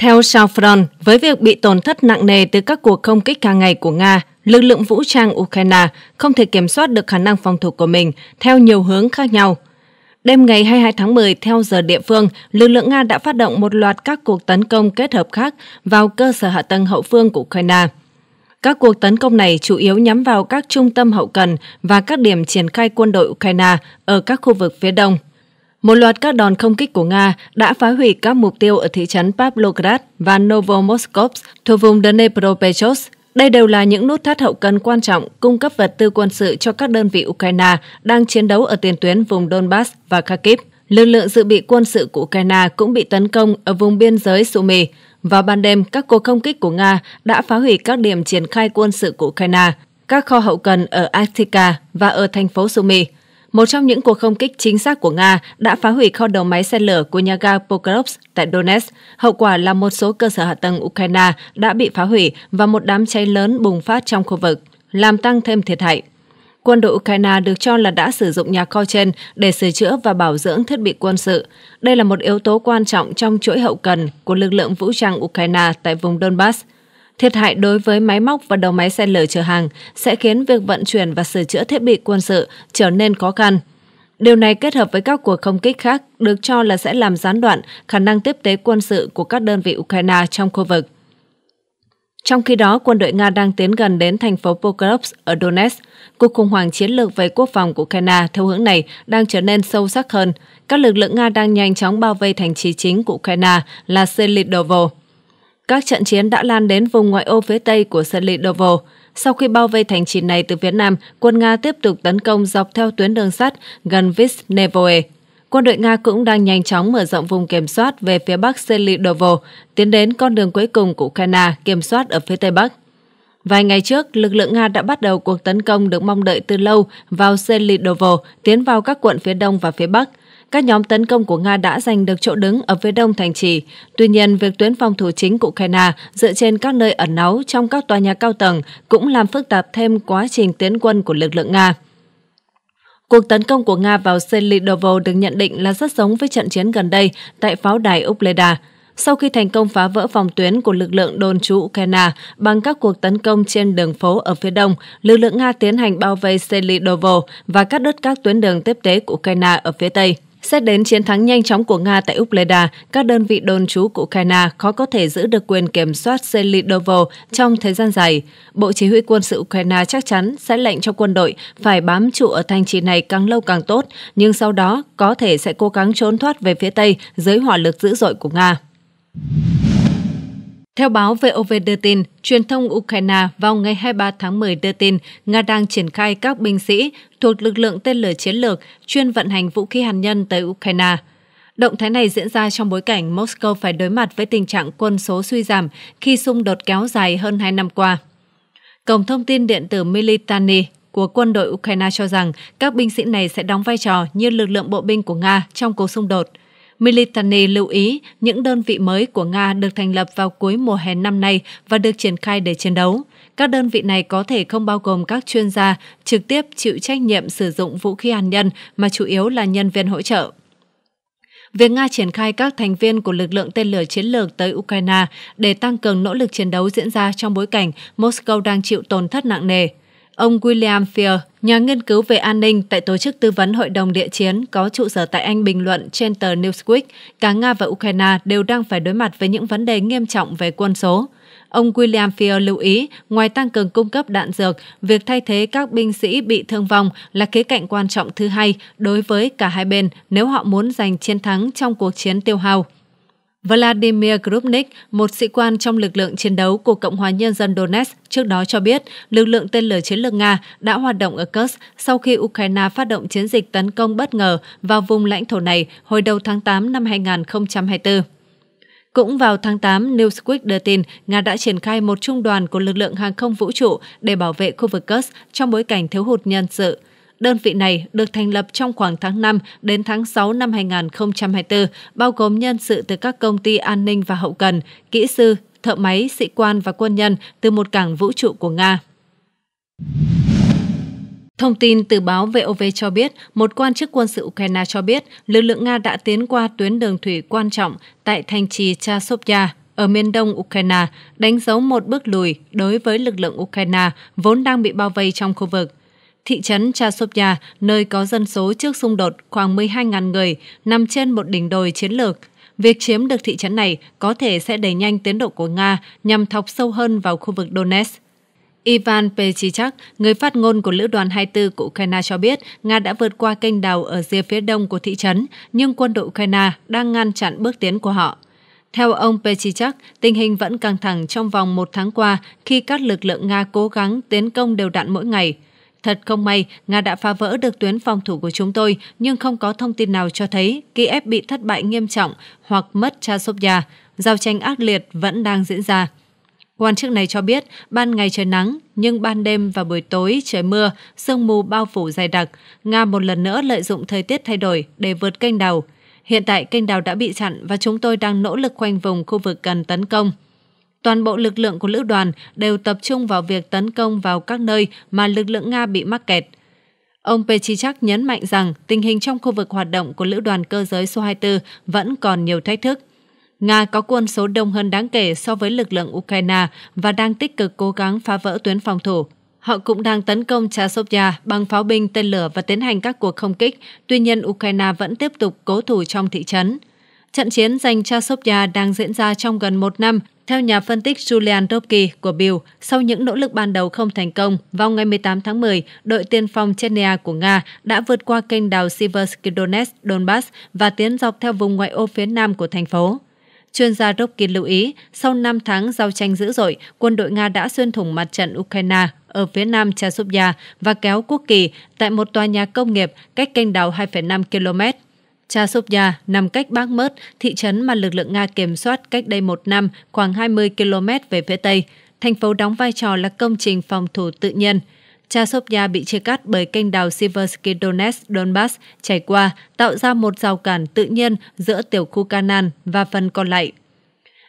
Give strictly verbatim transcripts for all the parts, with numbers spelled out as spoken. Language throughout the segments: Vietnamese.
Theo Southfront, với việc bị tổn thất nặng nề từ các cuộc không kích hàng ngày của Nga, lực lượng vũ trang Ukraine không thể kiểm soát được khả năng phòng thủ của mình theo nhiều hướng khác nhau. Đêm ngày hai mươi hai tháng mười, theo giờ địa phương, lực lượng Nga đã phát động một loạt các cuộc tấn công kết hợp khác vào cơ sở hạ tầng hậu phương của Ukraine. Các cuộc tấn công này chủ yếu nhắm vào các trung tâm hậu cần và các điểm triển khai quân đội Ukraine ở các khu vực phía đông. Một loạt các đòn không kích của Nga đã phá hủy các mục tiêu ở thị trấn Pavlograd và Novomoskovsk thuộc vùng Dnepropetrovsk. Đây đều là những nút thắt hậu cần quan trọng cung cấp vật tư quân sự cho các đơn vị Ukraine đang chiến đấu ở tiền tuyến vùng Donbass và Kharkiv. Lực lượng dự bị quân sự của Ukraine cũng bị tấn công ở vùng biên giới Sumy. Vào ban đêm, các cuộc không kích của Nga đã phá hủy các điểm triển khai quân sự của Ukraine, các kho hậu cần ở Avdiivka và ở thành phố Sumy. Một trong những cuộc không kích chính xác của Nga đã phá hủy kho đầu máy xe lửa của nhà ga Pokrovsk tại Donetsk. Hậu quả là một số cơ sở hạ tầng Ukraine đã bị phá hủy và một đám cháy lớn bùng phát trong khu vực, làm tăng thêm thiệt hại. Quân đội Ukraine được cho là đã sử dụng nhà kho trên để sửa chữa và bảo dưỡng thiết bị quân sự. Đây là một yếu tố quan trọng trong chuỗi hậu cần của lực lượng vũ trang Ukraine tại vùng Donbass. Thiệt hại đối với máy móc và đầu máy xe lửa chở hàng sẽ khiến việc vận chuyển và sửa chữa thiết bị quân sự trở nên khó khăn. Điều này kết hợp với các cuộc không kích khác được cho là sẽ làm gián đoạn khả năng tiếp tế quân sự của các đơn vị Ukraine trong khu vực. Trong khi đó, quân đội Nga đang tiến gần đến thành phố Pokrovsk ở Donetsk. Cuộc khủng hoảng chiến lược về quốc phòng của Ukraine theo hướng này đang trở nên sâu sắc hơn. Các lực lượng Nga đang nhanh chóng bao vây thành trì chính của Ukraine là Selidovo. Các trận chiến đã lan đến vùng ngoại ô phía tây của Selidovo. Sau khi bao vây thành trì này từ phía nam, quân Nga tiếp tục tấn công dọc theo tuyến đường sắt gần Visnevoe. Quân đội Nga cũng đang nhanh chóng mở rộng vùng kiểm soát về phía bắc Selidovo, tiến đến con đường cuối cùng của Ukraine kiểm soát ở phía tây bắc. Vài ngày trước, lực lượng Nga đã bắt đầu cuộc tấn công được mong đợi từ lâu vào Selidovo, tiến vào các quận phía đông và phía bắc. Các nhóm tấn công của Nga đã giành được chỗ đứng ở phía đông thành trì. Tuy nhiên, việc tuyến phòng thủ chính của Ukraine dựa trên các nơi ẩn náu trong các tòa nhà cao tầng cũng làm phức tạp thêm quá trình tiến quân của lực lượng Nga. Cuộc tấn công của Nga vào Selidovo được nhận định là rất giống với trận chiến gần đây tại pháo đài Ugledar. Sau khi thành công phá vỡ phòng tuyến của lực lượng đồn trú Ukraine bằng các cuộc tấn công trên đường phố ở phía đông, lực lượng Nga tiến hành bao vây Selidovo và cắt đứt các tuyến đường tiếp tế của Ukraine ở phía tây. Xét đến chiến thắng nhanh chóng của Nga tại Ugledar, các đơn vị đồn trú của Ukraine khó có thể giữ được quyền kiểm soát Selidovo trong thời gian dài. Bộ Chỉ huy quân sự Ukraine chắc chắn sẽ lệnh cho quân đội phải bám trụ ở thành trì này càng lâu càng tốt, nhưng sau đó có thể sẽ cố gắng trốn thoát về phía Tây dưới hỏa lực dữ dội của Nga. Theo báo vê o vê đưa tin, truyền thông Ukraine vào ngày hai mươi ba tháng mười đưa tin Nga đang triển khai các binh sĩ thuộc lực lượng tên lửa chiến lược chuyên vận hành vũ khí hạt nhân tới Ukraine. Động thái này diễn ra trong bối cảnh Moscow phải đối mặt với tình trạng quân số suy giảm khi xung đột kéo dài hơn hai năm qua. Cổng thông tin điện tử Militani của quân đội Ukraine cho rằng các binh sĩ này sẽ đóng vai trò như lực lượng bộ binh của Nga trong cuộc xung đột. Militani lưu ý những đơn vị mới của Nga được thành lập vào cuối mùa hè năm nay và được triển khai để chiến đấu. Các đơn vị này có thể không bao gồm các chuyên gia trực tiếp chịu trách nhiệm sử dụng vũ khí hạt nhân mà chủ yếu là nhân viên hỗ trợ. Việc Nga triển khai các thành viên của lực lượng tên lửa chiến lược tới Ukraine để tăng cường nỗ lực chiến đấu diễn ra trong bối cảnh Moscow đang chịu tổn thất nặng nề. Ông William Fear, nhà nghiên cứu về an ninh tại Tổ chức Tư vấn Hội đồng Địa chiến có trụ sở tại Anh bình luận trên tờ Newsweek, cả Nga và Ukraine đều đang phải đối mặt với những vấn đề nghiêm trọng về quân số. Ông William Fear lưu ý, ngoài tăng cường cung cấp đạn dược, việc thay thế các binh sĩ bị thương vong là khía cạnh quan trọng thứ hai đối với cả hai bên nếu họ muốn giành chiến thắng trong cuộc chiến tiêu hao. Vladimir Grubnik, một sĩ quan trong lực lượng chiến đấu của Cộng hòa Nhân dân Donetsk, trước đó cho biết lực lượng tên lửa chiến lược Nga đã hoạt động ở Kursk sau khi Ukraine phát động chiến dịch tấn công bất ngờ vào vùng lãnh thổ này hồi đầu tháng tám năm hai nghìn không trăm hai mươi tư. Cũng vào tháng tám, Newsweek đưa tin Nga đã triển khai một trung đoàn của lực lượng hàng không vũ trụ để bảo vệ khu vực Kursk trong bối cảnh thiếu hụt nhân sự. Đơn vị này được thành lập trong khoảng tháng năm đến tháng sáu năm hai nghìn không trăm hai mươi tư, bao gồm nhân sự từ các công ty an ninh và hậu cần, kỹ sư, thợ máy, sĩ quan và quân nhân từ một cảng vũ trụ của Nga. Thông tin từ báo vê o vê cho biết, một quan chức quân sự Ukraine cho biết lực lượng Nga đã tiến qua tuyến đường thủy quan trọng tại thành trì Chasiv Yar ở miền đông Ukraine đánh dấu một bước lùi đối với lực lượng Ukraine vốn đang bị bao vây trong khu vực. Thị trấn Chasiv Yar, nơi có dân số trước xung đột khoảng mười hai nghìn người, nằm trên một đỉnh đồi chiến lược. Việc chiếm được thị trấn này có thể sẽ đẩy nhanh tiến độ của Nga nhằm thọc sâu hơn vào khu vực Donetsk. Ivan Pechichak, người phát ngôn của Lữ đoàn hai mươi tư của Ukraine cho biết Nga đã vượt qua kênh đào ở rìa phía đông của thị trấn, nhưng quân đội Ukraine đang ngăn chặn bước tiến của họ. Theo ông Pechichak, tình hình vẫn căng thẳng trong vòng một tháng qua khi các lực lượng Nga cố gắng tiến công đều đặn mỗi ngày. Thật không may, Nga đã phá vỡ được tuyến phòng thủ của chúng tôi, nhưng không có thông tin nào cho thấy Kiev bị thất bại nghiêm trọng hoặc mất Chasiv Yar. Giao tranh ác liệt vẫn đang diễn ra. Quan chức này cho biết, ban ngày trời nắng, nhưng ban đêm và buổi tối trời mưa, sương mù bao phủ dày đặc. Nga một lần nữa lợi dụng thời tiết thay đổi để vượt kênh đào. Hiện tại, kênh đào đã bị chặn và chúng tôi đang nỗ lực khoanh vùng khu vực cần tấn công. Toàn bộ lực lượng của lữ đoàn đều tập trung vào việc tấn công vào các nơi mà lực lượng Nga bị mắc kẹt. Ông Pechichak nhấn mạnh rằng tình hình trong khu vực hoạt động của lữ đoàn cơ giới số hai mươi tư vẫn còn nhiều thách thức. Nga có quân số đông hơn đáng kể so với lực lượng Ukraine và đang tích cực cố gắng phá vỡ tuyến phòng thủ. Họ cũng đang tấn công Chasiv Yar bằng pháo binh, tên lửa và tiến hành các cuộc không kích, tuy nhiên Ukraine vẫn tiếp tục cố thủ trong thị trấn. Trận chiến giành Chasiv Yar đang diễn ra trong gần một năm, theo nhà phân tích Julian Dobke của Bill. Sau những nỗ lực ban đầu không thành công, vào ngày mười tám tháng mười, đội tiên phong Chechnya của Nga đã vượt qua kênh đào Siversky-Donetsk, Donbass và tiến dọc theo vùng ngoại ô phía nam của thành phố. Chuyên gia Dobke lưu ý, sau năm tháng giao tranh dữ dội, quân đội Nga đã xuyên thủng mặt trận Ukraine ở phía nam Chasiv Yar và kéo quốc kỳ tại một tòa nhà công nghiệp cách kênh đào hai phẩy năm ki lô mét. Chasiv Yar nằm cách Bác Mớt, thị trấn mà lực lượng Nga kiểm soát cách đây một năm, khoảng hai mươi ki lô mét về phía tây. Thành phố đóng vai trò là công trình phòng thủ tự nhiên. Chasiv Yar bị chia cắt bởi kênh đào Siversky-Donetsk-Donbass chảy qua, tạo ra một rào cản tự nhiên giữa tiểu khu Kanan và phần còn lại.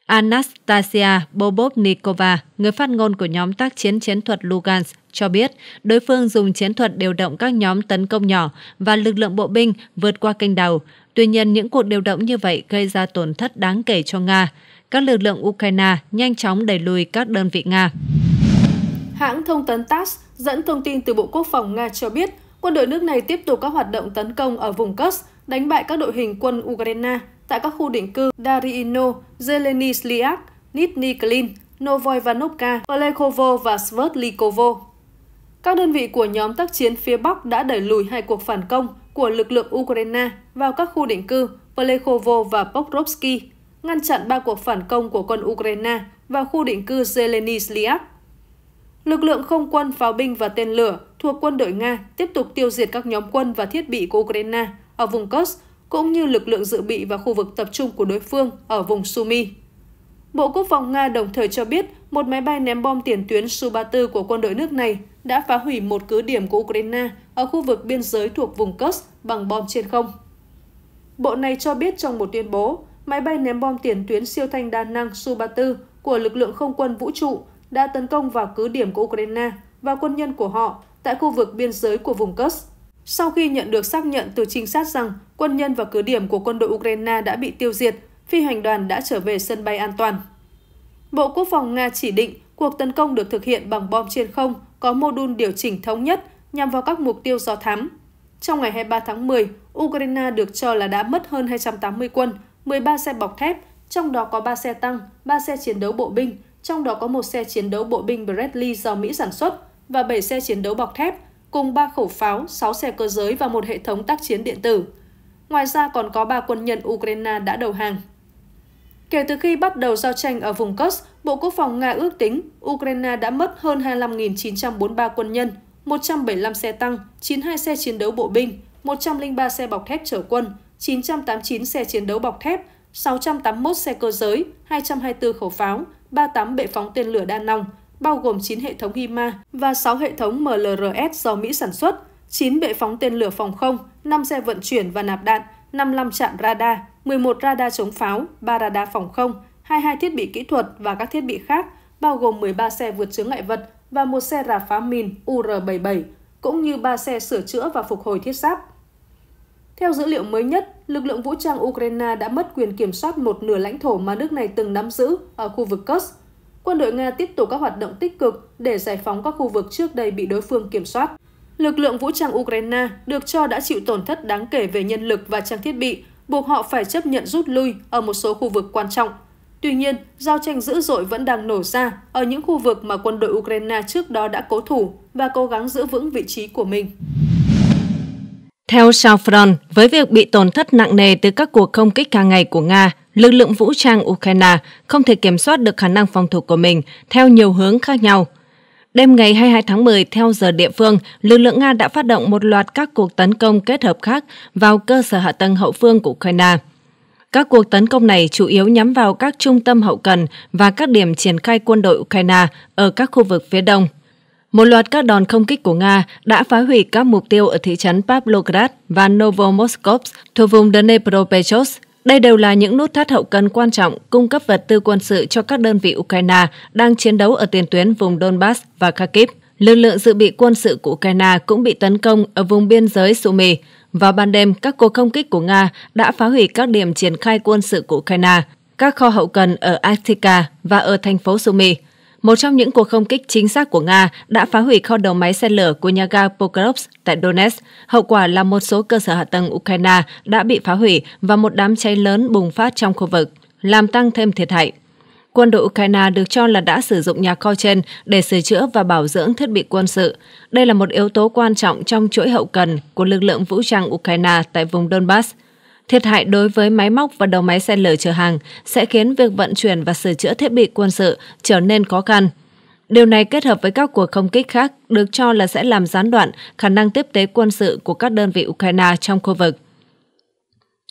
Anastasia Bobovnikova, người phát ngôn của nhóm tác chiến chiến thuật Lugansk, cho biết đối phương dùng chiến thuật điều động các nhóm tấn công nhỏ và lực lượng bộ binh vượt qua kênh đào. Tuy nhiên, những cuộc điều động như vậy gây ra tổn thất đáng kể cho Nga. Các lực lượng Ukraine nhanh chóng đẩy lùi các đơn vị Nga. Hãng thông tấn tát dẫn thông tin từ Bộ Quốc phòng Nga cho biết quân đội nước này tiếp tục các hoạt động tấn công ở vùng Kursk, đánh bại các đội hình quân Ukraine tại các khu định cư Daryino, Zeleny Sliak, Nitny Klin, Novoivanovka, Olekhovo và Sverdlikovo. Các đơn vị của nhóm tác chiến phía Bắc đã đẩy lùi hai cuộc phản công của lực lượng Ukraine vào các khu định cư Olekhovo và Pokrovsk, ngăn chặn ba cuộc phản công của quân Ukraine vào khu định cư Zeleny Sliak. Lực lượng không quân, pháo binh và tên lửa thuộc quân đội Nga tiếp tục tiêu diệt các nhóm quân và thiết bị của Ukraine ở vùng Kursk, cũng như lực lượng dự bị và khu vực tập trung của đối phương ở vùng Sumy. Bộ Quốc phòng Nga đồng thời cho biết một máy bay ném bom tiền tuyến Su ba mươi tư của quân đội nước này đã phá hủy một cứ điểm của Ukraine ở khu vực biên giới thuộc vùng Kursk bằng bom trên không. Bộ này cho biết trong một tuyên bố, máy bay ném bom tiền tuyến siêu thanh đa năng Su ba mươi tư của lực lượng không quân vũ trụ đã tấn công vào cứ điểm của Ukraine và quân nhân của họ tại khu vực biên giới của vùng Kursk. Sau khi nhận được xác nhận từ trinh sát rằng quân nhân và cứ điểm của quân đội Ukraine đã bị tiêu diệt, phi hành đoàn đã trở về sân bay an toàn. Bộ Quốc phòng Nga chỉ định cuộc tấn công được thực hiện bằng bom trên không có mô đun điều chỉnh thống nhất nhằm vào các mục tiêu do thám. Trong ngày hai mươi ba tháng mười, Ukraine được cho là đã mất hơn hai trăm tám mươi quân, mười ba xe bọc thép, trong đó có ba xe tăng, ba xe chiến đấu bộ binh, trong đó có một xe chiến đấu bộ binh Bradley do Mỹ sản xuất và bảy xe chiến đấu bọc thép, cùng ba khẩu pháo, sáu xe cơ giới và một hệ thống tác chiến điện tử. Ngoài ra còn có ba quân nhân Ukraine đã đầu hàng. Kể từ khi bắt đầu giao tranh ở vùng Kursk, Bộ Quốc phòng Nga ước tính Ukraine đã mất hơn hai mươi lăm nghìn chín trăm bốn mươi ba quân nhân, một trăm bảy mươi lăm xe tăng, chín mươi hai xe chiến đấu bộ binh, một trăm lẻ ba xe bọc thép chở quân, chín trăm tám mươi chín xe chiến đấu bọc thép, sáu trăm tám mươi mốt xe cơ giới, hai trăm hai mươi tư khẩu pháo, ba mươi tám bệ phóng tên lửa đa năng, bao gồm chín hệ thống HIMARS và sáu hệ thống M L R S do Mỹ sản xuất, chín bệ phóng tên lửa phòng không, năm xe vận chuyển và nạp đạn, năm mươi lăm trạm radar, mười một radar chống pháo, ba radar phòng không, hai mươi hai thiết bị kỹ thuật và các thiết bị khác, bao gồm mười ba xe vượt chướng ngại vật và một xe rà phá mìn U R bảy mươi bảy, cũng như ba xe sửa chữa và phục hồi thiết giáp. Theo dữ liệu mới nhất, lực lượng vũ trang Ukraine đã mất quyền kiểm soát một nửa lãnh thổ mà nước này từng nắm giữ ở khu vực Kursk. Quân đội Nga tiếp tục các hoạt động tích cực để giải phóng các khu vực trước đây bị đối phương kiểm soát. Lực lượng vũ trang Ukraine được cho đã chịu tổn thất đáng kể về nhân lực và trang thiết bị, buộc họ phải chấp nhận rút lui ở một số khu vực quan trọng. Tuy nhiên, giao tranh dữ dội vẫn đang nổ ra ở những khu vực mà quân đội Ukraine trước đó đã cố thủ và cố gắng giữ vững vị trí của mình. Theo Southfront, với việc bị tổn thất nặng nề từ các cuộc không kích hàng ngày của Nga, lực lượng vũ trang Ukraine không thể kiểm soát được khả năng phòng thủ của mình theo nhiều hướng khác nhau. Đêm ngày hai mươi hai tháng mười, theo giờ địa phương, lực lượng Nga đã phát động một loạt các cuộc tấn công kết hợp khác vào cơ sở hạ tầng hậu phương của Ukraine. Các cuộc tấn công này chủ yếu nhắm vào các trung tâm hậu cần và các điểm triển khai quân đội Ukraine ở các khu vực phía đông. Một loạt các đòn không kích của Nga đã phá hủy các mục tiêu ở thị trấn Pavlograd và Novomoskovsk thuộc vùng Dnepropetrovsk. Đây đều là những nút thắt hậu cần quan trọng cung cấp vật tư quân sự cho các đơn vị Ukraine đang chiến đấu ở tiền tuyến vùng Donbass và Kharkiv. Lực lượng dự bị quân sự của Ukraine cũng bị tấn công ở vùng biên giới Sumy. Vào ban đêm, các cuộc không kích của Nga đã phá hủy các điểm triển khai quân sự của Ukraine, các kho hậu cần ở Avdiivka và ở thành phố Sumy. Một trong những cuộc không kích chính xác của Nga đã phá hủy kho đầu máy xe lửa của nhà ga Pokrovsk tại Donetsk. Hậu quả là một số cơ sở hạ tầng Ukraine đã bị phá hủy và một đám cháy lớn bùng phát trong khu vực, làm tăng thêm thiệt hại. Quân đội Ukraine được cho là đã sử dụng nhà kho trên để sửa chữa và bảo dưỡng thiết bị quân sự. Đây là một yếu tố quan trọng trong chuỗi hậu cần của lực lượng vũ trang Ukraine tại vùng Donbass. Thiệt hại đối với máy móc và đầu máy xe lửa chở hàng sẽ khiến việc vận chuyển và sửa chữa thiết bị quân sự trở nên khó khăn. Điều này kết hợp với các cuộc không kích khác được cho là sẽ làm gián đoạn khả năng tiếp tế quân sự của các đơn vị Ukraine trong khu vực.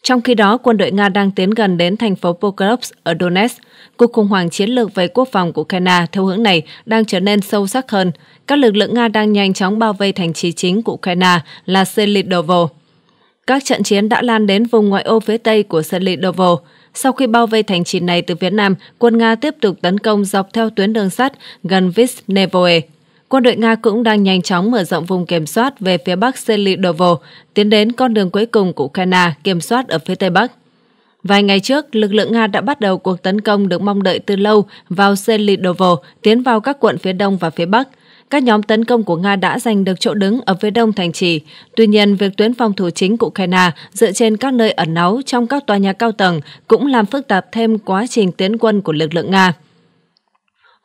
Trong khi đó, quân đội Nga đang tiến gần đến thành phố Pokrovsk ở Donetsk. Cuộc khủng hoảng chiến lược về quốc phòng của Ukraine theo hướng này đang trở nên sâu sắc hơn. Các lực lượng Nga đang nhanh chóng bao vây thành trì chính của Ukraine là Selidovo. Các trận chiến đã lan đến vùng ngoại ô phía tây của Selidovo. Sau khi bao vây thành trì này từ phía nam, quân Nga tiếp tục tấn công dọc theo tuyến đường sắt gần Visnevoe. Quân đội Nga cũng đang nhanh chóng mở rộng vùng kiểm soát về phía bắc Selidovo, tiến đến con đường cuối cùng của Ukraine kiểm soát ở phía tây bắc. Vài ngày trước, lực lượng Nga đã bắt đầu cuộc tấn công được mong đợi từ lâu vào Selidovo, tiến vào các quận phía đông và phía bắc. Các nhóm tấn công của Nga đã giành được chỗ đứng ở phía đông thành trì. Tuy nhiên, việc tuyến phòng thủ chính của Ukraine dựa trên các nơi ẩn náu trong các tòa nhà cao tầng cũng làm phức tạp thêm quá trình tiến quân của lực lượng Nga.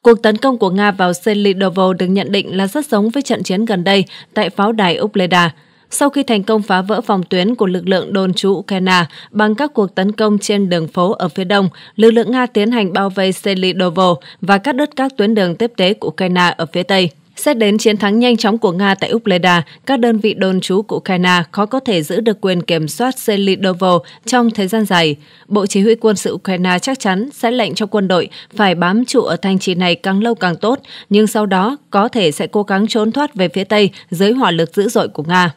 Cuộc tấn công của Nga vào Selidovo được nhận định là rất giống với trận chiến gần đây tại pháo đài Ugledar. Sau khi thành công phá vỡ phòng tuyến của lực lượng đồn trú Ukraine bằng các cuộc tấn công trên đường phố ở phía đông, lực lượng Nga tiến hành bao vây Selidovo và cắt đứt các tuyến đường tiếp tế của Ukraine ở phía tây. Xét đến chiến thắng nhanh chóng của Nga tại Ugledar, các đơn vị đồn trú của Ukraine khó có thể giữ được quyền kiểm soát Selidovo trong thời gian dài. Bộ Chỉ huy quân sự Ukraine chắc chắn sẽ lệnh cho quân đội phải bám trụ ở thành trì này càng lâu càng tốt, nhưng sau đó có thể sẽ cố gắng trốn thoát về phía Tây dưới hỏa lực dữ dội của Nga.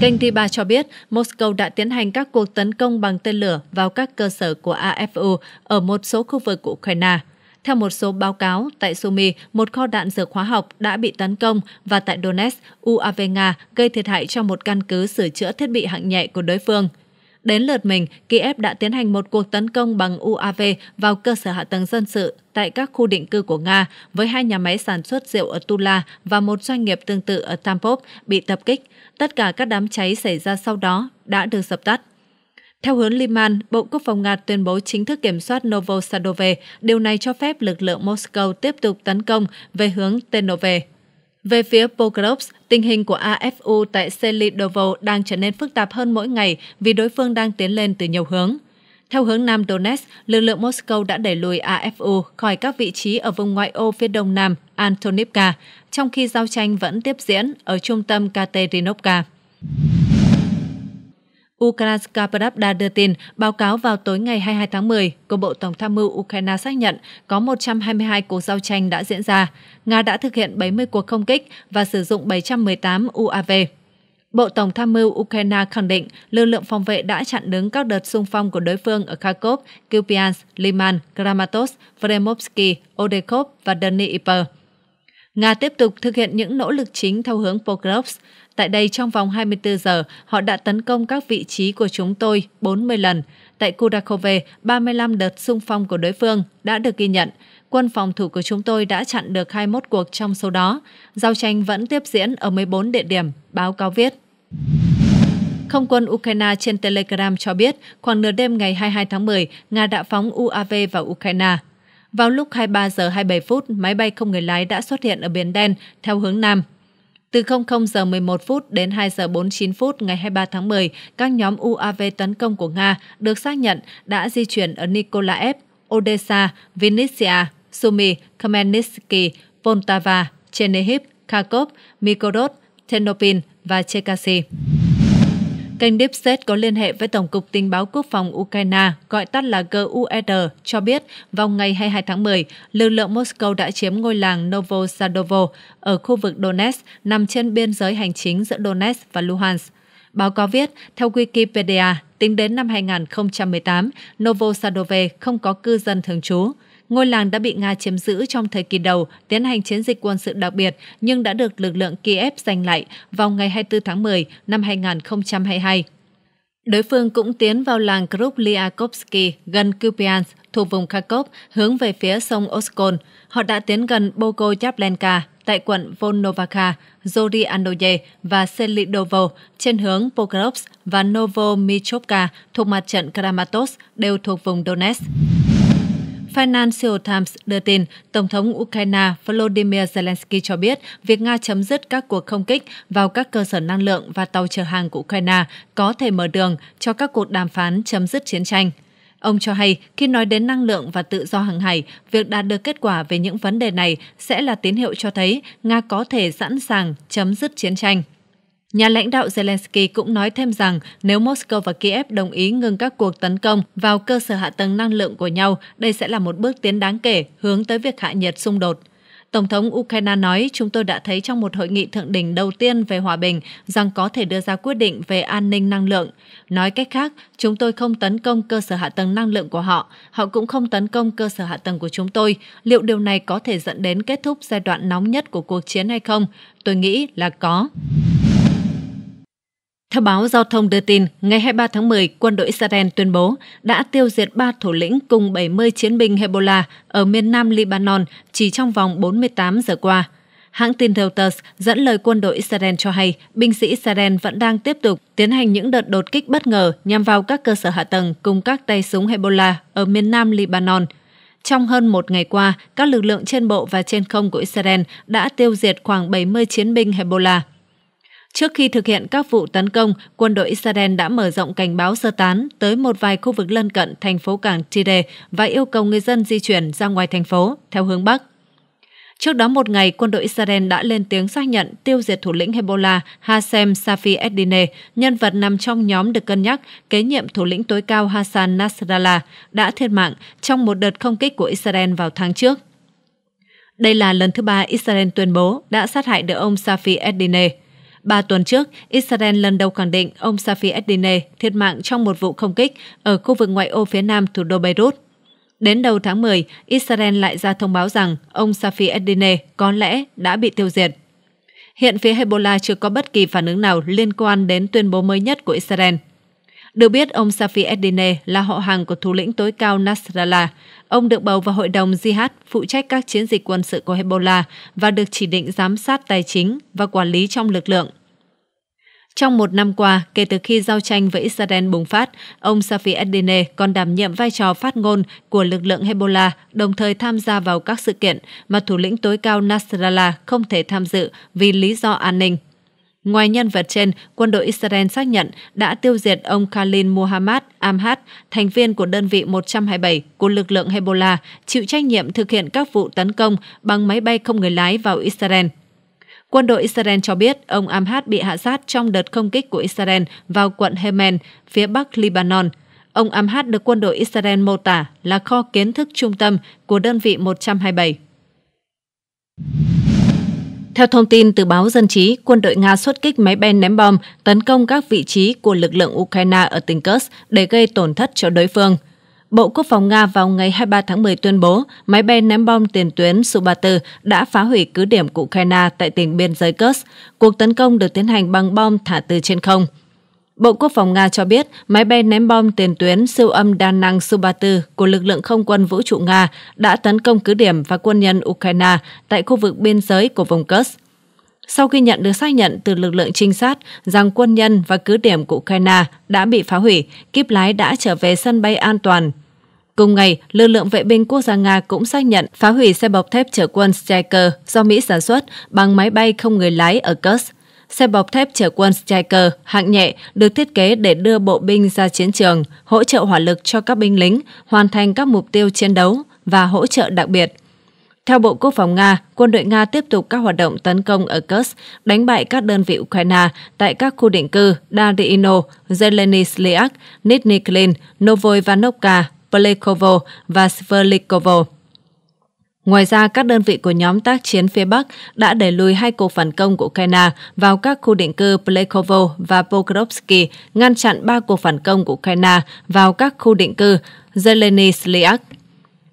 Kênh T ba cho biết, Moscow đã tiến hành các cuộc tấn công bằng tên lửa vào các cơ sở của a ép u ở một số khu vực của Ukraine. Theo một số báo cáo, tại Sumy, một kho đạn dược hóa học đã bị tấn công và tại Donetsk, u a vê Nga gây thiệt hại cho một căn cứ sửa chữa thiết bị hạng nhẹ của đối phương. Đến lượt mình, Kiev đã tiến hành một cuộc tấn công bằng u a vê vào cơ sở hạ tầng dân sự tại các khu định cư của Nga với hai nhà máy sản xuất rượu ở Tula và một doanh nghiệp tương tự ở Tampov bị tập kích. Tất cả các đám cháy xảy ra sau đó đã được dập tắt. Theo hướng Liban, Bộ Quốc phòng Nga tuyên bố chính thức kiểm soát Novosadove, điều này cho phép lực lượng Moscow tiếp tục tấn công về hướng Tenove. Về phía Pokrovsk, tình hình của a ép u tại Selidovo đang trở nên phức tạp hơn mỗi ngày vì đối phương đang tiến lên từ nhiều hướng. Theo hướng Nam Donetsk, lực lượng Moscow đã đẩy lùi a ép u khỏi các vị trí ở vùng ngoại ô phía đông nam Antonivka, trong khi giao tranh vẫn tiếp diễn ở trung tâm Katerinovka. Ukrainska Pravda đưa tin, báo cáo vào tối ngày hai mươi hai tháng mười của Bộ Tổng tham mưu Ukraine xác nhận có một trăm hai mươi hai cuộc giao tranh đã diễn ra. Nga đã thực hiện bảy mươi cuộc không kích và sử dụng bảy trăm mười tám u a vê. Bộ Tổng tham mưu Ukraine khẳng định lực lượng phòng vệ đã chặn đứng các đợt xung phong của đối phương ở Kharkov, Kupiansk, Liman, Kramatorsk, Vremovsky, Odekhov và Dnipro. Nga tiếp tục thực hiện những nỗ lực chính theo hướng Pokrovsk. Tại đây, trong vòng hai mươi tư giờ, họ đã tấn công các vị trí của chúng tôi bốn mươi lần. Tại Kudakove, ba mươi lăm đợt xung phong của đối phương đã được ghi nhận. Quân phòng thủ của chúng tôi đã chặn được hai mươi mốt cuộc trong số đó. Giao tranh vẫn tiếp diễn ở mười bốn địa điểm, báo cáo viết. Không quân Ukraine trên Telegram cho biết, khoảng nửa đêm ngày hai mươi hai tháng mười, Nga đã phóng u a vê vào Ukraine. Vào lúc hai mươi ba giờ hai mươi bảy phút, máy bay không người lái đã xuất hiện ở Biển Đen theo hướng Nam. Từ không không giờ mười một phút đến hai giờ bốn mươi chín phút ngày hai mươi ba tháng mười, các nhóm u a vê tấn công của Nga được xác nhận đã di chuyển ở Nikolaev, Odessa, Vinnytsia, Sumy, Khmelnytsky, Poltava, Chernihiv, Kharkov, Mykolaiv, Ternopil và Cherkasy. Kênh Deep State có liên hệ với Tổng cục Tình báo Quốc phòng Ukraine, gọi tắt là G U R, cho biết vào ngày hai mươi hai tháng mười, lực lượng Moscow đã chiếm ngôi làng Novosadovo ở khu vực Donetsk, nằm trên biên giới hành chính giữa Donetsk và Luhansk. Báo cáo viết, theo Wikipedia, tính đến năm hai nghìn không trăm mười tám, Novosadove không có cư dân thường trú. Ngôi làng đã bị Nga chiếm giữ trong thời kỳ đầu tiến hành chiến dịch quân sự đặc biệt nhưng đã được lực lượng Kiev giành lại vào ngày hai mươi tư tháng mười năm hai nghìn không trăm hai mươi hai. Đối phương cũng tiến vào làng Krupliakovsky gần Kupiansk thuộc vùng Kharkov hướng về phía sông Oskol. Họ đã tiến gần Bogoyavlenka tại quận Volnovakha, Zorianoye và Selidovo trên hướng Pokrovsk và Novomichovka thuộc mặt trận Kramatorsk đều thuộc vùng Donetsk. Financial Times đưa tin, Tổng thống Ukraine Volodymyr Zelensky cho biết việc Nga chấm dứt các cuộc không kích vào các cơ sở năng lượng và tàu chở hàng của Ukraine có thể mở đường cho các cuộc đàm phán chấm dứt chiến tranh. Ông cho hay, khi nói đến năng lượng và tự do hàng hải, việc đạt được kết quả về những vấn đề này sẽ là tín hiệu cho thấy Nga có thể sẵn sàng chấm dứt chiến tranh. Nhà lãnh đạo Zelensky cũng nói thêm rằng nếu Moscow và Kiev đồng ý ngừng các cuộc tấn công vào cơ sở hạ tầng năng lượng của nhau, đây sẽ là một bước tiến đáng kể hướng tới việc hạ nhiệt xung đột. Tổng thống Ukraine nói, chúng tôi đã thấy trong một hội nghị thượng đỉnh đầu tiên về hòa bình rằng có thể đưa ra quyết định về an ninh năng lượng. Nói cách khác, chúng tôi không tấn công cơ sở hạ tầng năng lượng của họ, họ cũng không tấn công cơ sở hạ tầng của chúng tôi. Liệu điều này có thể dẫn đến kết thúc giai đoạn nóng nhất của cuộc chiến hay không? Tôi nghĩ là có. Theo báo Giao thông đưa tin, ngày hai mươi ba tháng mười, quân đội Israel tuyên bố đã tiêu diệt ba thủ lĩnh cùng bảy mươi chiến binh Hezbollah ở miền nam Libanon chỉ trong vòng bốn mươi tám giờ qua. Hãng tin Reuters dẫn lời quân đội Israel cho hay, binh sĩ Israel vẫn đang tiếp tục tiến hành những đợt đột kích bất ngờ nhằm vào các cơ sở hạ tầng cùng các tay súng Hezbollah ở miền nam Libanon. Trong hơn một ngày qua, các lực lượng trên bộ và trên không của Israel đã tiêu diệt khoảng bảy mươi chiến binh Hezbollah. Trước khi thực hiện các vụ tấn công, quân đội Israel đã mở rộng cảnh báo sơ tán tới một vài khu vực lân cận thành phố cảng Tireh và yêu cầu người dân di chuyển ra ngoài thành phố, theo hướng Bắc. Trước đó một ngày, quân đội Israel đã lên tiếng xác nhận tiêu diệt thủ lĩnh Hezbollah Hassan Safieddine, nhân vật nằm trong nhóm được cân nhắc kế nhiệm thủ lĩnh tối cao Hassan Nasrallah, đã thiệt mạng trong một đợt không kích của Israel vào tháng trước. Đây là lần thứ ba Israel tuyên bố đã sát hại được ông Safieddine. Ba tuần trước, Israel lần đầu khẳng định ông Safieddine thiệt mạng trong một vụ không kích ở khu vực ngoại ô phía nam thủ đô Beirut. Đến đầu tháng mười, Israel lại ra thông báo rằng ông Safieddine có lẽ đã bị tiêu diệt. Hiện phía Hezbollah chưa có bất kỳ phản ứng nào liên quan đến tuyên bố mới nhất của Israel. Được biết, ông Safieddine là họ hàng của thủ lĩnh tối cao Nasrallah. Ông được bầu vào hội đồng Jihad phụ trách các chiến dịch quân sự của Hezbollah và được chỉ định giám sát tài chính và quản lý trong lực lượng. Trong một năm qua, kể từ khi giao tranh với Israel bùng phát, ông Safieddine còn đảm nhiệm vai trò phát ngôn của lực lượng Hezbollah, đồng thời tham gia vào các sự kiện mà thủ lĩnh tối cao Nasrallah không thể tham dự vì lý do an ninh. Ngoài nhân vật trên, quân đội Israel xác nhận đã tiêu diệt ông Khalil Mohammad Amhat, thành viên của đơn vị một trăm hai mươi bảy của lực lượng Hezbollah, chịu trách nhiệm thực hiện các vụ tấn công bằng máy bay không người lái vào Israel. Quân đội Israel cho biết ông Amhat bị hạ sát trong đợt không kích của Israel vào quận Hemen, phía bắc Libanon. Ông Amhat được quân đội Israel mô tả là kho kiến thức trung tâm của đơn vị một trăm hai mươi bảy. Theo thông tin từ báo Dân trí, quân đội Nga xuất kích máy bay ném bom tấn công các vị trí của lực lượng Ukraine ở tỉnh Kursk để gây tổn thất cho đối phương. Bộ Quốc phòng Nga vào ngày hai mươi ba tháng mười tuyên bố máy bay ném bom tiền tuyến Su ba mươi tư đã phá hủy cứ điểm của Ukraine tại tỉnh biên giới Kursk. Cuộc tấn công được tiến hành bằng bom thả từ trên không. Bộ Quốc phòng Nga cho biết máy bay ném bom tiền tuyến siêu âm đa năng Su ba mươi tư của lực lượng không quân vũ trụ Nga đã tấn công cứ điểm và quân nhân Ukraine tại khu vực biên giới của vùng Kursk. Sau khi nhận được xác nhận từ lực lượng trinh sát rằng quân nhân và cứ điểm của Ukraine đã bị phá hủy, kíp lái đã trở về sân bay an toàn. Cùng ngày, lực lượng vệ binh quốc gia Nga cũng xác nhận phá hủy xe bọc thép chở quân Stryker do Mỹ sản xuất bằng máy bay không người lái ở Kursk. Xe bọc thép chở quân Stryker hạng nhẹ được thiết kế để đưa bộ binh ra chiến trường, hỗ trợ hỏa lực cho các binh lính, hoàn thành các mục tiêu chiến đấu và hỗ trợ đặc biệt. Theo Bộ Quốc phòng Nga, quân đội Nga tiếp tục các hoạt động tấn công ở Kursk, đánh bại các đơn vị Ukraine tại các khu định cư Dardiino, Zelenislyak, Nizhniklin, Novoivanovka, Pelikovo và Sverdlikovo. Ngoài ra, các đơn vị của nhóm tác chiến phía Bắc đã đẩy lùi hai cuộc phản công của Ukraine vào các khu định cư Pelikovo và Pokrovsk, ngăn chặn ba cuộc phản công của Ukraine vào các khu định cư Zelenislyak.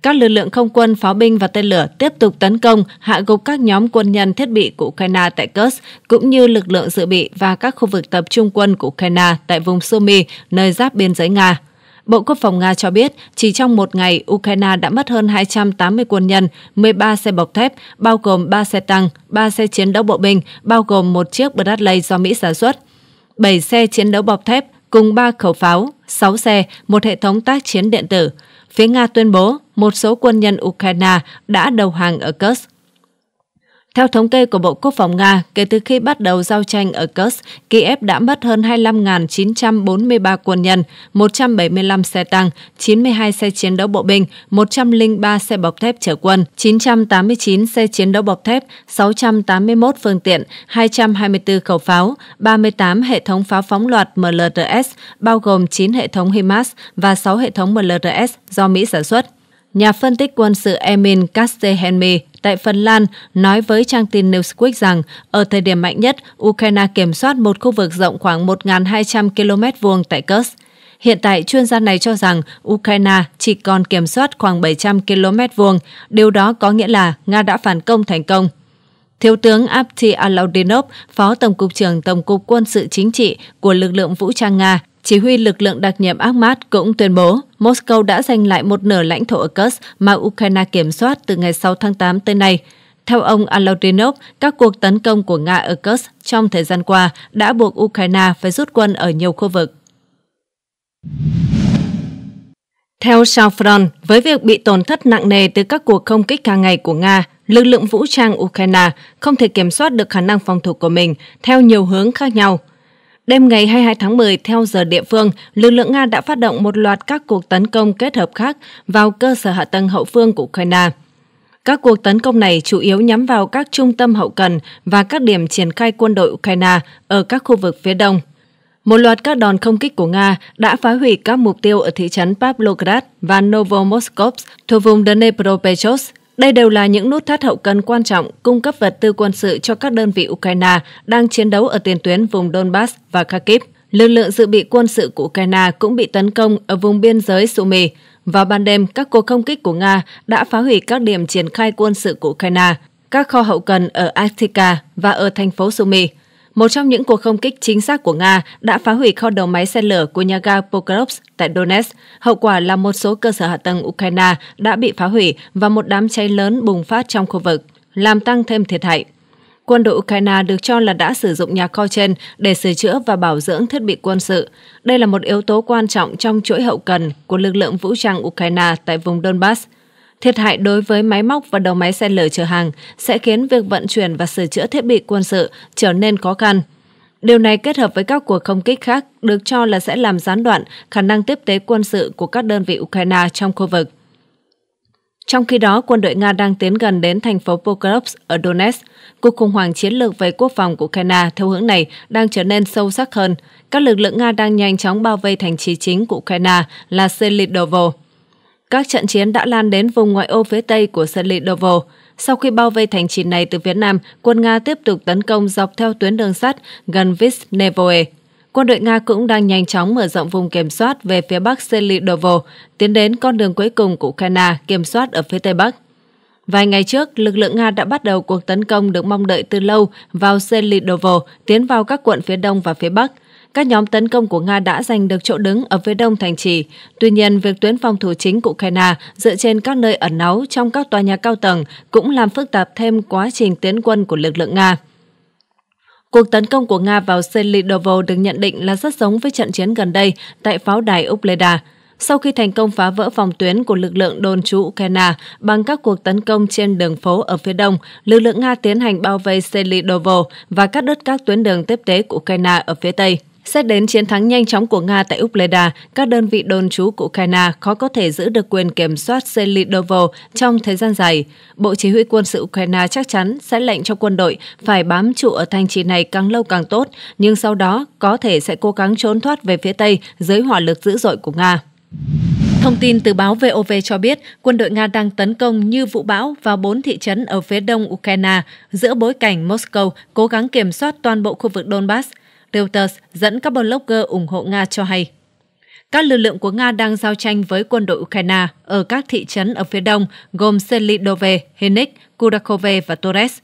Các lực lượng không quân, pháo binh và tên lửa tiếp tục tấn công, hạ gục các nhóm quân nhân thiết bị của Ukraine tại Kursk, cũng như lực lượng dự bị và các khu vực tập trung quân của Ukraine tại vùng Sumy, nơi giáp biên giới Nga. Bộ Quốc phòng Nga cho biết, chỉ trong một ngày, Ukraine đã mất hơn hai trăm tám mươi quân nhân, mười ba xe bọc thép, bao gồm ba xe tăng, ba xe chiến đấu bộ binh, bao gồm một chiếc Bradley do Mỹ sản xuất, bảy xe chiến đấu bọc thép, cùng ba khẩu pháo, sáu xe, một hệ thống tác chiến điện tử. Phía Nga tuyên bố một số quân nhân Ukraine đã đầu hàng ở Kursk. Theo thống kê của Bộ Quốc phòng Nga, kể từ khi bắt đầu giao tranh ở Kursk, Kiev đã mất hơn hai mươi lăm nghìn chín trăm bốn mươi ba quân nhân, một trăm bảy mươi lăm xe tăng, chín mươi hai xe chiến đấu bộ binh, một trăm lẻ ba xe bọc thép chở quân, chín trăm tám mươi chín xe chiến đấu bọc thép, sáu trăm tám mươi mốt phương tiện, hai trăm hai mươi tư khẩu pháo, ba mươi tám hệ thống pháo phóng loạt M L R S, bao gồm chín hệ thống HIMARS và sáu hệ thống M L R S do Mỹ sản xuất. Nhà phân tích quân sự Emin Kastehenmi tại Phần Lan nói với trang tin Newsweek rằng ở thời điểm mạnh nhất, Ukraine kiểm soát một khu vực rộng khoảng một nghìn hai trăm ki lô mét vuông tại Kursk. Hiện tại, chuyên gia này cho rằng Ukraine chỉ còn kiểm soát khoảng bảy trăm ki lô mét vuông, điều đó có nghĩa là Nga đã phản công thành công. Thiếu tướng Apti Alaudinov, Phó Tổng cục trưởng Tổng cục Quân sự Chính trị của lực lượng vũ trang Nga, chỉ huy lực lượng đặc nhiệm Amhat cũng tuyên bố Moscow đã giành lại một nửa lãnh thổ ở Kursk mà Ukraine kiểm soát từ ngày sáu tháng tám tới nay. Theo ông Alaudinov, các cuộc tấn công của Nga ở Kursk trong thời gian qua đã buộc Ukraine phải rút quân ở nhiều khu vực. Theo Southfront, với việc bị tổn thất nặng nề từ các cuộc không kích hàng ngày của Nga, lực lượng vũ trang Ukraine không thể kiểm soát được khả năng phòng thủ của mình theo nhiều hướng khác nhau. Đêm ngày hai mươi hai tháng mười, theo giờ địa phương, lực lượng Nga đã phát động một loạt các cuộc tấn công kết hợp khác vào cơ sở hạ tầng hậu phương của Ukraine. Các cuộc tấn công này chủ yếu nhắm vào các trung tâm hậu cần và các điểm triển khai quân đội Ukraine ở các khu vực phía đông. Một loạt các đòn không kích của Nga đã phá hủy các mục tiêu ở thị trấn Pavlograd và Novomoskovsk thuộc vùng Dnepropetrovsk. Đây đều là những nút thắt hậu cần quan trọng cung cấp vật tư quân sự cho các đơn vị Ukraine đang chiến đấu ở tiền tuyến vùng Donbass và Kharkiv. Lực lượng dự bị quân sự của Ukraine cũng bị tấn công ở vùng biên giới Sumy. Vào ban đêm, các cuộc không kích của Nga đã phá hủy các điểm triển khai quân sự của Ukraine, các kho hậu cần ở Arktika và ở thành phố Sumy. Một trong những cuộc không kích chính xác của Nga đã phá hủy kho đầu máy xe lửa của nhà ga Pokrovsk tại Donetsk. Hậu quả là một số cơ sở hạ tầng Ukraine đã bị phá hủy và một đám cháy lớn bùng phát trong khu vực, làm tăng thêm thiệt hại. Quân đội Ukraine được cho là đã sử dụng nhà kho trên để sửa chữa và bảo dưỡng thiết bị quân sự. Đây là một yếu tố quan trọng trong chuỗi hậu cần của lực lượng vũ trang Ukraine tại vùng Donbass. Thiệt hại đối với máy móc và đầu máy xe lửa chở hàng sẽ khiến việc vận chuyển và sửa chữa thiết bị quân sự trở nên khó khăn. Điều này kết hợp với các cuộc không kích khác được cho là sẽ làm gián đoạn khả năng tiếp tế quân sự của các đơn vị Ukraine trong khu vực. Trong khi đó, quân đội Nga đang tiến gần đến thành phố Pokrovsk ở Donetsk. Cuộc khủng hoảng chiến lược về quốc phòng của Ukraine theo hướng này đang trở nên sâu sắc hơn. Các lực lượng Nga đang nhanh chóng bao vây thành trì chính của Ukraine là Selidovo. Các trận chiến đã lan đến vùng ngoại ô phía tây của Selidovo. Sau khi bao vây thành trì này từ phía nam, quân Nga tiếp tục tấn công dọc theo tuyến đường sắt gần Visnevoe. Quân đội Nga cũng đang nhanh chóng mở rộng vùng kiểm soát về phía bắc Selidovo, tiến đến con đường cuối cùng của Ukraine kiểm soát ở phía tây bắc. Vài ngày trước, lực lượng Nga đã bắt đầu cuộc tấn công được mong đợi từ lâu vào Selidovo, tiến vào các quận phía đông và phía bắc. Các nhóm tấn công của Nga đã giành được chỗ đứng ở phía đông thành trì. Tuy nhiên, việc tuyến phòng thủ chính của Ukraine dựa trên các nơi ẩn náu trong các tòa nhà cao tầng cũng làm phức tạp thêm quá trình tiến quân của lực lượng Nga. Cuộc tấn công của Nga vào Selidovo được nhận định là rất giống với trận chiến gần đây tại pháo đài Ugledar. Sau khi thành công phá vỡ phòng tuyến của lực lượng đồn trú Ukraine bằng các cuộc tấn công trên đường phố ở phía đông, lực lượng Nga tiến hành bao vây Selidovo và cắt đứt các tuyến đường tiếp tế của Ukraine ở phía tây. Xét đến chiến thắng nhanh chóng của Nga tại Ugledar, các đơn vị đồn trú của Ukraine khó có thể giữ được quyền kiểm soát Selidovo trong thời gian dài. Bộ Chỉ huy quân sự Ukraine chắc chắn sẽ lệnh cho quân đội phải bám trụ ở thành trì này càng lâu càng tốt, nhưng sau đó có thể sẽ cố gắng trốn thoát về phía Tây dưới hỏa lực dữ dội của Nga. Thông tin từ báo vê o vê cho biết, quân đội Nga đang tấn công như vũ bão vào bốn thị trấn ở phía đông Ukraine, giữa bối cảnh Moscow cố gắng kiểm soát toàn bộ khu vực Donbass. Reuters dẫn các blogger ủng hộ Nga cho hay. Các lực lượng của Nga đang giao tranh với quân đội Ukraine ở các thị trấn ở phía đông gồm Selidove, Henik, Kurakove và Torres.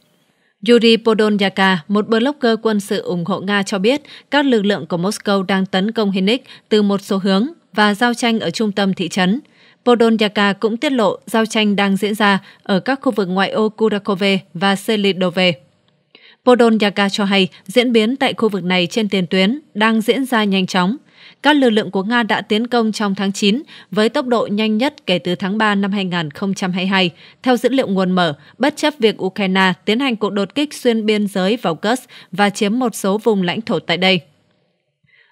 Yuri Podolnyaka, một blogger quân sự ủng hộ Nga cho biết các lực lượng của Moscow đang tấn công Henik từ một số hướng và giao tranh ở trung tâm thị trấn. Podolnyaka cũng tiết lộ giao tranh đang diễn ra ở các khu vực ngoại ô Kurakove và Selidove. Podolnyaka cho hay diễn biến tại khu vực này trên tiền tuyến đang diễn ra nhanh chóng. Các lực lượng của Nga đã tiến công trong tháng chín với tốc độ nhanh nhất kể từ tháng ba năm hai nghìn không trăm hai mươi hai. Theo dữ liệu nguồn mở, bất chấp việc Ukraine tiến hành cuộc đột kích xuyên biên giới vào Kursk và chiếm một số vùng lãnh thổ tại đây.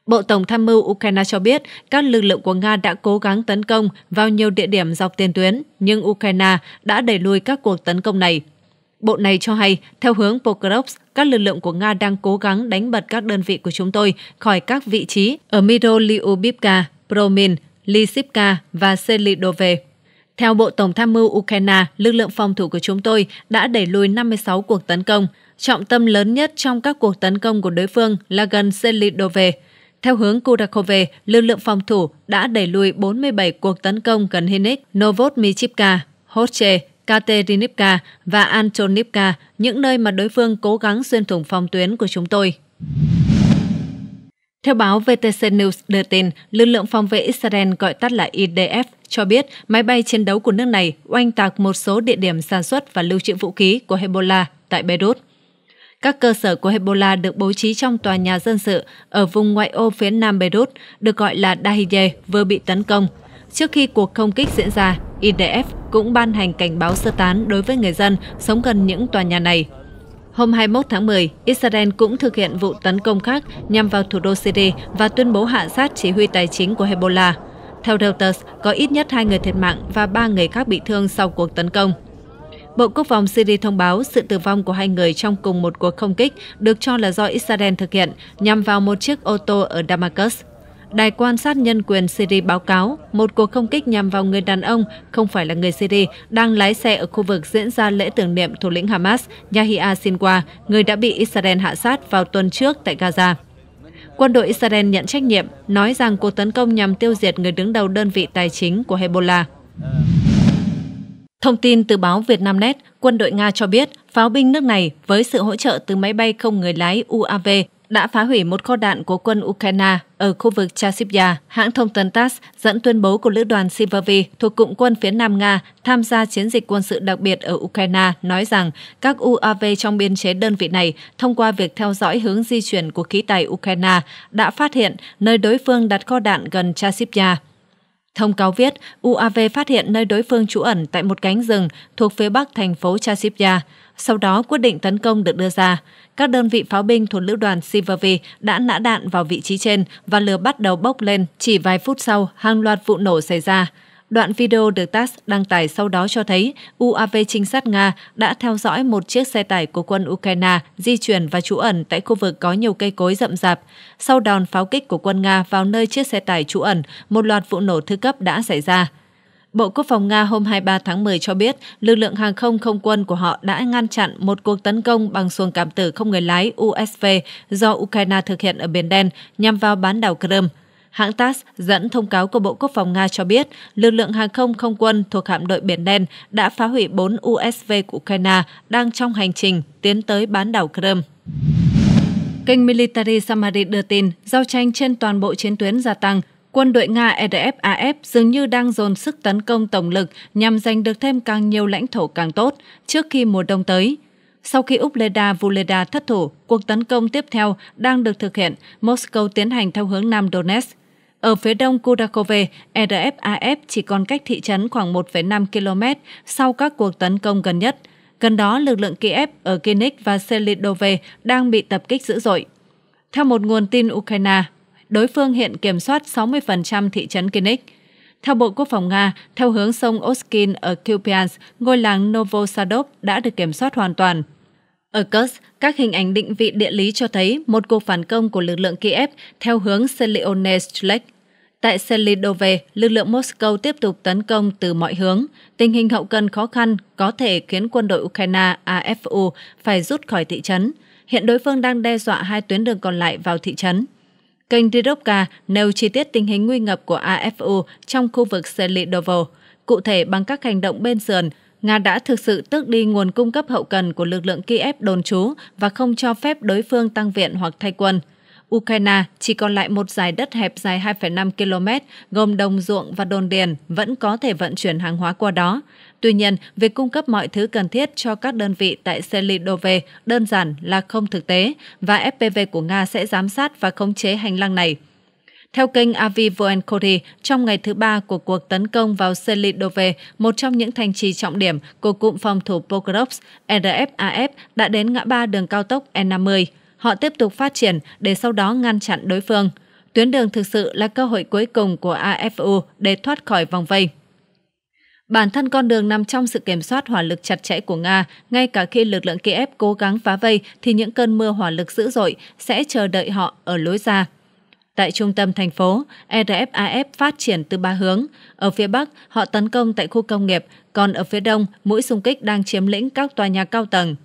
Bộ Tổng tham mưu Ukraine cho biết các lực lượng của Nga đã cố gắng tấn công vào nhiều địa điểm dọc tiền tuyến, nhưng Ukraine đã đẩy lùi các cuộc tấn công này. Bộ này cho hay, theo hướng Pokrovsk, các lực lượng của Nga đang cố gắng đánh bật các đơn vị của chúng tôi khỏi các vị trí ở Miroliubivka, Promin, Lisivka và Selidove. Theo Bộ Tổng tham mưu Ukraine, lực lượng phòng thủ của chúng tôi đã đẩy lùi năm mươi sáu cuộc tấn công. Trọng tâm lớn nhất trong các cuộc tấn công của đối phương là gần Selidove. Theo hướng Kurakove, lực lượng phòng thủ đã đẩy lùi bốn mươi bảy cuộc tấn công gần Hinik, Novotmichivka, Hoche, Katerinivka và Antonivka, những nơi mà đối phương cố gắng xuyên thủng phòng tuyến của chúng tôi. Theo báo vê tê xê News đưa tin, lực lượng phòng vệ Israel gọi tắt là i đê ép cho biết máy bay chiến đấu của nước này oanh tạc một số địa điểm sản xuất và lưu trữ vũ khí của Hezbollah tại Beirut. Các cơ sở của Hezbollah được bố trí trong tòa nhà dân sự ở vùng ngoại ô phía nam Beirut, được gọi là Dahye, vừa bị tấn công. Trước khi cuộc không kích diễn ra, i đê ép cũng ban hành cảnh báo sơ tán đối với người dân sống gần những tòa nhà này. Hôm hai mươi mốt tháng mười, Israel cũng thực hiện vụ tấn công khác nhằm vào thủ đô Syria và tuyên bố hạ sát chỉ huy tài chính của Hezbollah. Theo Reuters, có ít nhất hai người thiệt mạng và ba người khác bị thương sau cuộc tấn công. Bộ Quốc phòng Syria thông báo sự tử vong của hai người trong cùng một cuộc không kích được cho là do Israel thực hiện nhằm vào một chiếc ô tô ở Damascus. Đài quan sát nhân quyền Syria báo cáo một cuộc không kích nhằm vào người đàn ông không phải là người Syria đang lái xe ở khu vực diễn ra lễ tưởng niệm thủ lĩnh Hamas Yahya Sinwar, người đã bị Israel hạ sát vào tuần trước tại Gaza. Quân đội Israel nhận trách nhiệm, nói rằng cuộc tấn công nhằm tiêu diệt người đứng đầu đơn vị tài chính của Hezbollah. Thông tin từ báo Vietnamnet, quân đội Nga cho biết pháo binh nước này với sự hỗ trợ từ máy bay không người lái u a vê đã phá hủy một kho đạn của quân Ukraine ở khu vực Chasiv Yar. Hãng thông tấn tát dẫn tuyên bố của lữ đoàn vê o vê thuộc Cụm quân phía Nam Nga tham gia chiến dịch quân sự đặc biệt ở Ukraine nói rằng các u a vê trong biên chế đơn vị này thông qua việc theo dõi hướng di chuyển của khí tài Ukraine đã phát hiện nơi đối phương đặt kho đạn gần Chasiv Yar. Thông cáo viết, u a vê phát hiện nơi đối phương trú ẩn tại một cánh rừng thuộc phía bắc thành phố Chasiv Yar. Sau đó, quyết định tấn công được đưa ra. Các đơn vị pháo binh thuộc lữ đoàn vê o vê đã nã đạn vào vị trí trên và lửa bắt đầu bốc lên. Chỉ vài phút sau, hàng loạt vụ nổ xảy ra. Đoạn video được tát đăng tải sau đó cho thấy u a vê trinh sát Nga đã theo dõi một chiếc xe tải của quân Ukraine di chuyển và trú ẩn tại khu vực có nhiều cây cối rậm rạp. Sau đòn pháo kích của quân Nga vào nơi chiếc xe tải trú ẩn, một loạt vụ nổ thứ cấp đã xảy ra. Bộ Quốc phòng Nga hôm hai mươi ba tháng mười cho biết lực lượng hàng không không quân của họ đã ngăn chặn một cuộc tấn công bằng xuồng cảm tử không người lái U S V do Ukraine thực hiện ở Biển Đen nhằm vào bán đảo Crimea. Hãng TASS dẫn thông cáo của Bộ Quốc phòng Nga cho biết lực lượng hàng không không quân thuộc hạm đội Biển Đen đã phá hủy bốn U S V của Ukraine đang trong hành trình tiến tới bán đảo Crimea. Kênh Military Summary đưa tin, giao tranh trên toàn bộ chiến tuyến gia tăng. Quân đội Nga I D F A F dường như đang dồn sức tấn công tổng lực nhằm giành được thêm càng nhiều lãnh thổ càng tốt trước khi mùa đông tới. Sau khi Ugledar Vuledar thất thủ, cuộc tấn công tiếp theo đang được thực hiện, Moscow tiến hành theo hướng nam Donetsk. Ở phía đông Kudakove, I D F A F chỉ còn cách thị trấn khoảng một phẩy năm ki lô mét sau các cuộc tấn công gần nhất. Gần đó, lực lượng Kiev ở Kiev và Selidovo đang bị tập kích dữ dội. Theo một nguồn tin Ukraine, đối phương hiện kiểm soát sáu mươi phần trăm thị trấn Kiev. Theo Bộ Quốc phòng Nga, theo hướng sông Oskin ở Kupiansk, ngôi làng Novosadov đã được kiểm soát hoàn toàn. Ở Kursk, các hình ảnh định vị địa lý cho thấy một cuộc phản công của lực lượng Kiev theo hướng Selionetsylek. Tại Selidove, lực lượng Moscow tiếp tục tấn công từ mọi hướng. Tình hình hậu cần khó khăn có thể khiến quân đội Ukraine A F U phải rút khỏi thị trấn. Hiện đối phương đang đe dọa hai tuyến đường còn lại vào thị trấn. Kênh Dirovka nêu chi tiết tình hình nguy ngập của A F U trong khu vực Selidovo. Cụ thể, bằng các hành động bên sườn, Nga đã thực sự tước đi nguồn cung cấp hậu cần của lực lượng Kiev đồn trú và không cho phép đối phương tăng viện hoặc thay quân. Ukraine chỉ còn lại một dải đất hẹp dài hai phẩy năm ki lô mét, gồm đồng ruộng và đồn điền, vẫn có thể vận chuyển hàng hóa qua đó. Tuy nhiên, việc cung cấp mọi thứ cần thiết cho các đơn vị tại Selidove đơn giản là không thực tế, và F P V của Nga sẽ giám sát và khống chế hành lang này. Theo kênh Avivoenkori, trong ngày thứ ba của cuộc tấn công vào Selidove, một trong những thành trì trọng điểm của cụm phòng thủ Pokrovsk, I D F A F đã đến ngã ba đường cao tốc E năm mươi. Họ tiếp tục phát triển để sau đó ngăn chặn đối phương. Tuyến đường thực sự là cơ hội cuối cùng của A F U để thoát khỏi vòng vây. Bản thân con đường nằm trong sự kiểm soát hỏa lực chặt chẽ của Nga. Ngay cả khi lực lượng Kiev cố gắng phá vây thì những cơn mưa hỏa lực dữ dội sẽ chờ đợi họ ở lối ra. Tại trung tâm thành phố, I D F A F phát triển từ ba hướng. Ở phía bắc, họ tấn công tại khu công nghiệp, còn ở phía đông, mũi xung kích đang chiếm lĩnh các tòa nhà cao tầng.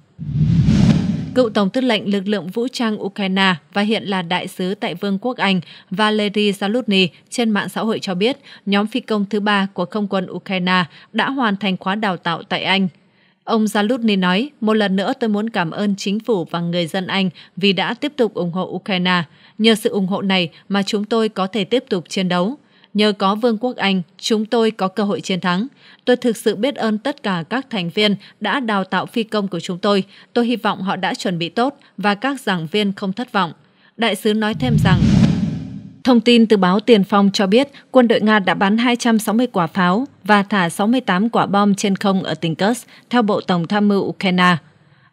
Cựu Tổng tư lệnh lực lượng vũ trang Ukraine và hiện là đại sứ tại Vương quốc Anh Valery Zaluzny trên mạng xã hội cho biết nhóm phi công thứ ba của không quân Ukraine đã hoàn thành khóa đào tạo tại Anh. Ông Zaluzny nói, một lần nữa tôi muốn cảm ơn chính phủ và người dân Anh vì đã tiếp tục ủng hộ Ukraine. Nhờ sự ủng hộ này mà chúng tôi có thể tiếp tục chiến đấu. Nhờ có Vương quốc Anh, chúng tôi có cơ hội chiến thắng. Tôi thực sự biết ơn tất cả các thành viên đã đào tạo phi công của chúng tôi. Tôi hy vọng họ đã chuẩn bị tốt và các giảng viên không thất vọng. Đại sứ nói thêm rằng, thông tin từ báo Tiền Phong cho biết quân đội Nga đã bắn hai trăm sáu mươi quả pháo và thả sáu mươi tám quả bom trên không ở tỉnh Kursk, theo Bộ Tổng tham mưu Ukraine.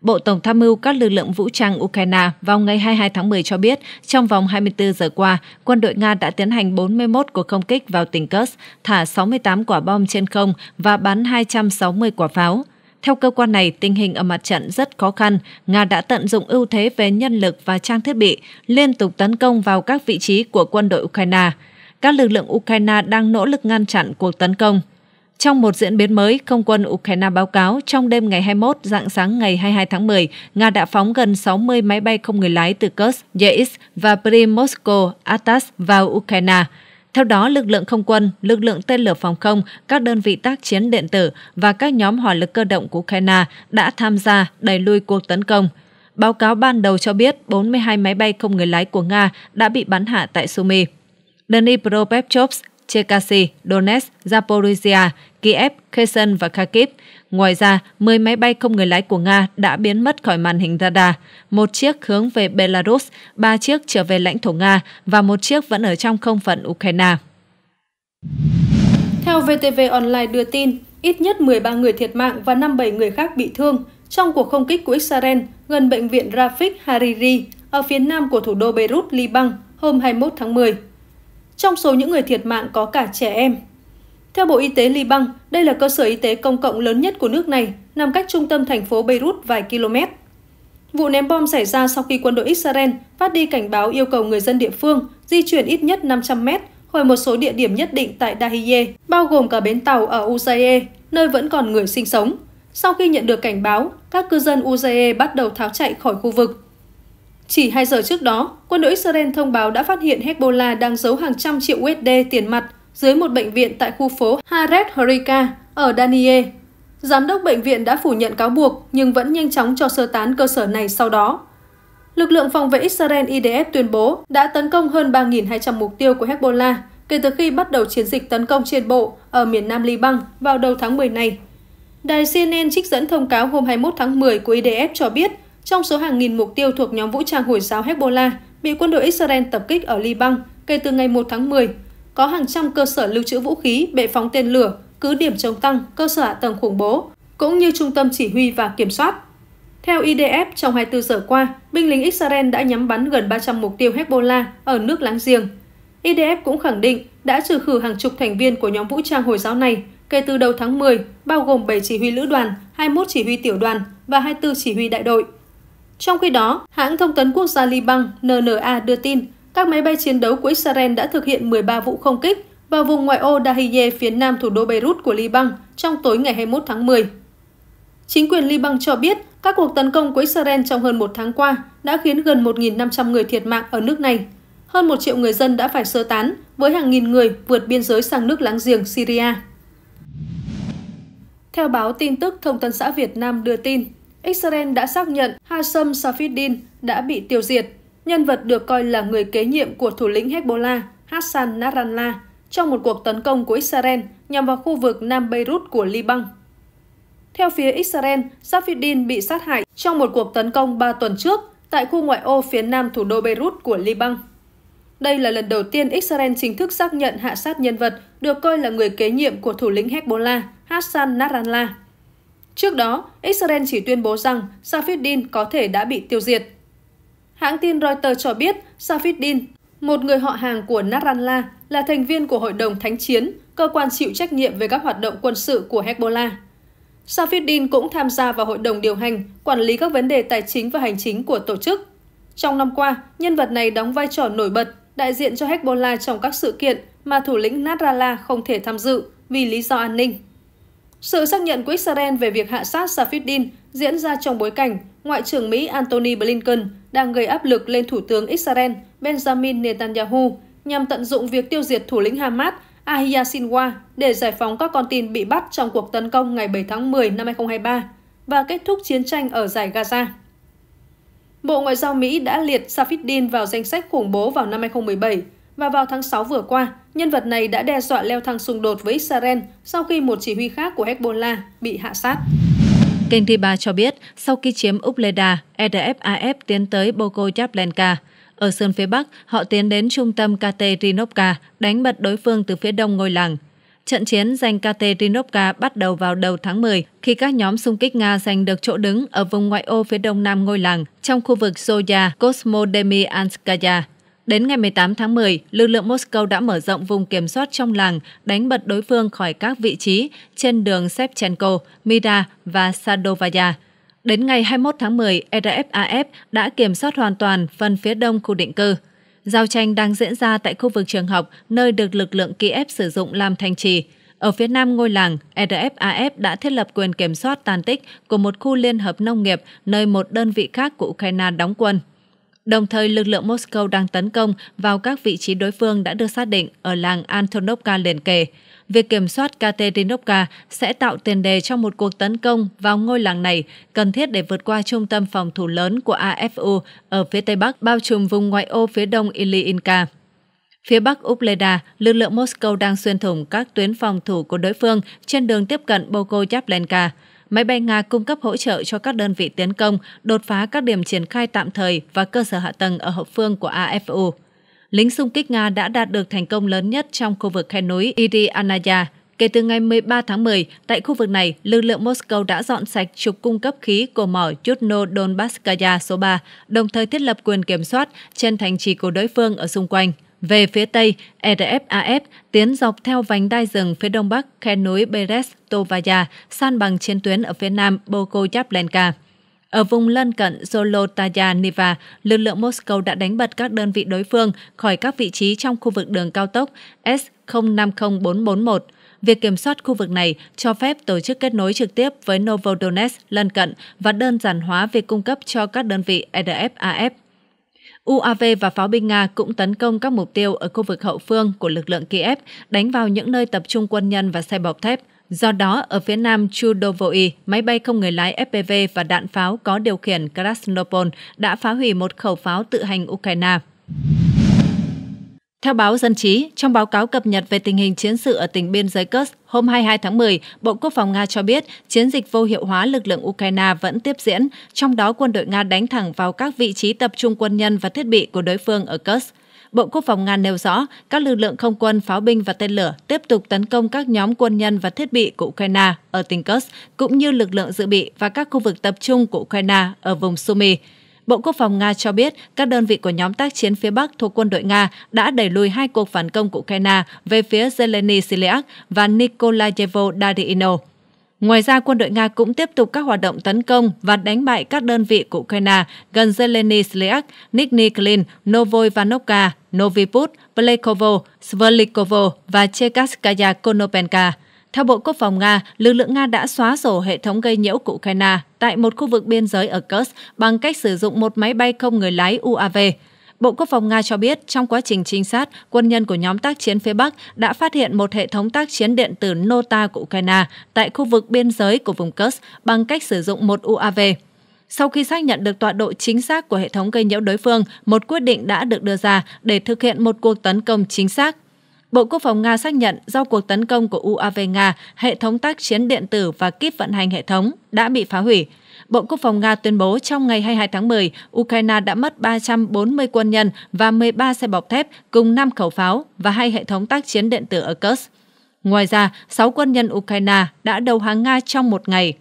Bộ Tổng tham mưu các lực lượng vũ trang Ukraine vào ngày hai mươi hai tháng mười cho biết, trong vòng hai mươi tư giờ qua, quân đội Nga đã tiến hành bốn mươi mốt cuộc không kích vào tỉnh Kursk, thả sáu mươi tám quả bom trên không và bắn hai trăm sáu mươi quả pháo. Theo cơ quan này, tình hình ở mặt trận rất khó khăn. Nga đã tận dụng ưu thế về nhân lực và trang thiết bị, liên tục tấn công vào các vị trí của quân đội Ukraine. Các lực lượng Ukraine đang nỗ lực ngăn chặn cuộc tấn công. Trong một diễn biến mới, không quân Ukraine báo cáo trong đêm ngày hai mươi mốt, rạng sáng ngày hai mươi hai tháng mười, Nga đã phóng gần sáu mươi máy bay không người lái từ Kursk, Yeisk và Primorsko Atas vào Ukraine. Theo đó, lực lượng không quân, lực lượng tên lửa phòng không, các đơn vị tác chiến điện tử và các nhóm hỏa lực cơ động của Ukraine đã tham gia đẩy lùi cuộc tấn công. Báo cáo ban đầu cho biết bốn mươi hai máy bay không người lái của Nga đã bị bắn hạ tại Sumy, Dnipropetrovsk, Cherkasy, Donetsk, Zaporizhia, Kiev, Kherson và Kharkiv. Ngoài ra, mười máy bay không người lái của Nga đã biến mất khỏi màn hình radar. Một chiếc hướng về Belarus, ba chiếc trở về lãnh thổ Nga và một chiếc vẫn ở trong không phận Ukraine. Theo V T V Online đưa tin, ít nhất mười ba người thiệt mạng và năm mươi bảy người khác bị thương trong cuộc không kích của Israel gần bệnh viện Rafik Hariri ở phía nam của thủ đô Beirut, Liban hôm hai mươi mốt tháng mười. Trong số những người thiệt mạng có cả trẻ em. Theo Bộ Y tế Liban, đây là cơ sở y tế công cộng lớn nhất của nước này, nằm cách trung tâm thành phố Beirut vài km. Vụ ném bom xảy ra sau khi quân đội Israel phát đi cảnh báo yêu cầu người dân địa phương di chuyển ít nhất năm trăm mét khỏi một số địa điểm nhất định tại Dahye, bao gồm cả bến tàu ở Uzaye, nơi vẫn còn người sinh sống. Sau khi nhận được cảnh báo, các cư dân Uzaye bắt đầu tháo chạy khỏi khu vực. Chỉ hai giờ trước đó, quân đội Israel thông báo đã phát hiện Hezbollah đang giấu hàng trăm triệu u ét đê tiền mặt dưới một bệnh viện tại khu phố Haret Harika ở Dahye. Giám đốc bệnh viện đã phủ nhận cáo buộc nhưng vẫn nhanh chóng cho sơ tán cơ sở này sau đó. Lực lượng phòng vệ Israel I D F tuyên bố đã tấn công hơn ba nghìn hai trăm mục tiêu của Hezbollah kể từ khi bắt đầu chiến dịch tấn công trên bộ ở miền nam Liban vào đầu tháng mười này. Đài C N N trích dẫn thông cáo hôm hai mươi mốt tháng mười của I D F cho biết trong số hàng nghìn mục tiêu thuộc nhóm vũ trang Hồi giáo Hezbollah bị quân đội Israel tập kích ở Liban kể từ ngày một tháng mười, có hàng trăm cơ sở lưu trữ vũ khí, bệ phóng tên lửa, cứ điểm chống tăng, cơ sở hạ tầng khủng bố, cũng như trung tâm chỉ huy và kiểm soát. Theo I D F, trong hai mươi tư giờ qua, binh lính Israel đã nhắm bắn gần ba trăm mục tiêu Hezbollah ở nước láng giềng. I D F cũng khẳng định đã trừ khử hàng chục thành viên của nhóm vũ trang Hồi giáo này kể từ đầu tháng mười, bao gồm bảy chỉ huy lữ đoàn, hai mươi mốt chỉ huy tiểu đoàn và hai mươi tư chỉ huy đại đội. Trong khi đó, hãng thông tấn quốc gia Liban N N A đưa tin các máy bay chiến đấu của Israel đã thực hiện mười ba vụ không kích vào vùng ngoại ô Dahye phía nam thủ đô Beirut của Liban trong tối ngày hai mươi mốt tháng mười. Chính quyền Liban cho biết các cuộc tấn công của Israel trong hơn một tháng qua đã khiến gần một nghìn năm trăm người thiệt mạng ở nước này. Hơn một triệu người dân đã phải sơ tán, với hàng nghìn người vượt biên giới sang nước láng giềng Syria. Theo báo tin tức Thông tấn xã Việt Nam đưa tin, Israel đã xác nhận Hassan Safieddine đã bị tiêu diệt, nhân vật được coi là người kế nhiệm của thủ lĩnh Hezbollah Hassan Nasrallah trong một cuộc tấn công của Israel nhằm vào khu vực Nam Beirut của Liban. Theo phía Israel, Safieddine bị sát hại trong một cuộc tấn công ba tuần trước tại khu ngoại ô phía nam thủ đô Beirut của Liban. Đây là lần đầu tiên Israel chính thức xác nhận hạ sát nhân vật được coi là người kế nhiệm của thủ lĩnh Hezbollah Hassan Nasrallah. Trước đó, Israel chỉ tuyên bố rằng Safieddine có thể đã bị tiêu diệt. Hãng tin Reuters cho biết Safieddine, một người họ hàng của Nasrallah, là thành viên của Hội đồng Thánh chiến, cơ quan chịu trách nhiệm về các hoạt động quân sự của Hezbollah. Safieddine cũng tham gia vào Hội đồng điều hành, quản lý các vấn đề tài chính và hành chính của tổ chức. Trong năm qua, nhân vật này đóng vai trò nổi bật, đại diện cho Hezbollah trong các sự kiện mà thủ lĩnh Nasrallah không thể tham dự vì lý do an ninh. Sự xác nhận của Israel về việc hạ sát Safieddine diễn ra trong bối cảnh Ngoại trưởng Mỹ Antony Blinken đang gây áp lực lên Thủ tướng Israel Benjamin Netanyahu nhằm tận dụng việc tiêu diệt thủ lĩnh Hamas Yahya Sinwar để giải phóng các con tin bị bắt trong cuộc tấn công ngày bảy tháng mười năm hai nghìn không trăm hai mươi ba và kết thúc chiến tranh ở dải Gaza. Bộ Ngoại giao Mỹ đã liệt Safieddine vào danh sách khủng bố vào năm hai nghìn không trăm mười bảy, và vào tháng sáu vừa qua, nhân vật này đã đe dọa leo thang xung đột với Israel sau khi một chỉ huy khác của Hezbollah bị hạ sát. Kênh T ba cho biết, sau khi chiếm Ugledar, E D F A F tiến tới Bogoyavlenka. Ở sườn phía Bắc, họ tiến đến trung tâm Katerinovka, đánh bật đối phương từ phía đông ngôi làng. Trận chiến giành Katerinovka bắt đầu vào đầu tháng mười, khi các nhóm xung kích Nga giành được chỗ đứng ở vùng ngoại ô phía đông nam ngôi làng, trong khu vực Zoya Kosmodemyanskaya. Đến ngày mười tám tháng mười, lực lượng Moscow đã mở rộng vùng kiểm soát trong làng, đánh bật đối phương khỏi các vị trí trên đường Shevchenko, Mira và Sadovaya. Đến ngày hai mươi mốt tháng mười, E D F A F đã kiểm soát hoàn toàn phần phía đông khu định cư. Giao tranh đang diễn ra tại khu vực trường học, nơi được lực lượng Kiev sử dụng làm thành trì. Ở phía nam ngôi làng, E D F A F đã thiết lập quyền kiểm soát tàn tích của một khu liên hợp nông nghiệp, nơi một đơn vị khác của Ukraine đóng quân. Đồng thời, lực lượng Moscow đang tấn công vào các vị trí đối phương đã được xác định ở làng Antonovka liền kề. Việc kiểm soát Katerinovka sẽ tạo tiền đề cho một cuộc tấn công vào ngôi làng này, cần thiết để vượt qua trung tâm phòng thủ lớn của A F U ở phía Tây Bắc, bao trùm vùng ngoại ô phía đông Ilyinka. Phía Bắc Ugleda, lực lượng Moscow đang xuyên thủng các tuyến phòng thủ của đối phương trên đường tiếp cận Bogoyavlenka. Máy bay Nga cung cấp hỗ trợ cho các đơn vị tiến công, đột phá các điểm triển khai tạm thời và cơ sở hạ tầng ở hậu phương của A F U. Lính xung kích Nga đã đạt được thành công lớn nhất trong khu vực khe núi Irianaya. Kể từ ngày mười ba tháng mười, tại khu vực này, lực lượng Moscow đã dọn sạch trục cung cấp khí của mỏ Yudno-Donbaskaya số ba, đồng thời thiết lập quyền kiểm soát trên thành trì của đối phương ở xung quanh. Về phía Tây, E D F A F tiến dọc theo vành đai rừng phía đông bắc khe núi Berestovaya, san bằng chiến tuyến ở phía nam Bogoyavlenka. Ở vùng lân cận Zolotaya Neva, lực lượng Moscow đã đánh bật các đơn vị đối phương khỏi các vị trí trong khu vực đường cao tốc S không năm không bốn bốn một. Việc kiểm soát khu vực này cho phép tổ chức kết nối trực tiếp với Novodonetsk lân cận và đơn giản hóa việc cung cấp cho các đơn vị I D F A F. U A V và pháo binh Nga cũng tấn công các mục tiêu ở khu vực hậu phương của lực lượng Kiev, đánh vào những nơi tập trung quân nhân và xe bọc thép. Do đó, ở phía nam Chudovoi, máy bay không người lái F P V và đạn pháo có điều khiển Krasnopol đã phá hủy một khẩu pháo tự hành Ukraine. Theo báo Dân trí, trong báo cáo cập nhật về tình hình chiến sự ở tỉnh biên giới Kursk hôm hai mươi hai tháng mười, Bộ Quốc phòng Nga cho biết chiến dịch vô hiệu hóa lực lượng Ukraine vẫn tiếp diễn, trong đó quân đội Nga đánh thẳng vào các vị trí tập trung quân nhân và thiết bị của đối phương ở Kursk. Bộ Quốc phòng Nga nêu rõ, các lực lượng không quân, pháo binh và tên lửa tiếp tục tấn công các nhóm quân nhân và thiết bị của Ukraine ở tỉnh Kursk, cũng như lực lượng dự bị và các khu vực tập trung của Ukraine ở vùng Sumy. Bộ Quốc phòng Nga cho biết các đơn vị của nhóm tác chiến phía Bắc thuộc quân đội Nga đã đẩy lùi hai cuộc phản công của Ukraine về phía Zeleny Siliak và Nikolayevo Darino. Ngoài ra, quân đội Nga cũng tiếp tục các hoạt động tấn công và đánh bại các đơn vị của Ukraine gần Zeleny Siliak, Nizhny Klin, Novoivanovka, Noviput, Plekovo, Sverdlikovo và Cherkaskaya Konopenka. Theo Bộ Quốc phòng Nga, lực lượng Nga đã xóa sổ hệ thống gây nhiễu của Ukraine tại một khu vực biên giới ở Kursk bằng cách sử dụng một máy bay không người lái U A V. Bộ Quốc phòng Nga cho biết trong quá trình trinh sát, quân nhân của nhóm tác chiến phía Bắc đã phát hiện một hệ thống tác chiến điện tử Nota của Ukraine tại khu vực biên giới của vùng Kursk bằng cách sử dụng một U A V. Sau khi xác nhận được tọa độ chính xác của hệ thống gây nhiễu đối phương, một quyết định đã được đưa ra để thực hiện một cuộc tấn công chính xác. Bộ Quốc phòng Nga xác nhận do cuộc tấn công của U A V Nga, hệ thống tác chiến điện tử và kíp vận hành hệ thống đã bị phá hủy. Bộ Quốc phòng Nga tuyên bố trong ngày hai mươi hai tháng mười, Ukraine đã mất ba trăm bốn mươi quân nhân và mười ba xe bọc thép cùng năm khẩu pháo và hai hệ thống tác chiến điện tử ở Kursk. Ngoài ra, sáu quân nhân Ukraine đã đầu hàng Nga trong một ngày.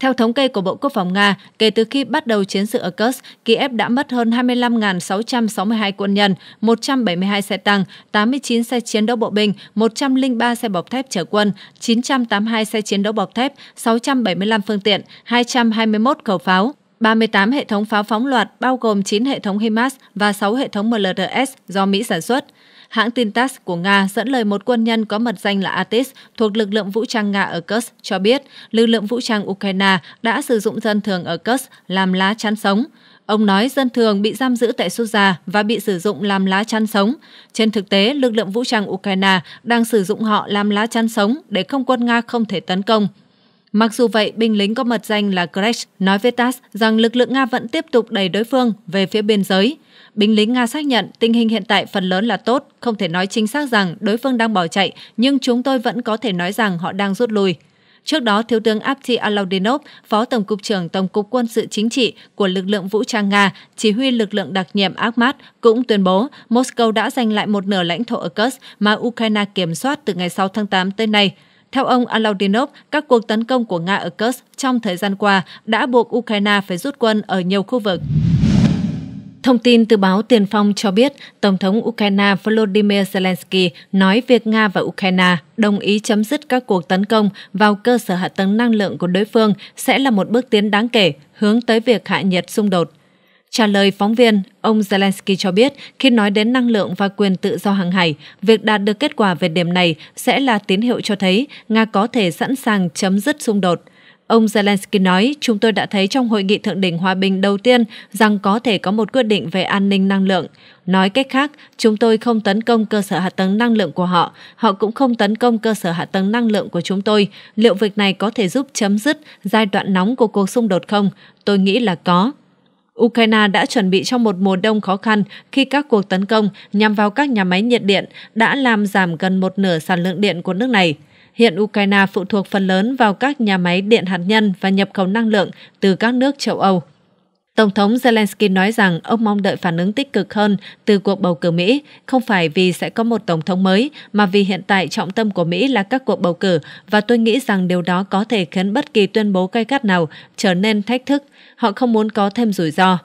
Theo thống kê của Bộ Quốc phòng Nga, kể từ khi bắt đầu chiến sự ở Kursk, Kiev đã mất hơn hai mươi lăm nghìn sáu trăm sáu mươi hai quân nhân, một trăm bảy mươi hai xe tăng, tám mươi chín xe chiến đấu bộ binh, một trăm lẻ ba xe bọc thép chở quân, chín trăm tám mươi hai xe chiến đấu bọc thép, sáu trăm bảy mươi lăm phương tiện, hai trăm hai mươi mốt khẩu pháo, ba mươi tám hệ thống pháo phóng loạt bao gồm chín hệ thống HIMARS và sáu hệ thống M L R S do Mỹ sản xuất. Hãng tin TASS của Nga dẫn lời một quân nhân có mật danh là Atis thuộc lực lượng vũ trang Nga ở Kursk cho biết lực lượng vũ trang Ukraine đã sử dụng dân thường ở Kursk làm lá chắn sống. Ông nói dân thường bị giam giữ tại sút già và bị sử dụng làm lá chắn sống. Trên thực tế, lực lượng vũ trang Ukraine đang sử dụng họ làm lá chắn sống để không quân Nga không thể tấn công. Mặc dù vậy, binh lính có mật danh là Kresh nói với TASS rằng lực lượng Nga vẫn tiếp tục đẩy đối phương về phía biên giới. Binh lính Nga xác nhận tình hình hiện tại phần lớn là tốt, không thể nói chính xác rằng đối phương đang bỏ chạy, nhưng chúng tôi vẫn có thể nói rằng họ đang rút lui. Trước đó, Thiếu tướng Apti Alaudinov, Phó Tổng cục trưởng Tổng cục Quân sự Chính trị của lực lượng vũ trang Nga, chỉ huy lực lượng đặc nhiệm Akhmat, cũng tuyên bố Moscow đã giành lại một nửa lãnh thổ ở Kursk mà Ukraine kiểm soát từ ngày sáu tháng tám tới nay. Theo ông Alaudinov, các cuộc tấn công của Nga ở Kursk trong thời gian qua đã buộc Ukraine phải rút quân ở nhiều khu vực. Thông tin từ báo Tiền Phong cho biết, Tổng thống Ukraine Volodymyr Zelensky nói việc Nga và Ukraine đồng ý chấm dứt các cuộc tấn công vào cơ sở hạ tầng năng lượng của đối phương sẽ là một bước tiến đáng kể hướng tới việc hạ nhiệt xung đột. Trả lời phóng viên, ông Zelensky cho biết khi nói đến năng lượng và quyền tự do hàng hải, việc đạt được kết quả về điểm này sẽ là tín hiệu cho thấy Nga có thể sẵn sàng chấm dứt xung đột. Ông Zelensky nói, chúng tôi đã thấy trong hội nghị thượng đỉnh hòa bình đầu tiên rằng có thể có một quyết định về an ninh năng lượng. Nói cách khác, chúng tôi không tấn công cơ sở hạ tầng năng lượng của họ, họ cũng không tấn công cơ sở hạ tầng năng lượng của chúng tôi. Liệu việc này có thể giúp chấm dứt giai đoạn nóng của cuộc xung đột không? Tôi nghĩ là có. Ukraine đã chuẩn bị cho một mùa đông khó khăn khi các cuộc tấn công nhằm vào các nhà máy nhiệt điện đã làm giảm gần một nửa sản lượng điện của nước này. Hiện Ukraine phụ thuộc phần lớn vào các nhà máy điện hạt nhân và nhập khẩu năng lượng từ các nước châu Âu. Tổng thống Zelensky nói rằng ông mong đợi phản ứng tích cực hơn từ cuộc bầu cử Mỹ, không phải vì sẽ có một tổng thống mới, mà vì hiện tại trọng tâm của Mỹ là các cuộc bầu cử, và tôi nghĩ rằng điều đó có thể khiến bất kỳ tuyên bố gay gắt nào trở nên thách thức. Họ không muốn có thêm rủi ro.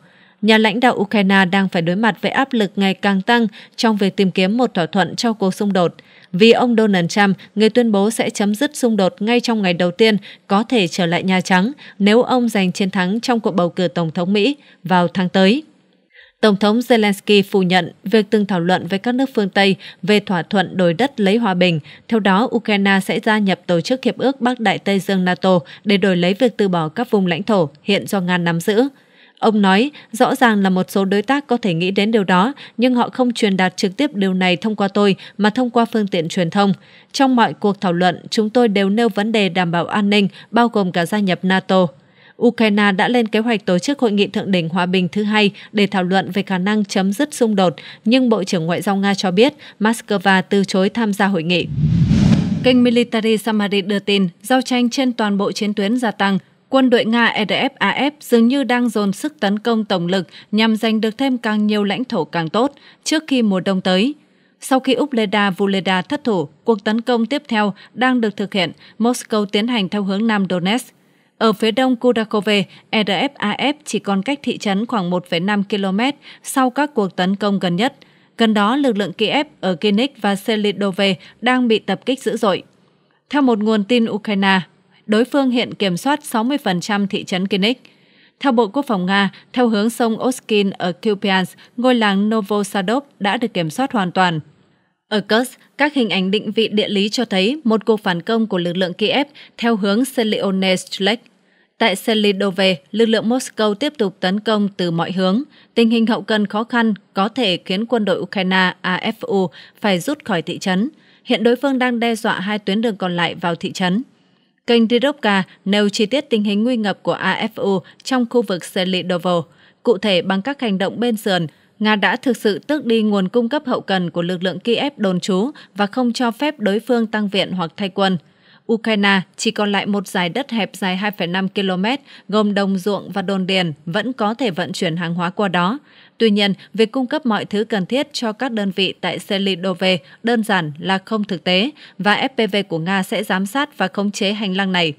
nhà lãnh đạo Ukraine đang phải đối mặt với áp lực ngày càng tăng trong việc tìm kiếm một thỏa thuận cho cuộc xung đột, vì ông Donald Trump, người tuyên bố sẽ chấm dứt xung đột ngay trong ngày đầu tiên, có thể trở lại Nhà Trắng nếu ông giành chiến thắng trong cuộc bầu cử Tổng thống Mỹ vào tháng tới. Tổng thống Zelensky phủ nhận việc từng thảo luận với các nước phương Tây về thỏa thuận đổi đất lấy hòa bình. Theo đó, Ukraine sẽ gia nhập Tổ chức Hiệp ước Bắc Đại Tây Dương NATO để đổi lấy việc từ bỏ các vùng lãnh thổ hiện do Nga nắm giữ. Ông nói, rõ ràng là một số đối tác có thể nghĩ đến điều đó, nhưng họ không truyền đạt trực tiếp điều này thông qua tôi, mà thông qua phương tiện truyền thông. Trong mọi cuộc thảo luận, chúng tôi đều nêu vấn đề đảm bảo an ninh, bao gồm cả gia nhập NATO. Ukraine đã lên kế hoạch tổ chức hội nghị thượng đỉnh hòa bình thứ hai để thảo luận về khả năng chấm dứt xung đột, nhưng Bộ trưởng Ngoại giao Nga cho biết Moscow từ chối tham gia hội nghị. Kênh Military Summary đưa tin, giao tranh trên toàn bộ chiến tuyến gia tăng. Quân đội Nga I D F A F dường như đang dồn sức tấn công tổng lực nhằm giành được thêm càng nhiều lãnh thổ càng tốt trước khi mùa đông tới. Sau khi Ugledar Vuledar thất thủ, cuộc tấn công tiếp theo đang được thực hiện, Moscow tiến hành theo hướng nam Donetsk. Ở phía đông Kudakove, I D F A F chỉ còn cách thị trấn khoảng một phẩy năm ki lô mét sau các cuộc tấn công gần nhất. Gần đó, lực lượng Kiev ở Kinnik và Selidovo đang bị tập kích dữ dội. Theo một nguồn tin Ukraine, đối phương hiện kiểm soát sáu mươi phần trăm thị trấn Kinnik. Theo Bộ Quốc phòng Nga, theo hướng sông Oskin ở Kupiansk, ngôi làng Novosadov đã được kiểm soát hoàn toàn. Ở Kursk, các hình ảnh định vị địa lý cho thấy một cuộc phản công của lực lượng Kiev theo hướng Selionetsk. Tại Selidove, lực lượng Moscow tiếp tục tấn công từ mọi hướng. Tình hình hậu cần khó khăn có thể khiến quân đội Ukraine A F U phải rút khỏi thị trấn. Hiện đối phương đang đe dọa hai tuyến đường còn lại vào thị trấn. Kênh Dirovka nêu chi tiết tình hình nguy ngập của A F U trong khu vực Selidovo. Cụ thể, bằng các hành động bên sườn, Nga đã thực sự tước đi nguồn cung cấp hậu cần của lực lượng Kiev đồn trú và không cho phép đối phương tăng viện hoặc thay quân. Ukraine chỉ còn lại một dải đất hẹp dài hai phẩy năm ki lô mét, gồm đồng ruộng và đồn điền, vẫn có thể vận chuyển hàng hóa qua đó. Tuy nhiên, việc cung cấp mọi thứ cần thiết cho các đơn vị tại Selidove đơn giản là không thực tế, và F P V của Nga sẽ giám sát và khống chế hành lang này.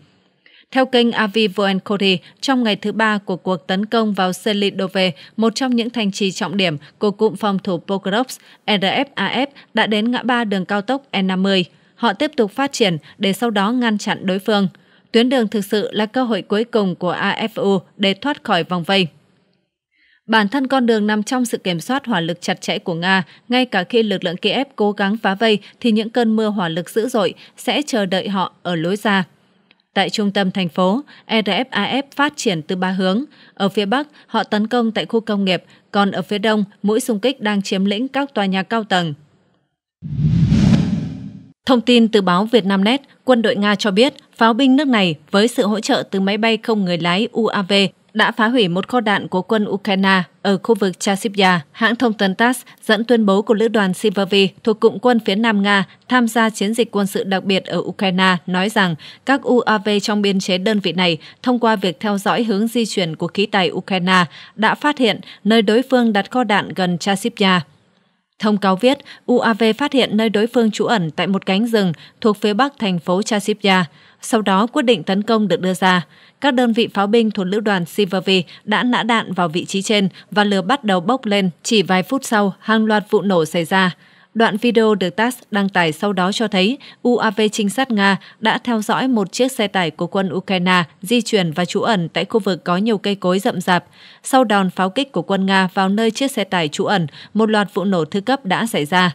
Theo kênh Avivoenkori, trong ngày thứ ba của cuộc tấn công vào Selidove, một trong những thành trì trọng điểm của cụm phòng thủ Pokrovsk, I D F A F đã đến ngã ba đường cao tốc E năm mươi. Họ tiếp tục phát triển để sau đó ngăn chặn đối phương. Tuyến đường thực sự là cơ hội cuối cùng của A F U để thoát khỏi vòng vây. Bản thân con đường nằm trong sự kiểm soát hỏa lực chặt chẽ của Nga, ngay cả khi lực lượng Kiev cố gắng phá vây thì những cơn mưa hỏa lực dữ dội sẽ chờ đợi họ ở lối ra. Tại trung tâm thành phố, I D F A F phát triển từ ba hướng. Ở phía Bắc, họ tấn công tại khu công nghiệp, còn ở phía Đông, mũi xung kích đang chiếm lĩnh các tòa nhà cao tầng. Thông tin từ báo Vietnamnet, quân đội Nga cho biết pháo binh nước này với sự hỗ trợ từ máy bay không người lái U A V đã phá hủy một kho đạn của quân Ukraine ở khu vực Chasiv Yar. Hãng thông tấn TASS dẫn tuyên bố của Lữ đoàn Sivervy thuộc cụm quân phía Nam Nga tham gia chiến dịch quân sự đặc biệt ở Ukraine nói rằng các U A V trong biên chế đơn vị này thông qua việc theo dõi hướng di chuyển của khí tài Ukraine đã phát hiện nơi đối phương đặt kho đạn gần Chasiv Yar. Thông cáo viết, U A V phát hiện nơi đối phương trú ẩn tại một cánh rừng thuộc phía bắc thành phố Chasiv Yar. Sau đó, quyết định tấn công được đưa ra. Các đơn vị pháo binh thuộc Lữ đoàn Sivervy đã nã đạn vào vị trí trên và lửa bắt đầu bốc lên. Chỉ vài phút sau, hàng loạt vụ nổ xảy ra. Đoạn video được TASS đăng tải sau đó cho thấy U A V trinh sát Nga đã theo dõi một chiếc xe tải của quân Ukraine di chuyển và trú ẩn tại khu vực có nhiều cây cối rậm rạp. Sau đòn pháo kích của quân Nga vào nơi chiếc xe tải trú ẩn, một loạt vụ nổ thứ cấp đã xảy ra.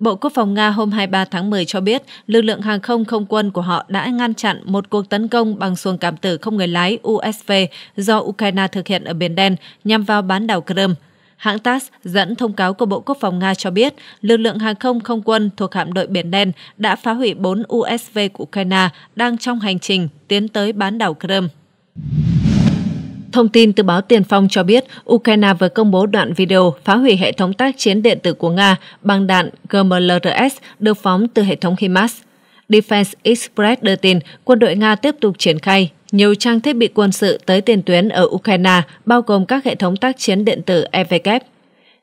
Bộ Quốc phòng Nga hôm hai mươi ba tháng mười cho biết lực lượng hàng không không quân của họ đã ngăn chặn một cuộc tấn công bằng xuồng cảm tử không người lái U S V do Ukraine thực hiện ở Biển Đen nhằm vào bán đảo Crimea. Hãng TASS dẫn thông cáo của Bộ Quốc phòng Nga cho biết lực lượng hàng không không quân thuộc hạm đội Biển Đen đã phá hủy bốn U S V của Ukraine đang trong hành trình tiến tới bán đảo Crimea. Thông tin từ báo Tiền Phong cho biết Ukraine vừa công bố đoạn video phá hủy hệ thống tác chiến điện tử của Nga bằng đạn G M L R S được phóng từ hệ thống HIMARS. Defense Express đưa tin quân đội Nga tiếp tục triển khai nhiều trang thiết bị quân sự tới tiền tuyến ở Ukraine, bao gồm các hệ thống tác chiến điện tử E V K.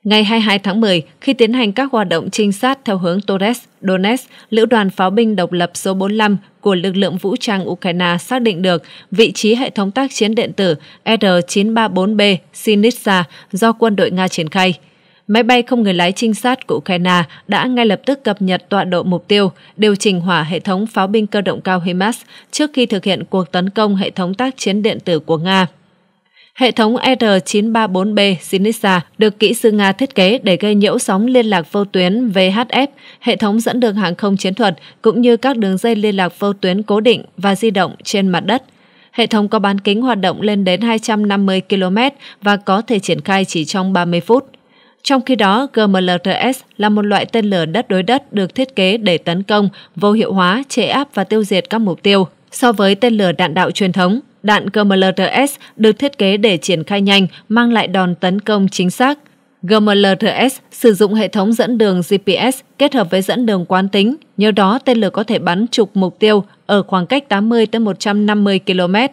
Ngày hai mươi hai tháng mười, khi tiến hành các hoạt động trinh sát theo hướng Torres, Donetsk, Lữ đoàn Pháo binh độc lập số bốn mươi lăm của lực lượng vũ trang Ukraine xác định được vị trí hệ thống tác chiến điện tử R chín ba bốn B Sinitsa do quân đội Nga triển khai. Máy bay không người lái trinh sát của Ukraine đã ngay lập tức cập nhật tọa độ mục tiêu, điều chỉnh hỏa hệ thống pháo binh cơ động cao HIMARS trước khi thực hiện cuộc tấn công hệ thống tác chiến điện tử của Nga. Hệ thống R chín ba bốn B Sinitsa được kỹ sư Nga thiết kế để gây nhiễu sóng liên lạc vô tuyến vê hát ép, hệ thống dẫn đường hàng không chiến thuật, cũng như các đường dây liên lạc vô tuyến cố định và di động trên mặt đất. Hệ thống có bán kính hoạt động lên đến hai trăm năm mươi ki lô mét và có thể triển khai chỉ trong ba mươi phút. Trong khi đó, giê em lờ rờ ét là một loại tên lửa đất đối đất được thiết kế để tấn công, vô hiệu hóa, chế áp và tiêu diệt các mục tiêu. So với tên lửa đạn đạo truyền thống, đạn giê em lờ rờ ét được thiết kế để triển khai nhanh, mang lại đòn tấn công chính xác. giê em lờ rờ ét sử dụng hệ thống dẫn đường giê pê ét kết hợp với dẫn đường quán tính, nhờ đó tên lửa có thể bắn trục mục tiêu ở khoảng cách tám mươi đến một trăm năm mươi ki lô mét.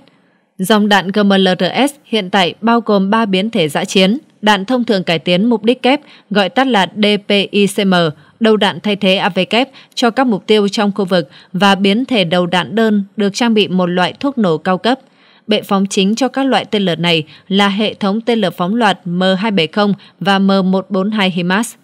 Dòng đạn giê em lờ rờ ét hiện tại bao gồm ba biến thể dã chiến. Đạn thông thường cải tiến mục đích kép, gọi tắt là đê pê i xê em, đầu đạn thay thế a vê kép cho các mục tiêu trong khu vực, và biến thể đầu đạn đơn được trang bị một loại thuốc nổ cao cấp. Bệ phóng chính cho các loại tên lửa này là hệ thống tên lửa phóng loạt M hai bảy không và M một bốn hai HIMARS.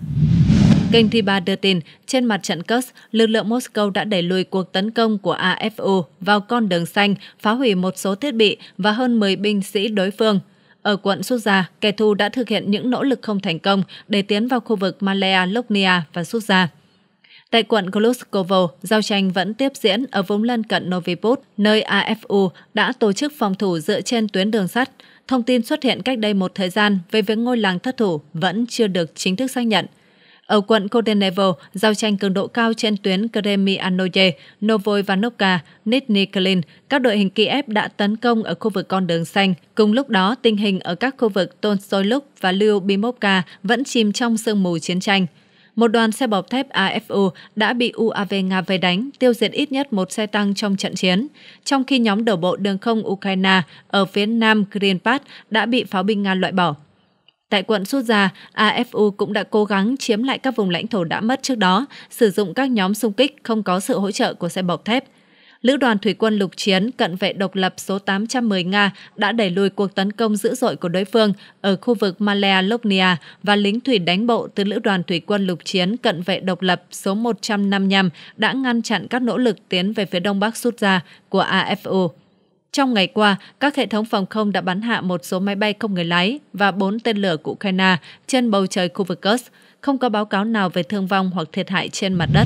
Kênh T ba đưa tin, trên mặt trận Kursk, lực lượng Moscow đã đẩy lùi cuộc tấn công của a ép u vào con đường xanh, phá hủy một số thiết bị và hơn mười binh sĩ đối phương. Ở quận Suza, kẻ thù đã thực hiện những nỗ lực không thành công để tiến vào khu vực Malaya, Lognia và Suza. Tại quận Gluskovo, giao tranh vẫn tiếp diễn ở vùng lân cận Noviput, nơi a ép u đã tổ chức phòng thủ dựa trên tuyến đường sắt. Thông tin xuất hiện cách đây một thời gian về việc ngôi làng thất thủ vẫn chưa được chính thức xác nhận. Ở quận Kodenevo, giao tranh cường độ cao trên tuyến Kremianoye, Novoivanovka, Nizhny Klin, các đội hình Kiev đã tấn công ở khu vực con đường xanh. Cùng lúc đó, tình hình ở các khu vực Tolstoyluk và Lyubimovka vẫn chìm trong sương mù chiến tranh. Một đoàn xe bọc thép a ép u đã bị u a vê Nga vây đánh, tiêu diệt ít nhất một xe tăng trong trận chiến, trong khi nhóm đổ bộ đường không Ukraine ở phía nam Greenpad đã bị pháo binh Nga loại bỏ. Tại quận Suza, a ép u cũng đã cố gắng chiếm lại các vùng lãnh thổ đã mất trước đó, sử dụng các nhóm xung kích không có sự hỗ trợ của xe bọc thép. Lữ đoàn Thủy quân lục chiến cận vệ độc lập số tám trăm mười Nga đã đẩy lùi cuộc tấn công dữ dội của đối phương ở khu vực Malaya Lognia và lính thủy đánh bộ từ Lữ đoàn Thủy quân lục chiến cận vệ độc lập số một trăm năm mươi lăm đã ngăn chặn các nỗ lực tiến về phía đông bắc Suza của a ép u. Trong ngày qua, các hệ thống phòng không đã bắn hạ một số máy bay không người lái và bốn tên lửa của Ukraine trên bầu trời khu vực Kursk, không có báo cáo nào về thương vong hoặc thiệt hại trên mặt đất.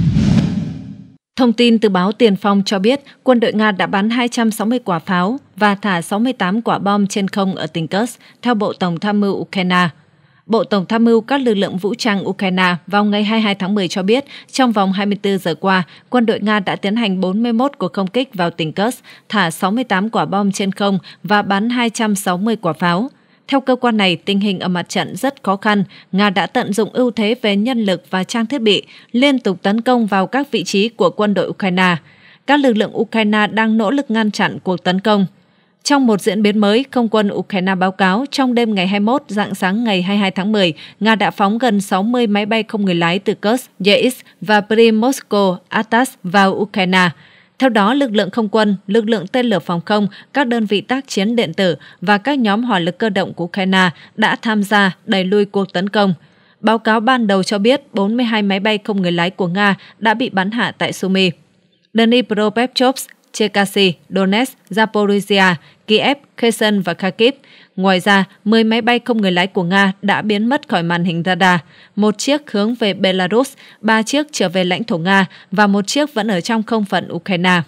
Thông tin từ báo Tiền Phong cho biết, quân đội Nga đã bắn hai trăm sáu mươi quả pháo và thả sáu mươi tám quả bom trên không ở tỉnh Kursk, theo Bộ Tổng tham mưu Ukraine. Bộ Tổng tham mưu các lực lượng vũ trang Ukraine vào ngày hai mươi hai tháng mười cho biết, trong vòng hai mươi tư giờ qua, quân đội Nga đã tiến hành bốn mươi mốt cuộc không kích vào tỉnh Kursk, thả sáu mươi tám quả bom trên không và bắn hai trăm sáu mươi quả pháo. Theo cơ quan này, tình hình ở mặt trận rất khó khăn. Nga đã tận dụng ưu thế về nhân lực và trang thiết bị, liên tục tấn công vào các vị trí của quân đội Ukraine. Các lực lượng Ukraine đang nỗ lực ngăn chặn cuộc tấn công. Trong một diễn biến mới, không quân Ukraine báo cáo trong đêm ngày hai mươi mốt, rạng sáng ngày hai mươi hai tháng mười, Nga đã phóng gần sáu mươi máy bay không người lái từ Kursk, Yeisk và Primorsko-Ataks vào Ukraine. Theo đó, lực lượng không quân, lực lượng tên lửa phòng không, các đơn vị tác chiến điện tử và các nhóm hỏa lực cơ động của Ukraine đã tham gia đẩy lùi cuộc tấn công. Báo cáo ban đầu cho biết bốn mươi hai máy bay không người lái của Nga đã bị bắn hạ tại Sumy, Dnipropetrovsk, Cherkasy, Donetsk, Zaporizhia, Kiev, Kherson và Kharkiv. Ngoài ra, mười máy bay không người lái của Nga đã biến mất khỏi màn hình radar, một chiếc hướng về Belarus, ba chiếc trở về lãnh thổ Nga và một chiếc vẫn ở trong không phận Ukraine.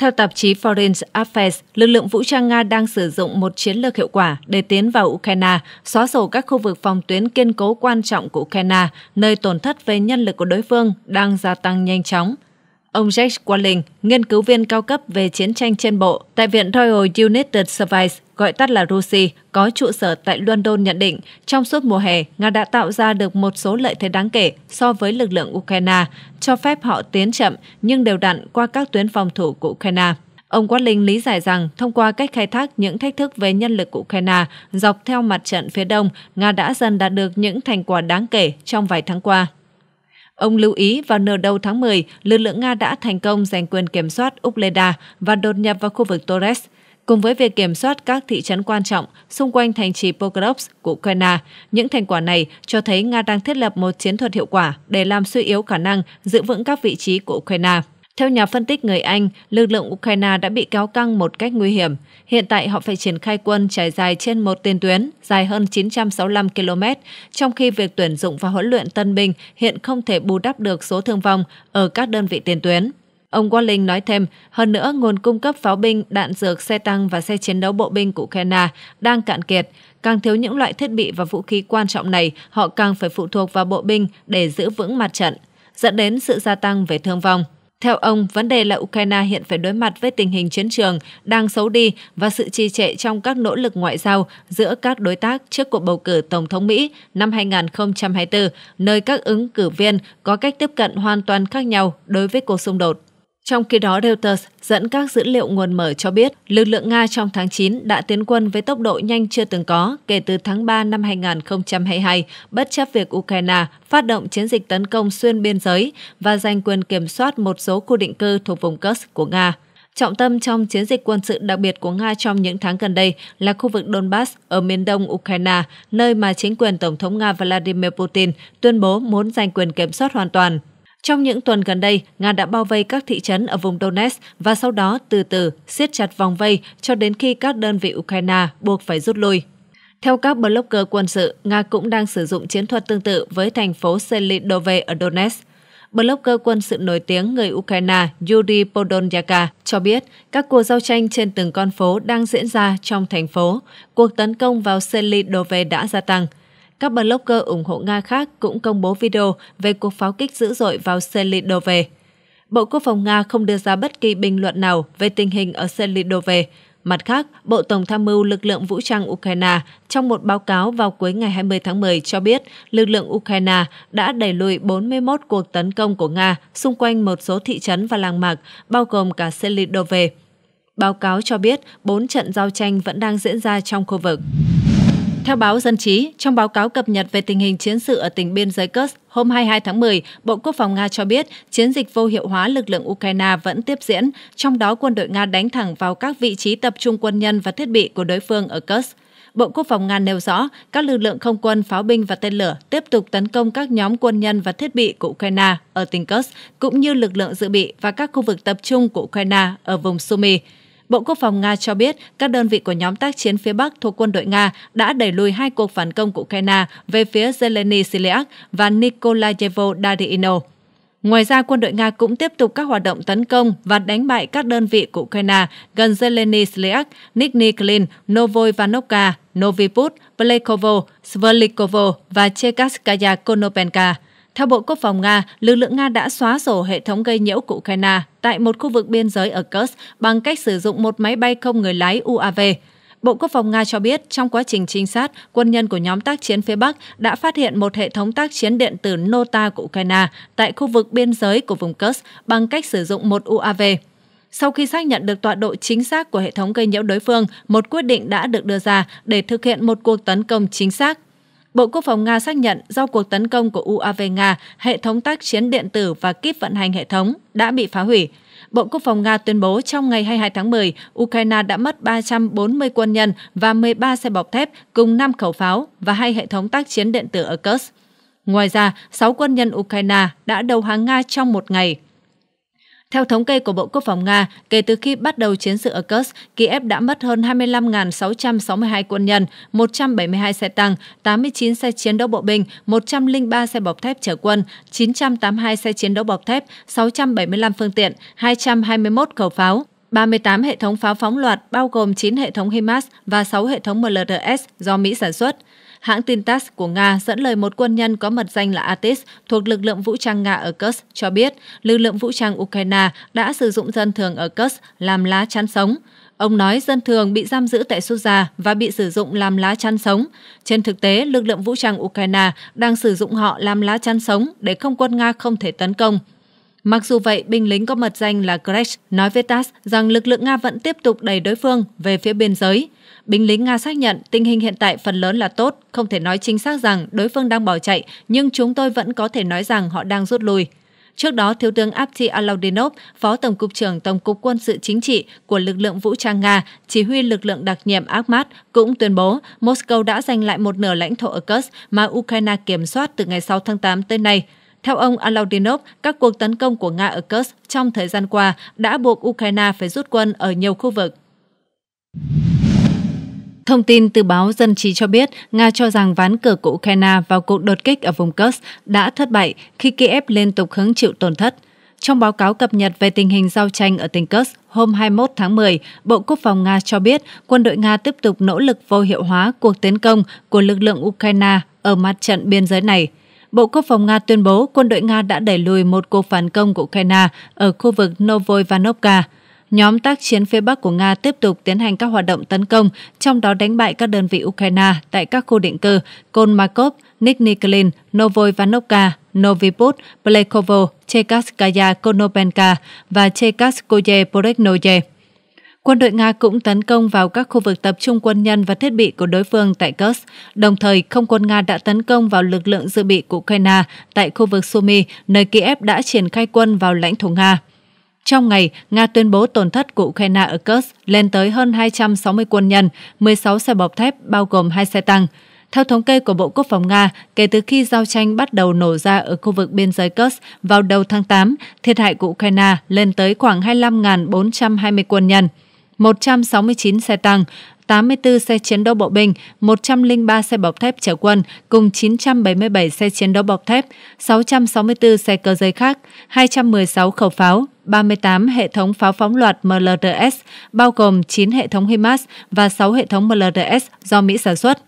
Theo tạp chí Foreign Affairs, lực lượng vũ trang Nga đang sử dụng một chiến lược hiệu quả để tiến vào Ukraine, xóa sổ các khu vực phòng tuyến kiên cố quan trọng của Ukraine, nơi tổn thất về nhân lực của đối phương đang gia tăng nhanh chóng. Ông Jack Watling, nghiên cứu viên cao cấp về chiến tranh trên bộ tại Viện Royal United Service, gọi tắt là Rusi, có trụ sở tại London nhận định, trong suốt mùa hè, Nga đã tạo ra được một số lợi thế đáng kể so với lực lượng Ukraine, cho phép họ tiến chậm nhưng đều đặn qua các tuyến phòng thủ của Ukraine. Ông Watling lý giải rằng thông qua cách khai thác những thách thức về nhân lực của Ukraine dọc theo mặt trận phía đông, Nga đã dần đạt được những thành quả đáng kể trong vài tháng qua. Ông lưu ý vào nửa đầu tháng mười, lực lượng Nga đã thành công giành quyền kiểm soát Ugledar và đột nhập vào khu vực Donetsk. Cùng với việc kiểm soát các thị trấn quan trọng xung quanh thành trì Pokrovsk của Ukraine, những thành quả này cho thấy Nga đang thiết lập một chiến thuật hiệu quả để làm suy yếu khả năng giữ vững các vị trí của Ukraine. Theo nhà phân tích người Anh, lực lượng Ukraine đã bị kéo căng một cách nguy hiểm. Hiện tại họ phải triển khai quân trải dài trên một tiền tuyến dài hơn chín trăm sáu mươi lăm ki lô mét, trong khi việc tuyển dụng và huấn luyện tân binh hiện không thể bù đắp được số thương vong ở các đơn vị tiền tuyến. Ông Watling nói thêm, hơn nữa, nguồn cung cấp pháo binh, đạn dược, xe tăng và xe chiến đấu bộ binh của Ukraine đang cạn kiệt. Càng thiếu những loại thiết bị và vũ khí quan trọng này, họ càng phải phụ thuộc vào bộ binh để giữ vững mặt trận, dẫn đến sự gia tăng về thương vong. Theo ông, vấn đề là Ukraine hiện phải đối mặt với tình hình chiến trường đang xấu đi và sự trì trệ trong các nỗ lực ngoại giao giữa các đối tác trước cuộc bầu cử Tổng thống Mỹ năm hai nghìn không trăm hai mươi tư, nơi các ứng cử viên có cách tiếp cận hoàn toàn khác nhau đối với cuộc xung đột. Trong khi đó, Reuters dẫn các dữ liệu nguồn mở cho biết lực lượng Nga trong tháng chín đã tiến quân với tốc độ nhanh chưa từng có kể từ tháng ba năm hai nghìn không trăm hai mươi hai, bất chấp việc Ukraine phát động chiến dịch tấn công xuyên biên giới và giành quyền kiểm soát một số khu định cư thuộc vùng Kursk của Nga. Trọng tâm trong chiến dịch quân sự đặc biệt của Nga trong những tháng gần đây là khu vực Donbass ở miền đông Ukraine, nơi mà chính quyền Tổng thống Nga Vladimir Putin tuyên bố muốn giành quyền kiểm soát hoàn toàn. Trong những tuần gần đây, Nga đã bao vây các thị trấn ở vùng Donetsk và sau đó từ từ siết chặt vòng vây cho đến khi các đơn vị Ukraine buộc phải rút lui. Theo các blogger quân sự, Nga cũng đang sử dụng chiến thuật tương tự với thành phố Selidovo ở Donetsk. Blogger quân sự nổi tiếng người Ukraine Yuri Podolyak cho biết các cuộc giao tranh trên từng con phố đang diễn ra trong thành phố. Cuộc tấn công vào Selidovo đã gia tăng. Các blogger ủng hộ Nga khác cũng công bố video về cuộc pháo kích dữ dội vào Selidovo. Bộ Quốc phòng Nga không đưa ra bất kỳ bình luận nào về tình hình ở Selidovo. Mặt khác, Bộ Tổng tham mưu lực lượng vũ trang Ukraine trong một báo cáo vào cuối ngày hai mươi tháng mười cho biết lực lượng Ukraine đã đẩy lùi bốn mươi mốt cuộc tấn công của Nga xung quanh một số thị trấn và làng mạc, bao gồm cả Selidovo. Báo cáo cho biết bốn trận giao tranh vẫn đang diễn ra trong khu vực. Theo báo Dân trí, trong báo cáo cập nhật về tình hình chiến sự ở tỉnh biên giới Kursk hôm hai mươi hai tháng mười, Bộ Quốc phòng Nga cho biết chiến dịch vô hiệu hóa lực lượng Ukraine vẫn tiếp diễn, trong đó quân đội Nga đánh thẳng vào các vị trí tập trung quân nhân và thiết bị của đối phương ở Kursk. Bộ Quốc phòng Nga nêu rõ, các lực lượng không quân, pháo binh và tên lửa tiếp tục tấn công các nhóm quân nhân và thiết bị của Ukraine ở tỉnh Kursk, cũng như lực lượng dự bị và các khu vực tập trung của Ukraine ở vùng Sumy. Bộ Quốc phòng Nga cho biết các đơn vị của nhóm tác chiến phía Bắc thuộc quân đội Nga đã đẩy lùi hai cuộc phản công của Ukraine về phía Zeleny Siliak và Nikolayevo Darino. Ngoài ra, quân đội Nga cũng tiếp tục các hoạt động tấn công và đánh bại các đơn vị của Ukraine gần Zeleny Siliak, Nizhny Klin, Novoivanovka, Noviput, Plekovo, Sverdlikovo và Cherkaskaya Konopenka. Theo Bộ Quốc phòng Nga, lực lượng Nga đã xóa sổ hệ thống gây nhiễu của Ukraine tại một khu vực biên giới ở Kursk bằng cách sử dụng một máy bay không người lái U A V. Bộ Quốc phòng Nga cho biết trong quá trình trinh sát, quân nhân của nhóm tác chiến phía Bắc đã phát hiện một hệ thống tác chiến điện tử Nota của Ukraine tại khu vực biên giới của vùng Kursk bằng cách sử dụng một U A V. Sau khi xác nhận được tọa độ chính xác của hệ thống gây nhiễu đối phương, một quyết định đã được đưa ra để thực hiện một cuộc tấn công chính xác. Bộ Quốc phòng Nga xác nhận do cuộc tấn công của U A V Nga, hệ thống tác chiến điện tử và kíp vận hành hệ thống đã bị phá hủy. Bộ Quốc phòng Nga tuyên bố trong ngày hai mươi hai tháng mười, Ukraine đã mất ba trăm bốn mươi quân nhân và mười ba xe bọc thép cùng năm khẩu pháo và hai hệ thống tác chiến điện tử ở Kursk. Ngoài ra, sáu quân nhân Ukraine đã đầu hàng Nga trong một ngày. Theo thống kê của Bộ Quốc phòng Nga, kể từ khi bắt đầu chiến sự ở Kursk, Kiev đã mất hơn hai mươi lăm nghìn sáu trăm sáu mươi hai quân nhân, một trăm bảy mươi hai xe tăng, tám mươi chín xe chiến đấu bộ binh, một trăm lẻ ba xe bọc thép chở quân, chín trăm tám mươi hai xe chiến đấu bọc thép, sáu trăm bảy mươi lăm phương tiện, hai trăm hai mươi mốt khẩu pháo, ba mươi tám hệ thống pháo phóng loạt bao gồm chín hệ thống HIMARS và sáu hệ thống M L R S do Mỹ sản xuất. Hãng tin TASS của Nga dẫn lời một quân nhân có mật danh là Atis thuộc lực lượng vũ trang Nga ở Kursk cho biết lực lượng vũ trang Ukraine đã sử dụng dân thường ở Kursk làm lá chắn sống. Ông nói dân thường bị giam giữ tại sút già và bị sử dụng làm lá chắn sống. Trên thực tế, lực lượng vũ trang Ukraine đang sử dụng họ làm lá chắn sống để không quân Nga không thể tấn công. Mặc dù vậy, binh lính có mật danh là Kresh nói với tát rằng lực lượng Nga vẫn tiếp tục đẩy đối phương về phía biên giới. Binh lính Nga xác nhận tình hình hiện tại phần lớn là tốt, không thể nói chính xác rằng đối phương đang bỏ chạy, nhưng chúng tôi vẫn có thể nói rằng họ đang rút lui. Trước đó, Thiếu tướng Apti Alaudinov, Phó Tổng cục trưởng Tổng cục Quân sự Chính trị của lực lượng vũ trang Nga, chỉ huy lực lượng đặc nhiệm Akhmat, cũng tuyên bố Moscow đã giành lại một nửa lãnh thổ ở Kursk mà Ukraine kiểm soát từ ngày sáu tháng tám tới nay. Theo ông Alaudinov, các cuộc tấn công của Nga ở Kursk trong thời gian qua đã buộc Ukraine phải rút quân ở nhiều khu vực. Thông tin từ báo Dân trí cho biết, Nga cho rằng ván cờ của Ukraine vào cuộc đột kích ở vùng Kursk đã thất bại khi Kiev liên tục hứng chịu tổn thất. Trong báo cáo cập nhật về tình hình giao tranh ở tỉnh Kursk hôm hai mươi mốt tháng mười, Bộ Quốc phòng Nga cho biết quân đội Nga tiếp tục nỗ lực vô hiệu hóa cuộc tiến công của lực lượng Ukraine ở mặt trận biên giới này. Bộ Quốc phòng Nga tuyên bố quân đội Nga đã đẩy lùi một cuộc phản công của Ukraine ở khu vực Novoivanovka. Nhóm tác chiến phía Bắc của Nga tiếp tục tiến hành các hoạt động tấn công, trong đó đánh bại các đơn vị Ukraine tại các khu định cư Kolmakov, Nikniklin, Novoivanovka, Noviput, Plekovo, Chekasskaya Konopenka và Chekaskoye Poreknoye. Quân đội Nga cũng tấn công vào các khu vực tập trung quân nhân và thiết bị của đối phương tại Kursk. Đồng thời, không quân Nga đã tấn công vào lực lượng dự bị của Ukraine tại khu vực Sumy, nơi Kiev đã triển khai quân vào lãnh thổ Nga. Trong ngày, Nga tuyên bố tổn thất của Ukraine ở Kursk lên tới hơn hai trăm sáu mươi quân nhân, mười sáu xe bọc thép bao gồm hai xe tăng. Theo thống kê của Bộ Quốc phòng Nga, kể từ khi giao tranh bắt đầu nổ ra ở khu vực biên giới Kursk vào đầu tháng tám, thiệt hại của Ukraine lên tới khoảng hai mươi lăm nghìn bốn trăm hai mươi quân nhân, một trăm sáu mươi chín xe tăng, tám mươi tư xe chiến đấu bộ binh, một trăm lẻ ba xe bọc thép chở quân cùng chín trăm bảy mươi bảy xe chiến đấu bọc thép, sáu trăm sáu mươi tư xe cơ giới khác, hai trăm mười sáu khẩu pháo, ba mươi tám hệ thống pháo phóng loạt M L R S, bao gồm chín hệ thống HIMARS và sáu hệ thống M L R S do Mỹ sản xuất.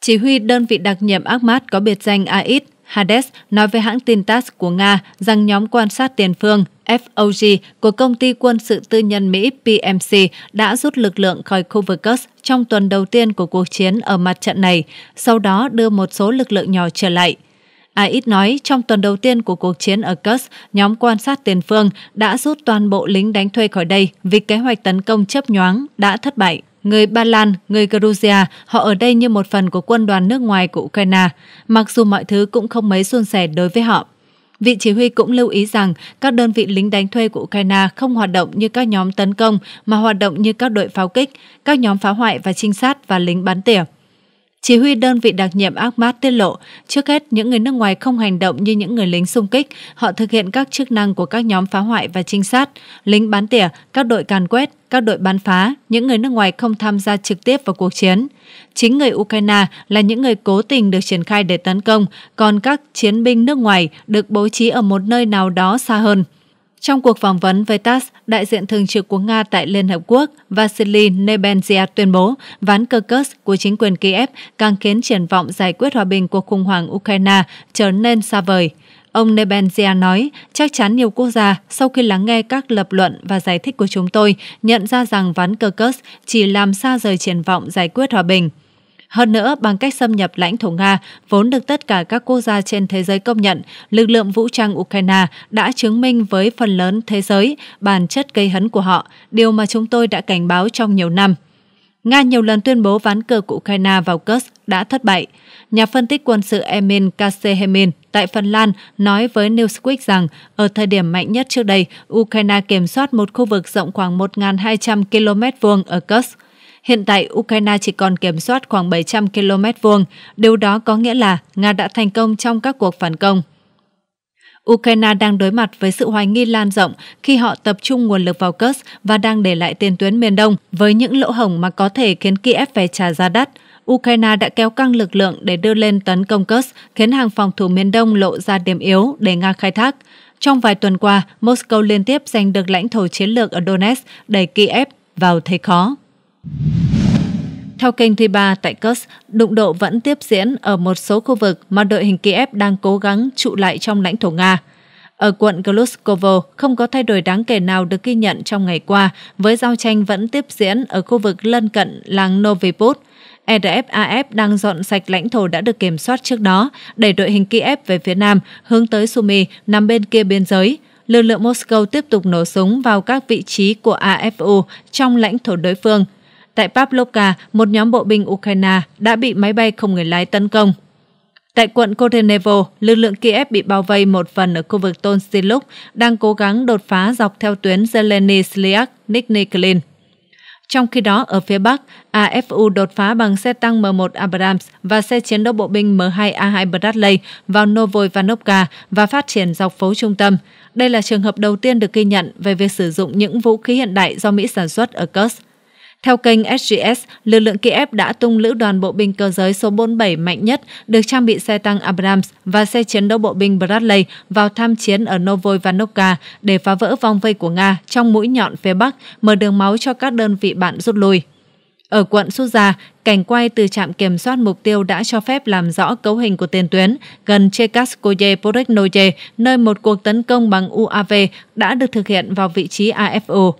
Chỉ huy đơn vị đặc nhiệm Akhmat có biệt danh Ait Hades nói với hãng tin tát của Nga rằng nhóm quan sát tiền phương F O G của công ty quân sự tư nhân Mỹ P M C đã rút lực lượng khỏi khu vực Kursk trong tuần đầu tiên của cuộc chiến ở mặt trận này, sau đó đưa một số lực lượng nhỏ trở lại. Ait nói trong tuần đầu tiên của cuộc chiến ở Kursk, nhóm quan sát tiền phương đã rút toàn bộ lính đánh thuê khỏi đây vì kế hoạch tấn công chớp nhoáng đã thất bại. Người Ba Lan, người Georgia, họ ở đây như một phần của quân đoàn nước ngoài của Ukraine, mặc dù mọi thứ cũng không mấy suôn sẻ đối với họ. Vị chỉ huy cũng lưu ý rằng các đơn vị lính đánh thuê của Ukraine không hoạt động như các nhóm tấn công mà hoạt động như các đội pháo kích, các nhóm phá hoại và trinh sát và lính bắn tỉa. Chỉ huy đơn vị đặc nhiệm Akhmat tiết lộ, trước hết những người nước ngoài không hành động như những người lính xung kích, họ thực hiện các chức năng của các nhóm phá hoại và trinh sát, lính bắn tỉa, các đội càn quét, các đội bắn phá, những người nước ngoài không tham gia trực tiếp vào cuộc chiến. Chính người Ukraine là những người cố tình được triển khai để tấn công, còn các chiến binh nước ngoài được bố trí ở một nơi nào đó xa hơn. Trong cuộc phỏng vấn với tát, đại diện thường trực của Nga tại Liên Hợp Quốc Vasily Nebenzia tuyên bố ván cờ Kursk của chính quyền Kiev càng khiến triển vọng giải quyết hòa bình cuộc khủng hoảng Ukraine trở nên xa vời. Ông Nebenzia nói, chắc chắn nhiều quốc gia sau khi lắng nghe các lập luận và giải thích của chúng tôi nhận ra rằng ván cờ Kursk chỉ làm xa rời triển vọng giải quyết hòa bình. Hơn nữa, bằng cách xâm nhập lãnh thổ Nga, vốn được tất cả các quốc gia trên thế giới công nhận, lực lượng vũ trang Ukraine đã chứng minh với phần lớn thế giới bản chất gây hấn của họ, điều mà chúng tôi đã cảnh báo trong nhiều năm. Nga nhiều lần tuyên bố ván cờ của Ukraine vào Kursk đã thất bại. Nhà phân tích quân sự Emin Kasehemin tại Phần Lan nói với Newsweek rằng ở thời điểm mạnh nhất trước đây, Ukraine kiểm soát một khu vực rộng khoảng một nghìn hai trăm ki lô mét vuông ở Kursk. Hiện tại, Ukraine chỉ còn kiểm soát khoảng bảy trăm ki lô mét vuông, điều đó có nghĩa là Nga đã thành công trong các cuộc phản công. Ukraine đang đối mặt với sự hoài nghi lan rộng khi họ tập trung nguồn lực vào Kursk và đang để lại tiền tuyến miền đông với những lỗ hổng mà có thể khiến Kiev phải trả giá đắt. Ukraine đã kéo căng lực lượng để đưa lên tấn công Kursk, khiến hàng phòng thủ miền đông lộ ra điểm yếu để Nga khai thác. Trong vài tuần qua, Moscow liên tiếp giành được lãnh thổ chiến lược ở Donetsk, đẩy Kiev vào thế khó. Theo kênh Riba tại Kursk, đụng độ vẫn tiếp diễn ở một số khu vực mà đội hình Kiev đang cố gắng trụ lại trong lãnh thổ Nga. Ở quận Gluskovo, không có thay đổi đáng kể nào được ghi nhận trong ngày qua, với giao tranh vẫn tiếp diễn ở khu vực lân cận làng Noviput. I D F đang dọn sạch lãnh thổ đã được kiểm soát trước đó, đẩy đội hình Kiev về phía nam, hướng tới Sumy, nằm bên kia biên giới. lực lượng Moscow tiếp tục nổ súng vào các vị trí của a ép u trong lãnh thổ đối phương. Tại Pavlovka, một nhóm bộ binh Ukraine đã bị máy bay không người lái tấn công. Tại quận Korenevo, lực lượng Kiev bị bao vây một phần ở khu vực Tonsiluk, đang cố gắng đột phá dọc theo tuyến Zeleny-Sliak-Nikniklin. Trong khi đó, ở phía Bắc, a ép u đột phá bằng xe tăng M một Abrams và xe chiến đấu bộ binh M hai A hai Bradley vào Novoivanovka và phát triển dọc phố trung tâm. Đây là trường hợp đầu tiên được ghi nhận về việc sử dụng những vũ khí hiện đại do Mỹ sản xuất ở Kursk. Theo kênh S G S, lực lượng Kiev đã tung lữ đoàn bộ binh cơ giới số bốn mươi bảy mạnh nhất được trang bị xe tăng Abrams và xe chiến đấu bộ binh Bradley vào tham chiến ở Novoivanovka để phá vỡ vòng vây của Nga trong mũi nhọn phía Bắc, mở đường máu cho các đơn vị bạn rút lui. Ở quận Suza, cảnh quay từ trạm kiểm soát mục tiêu đã cho phép làm rõ cấu hình của tiền tuyến gần Chekasskoye-Porechnoye, nơi một cuộc tấn công bằng U A V đã được thực hiện vào vị trí a ép u.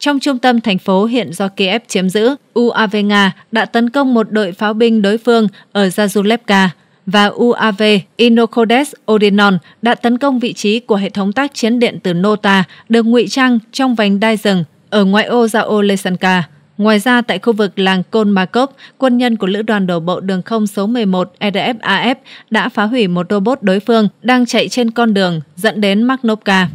Trong trung tâm thành phố hiện do Kiev chiếm giữ, U A V Nga đã tấn công một đội pháo binh đối phương ở Zazulevka và U A V Inokodes Orion đã tấn công vị trí của hệ thống tác chiến điện từ Nota được ngụy trang trong vành đai rừng ở ngoại ô Zaolesanka. Ngoài ra, tại khu vực làng Kolmakov, quân nhân của Lữ đoàn đổ bộ đường không số mười một R F A F đã phá hủy một robot đối phương đang chạy trên con đường dẫn đến Makhnovka.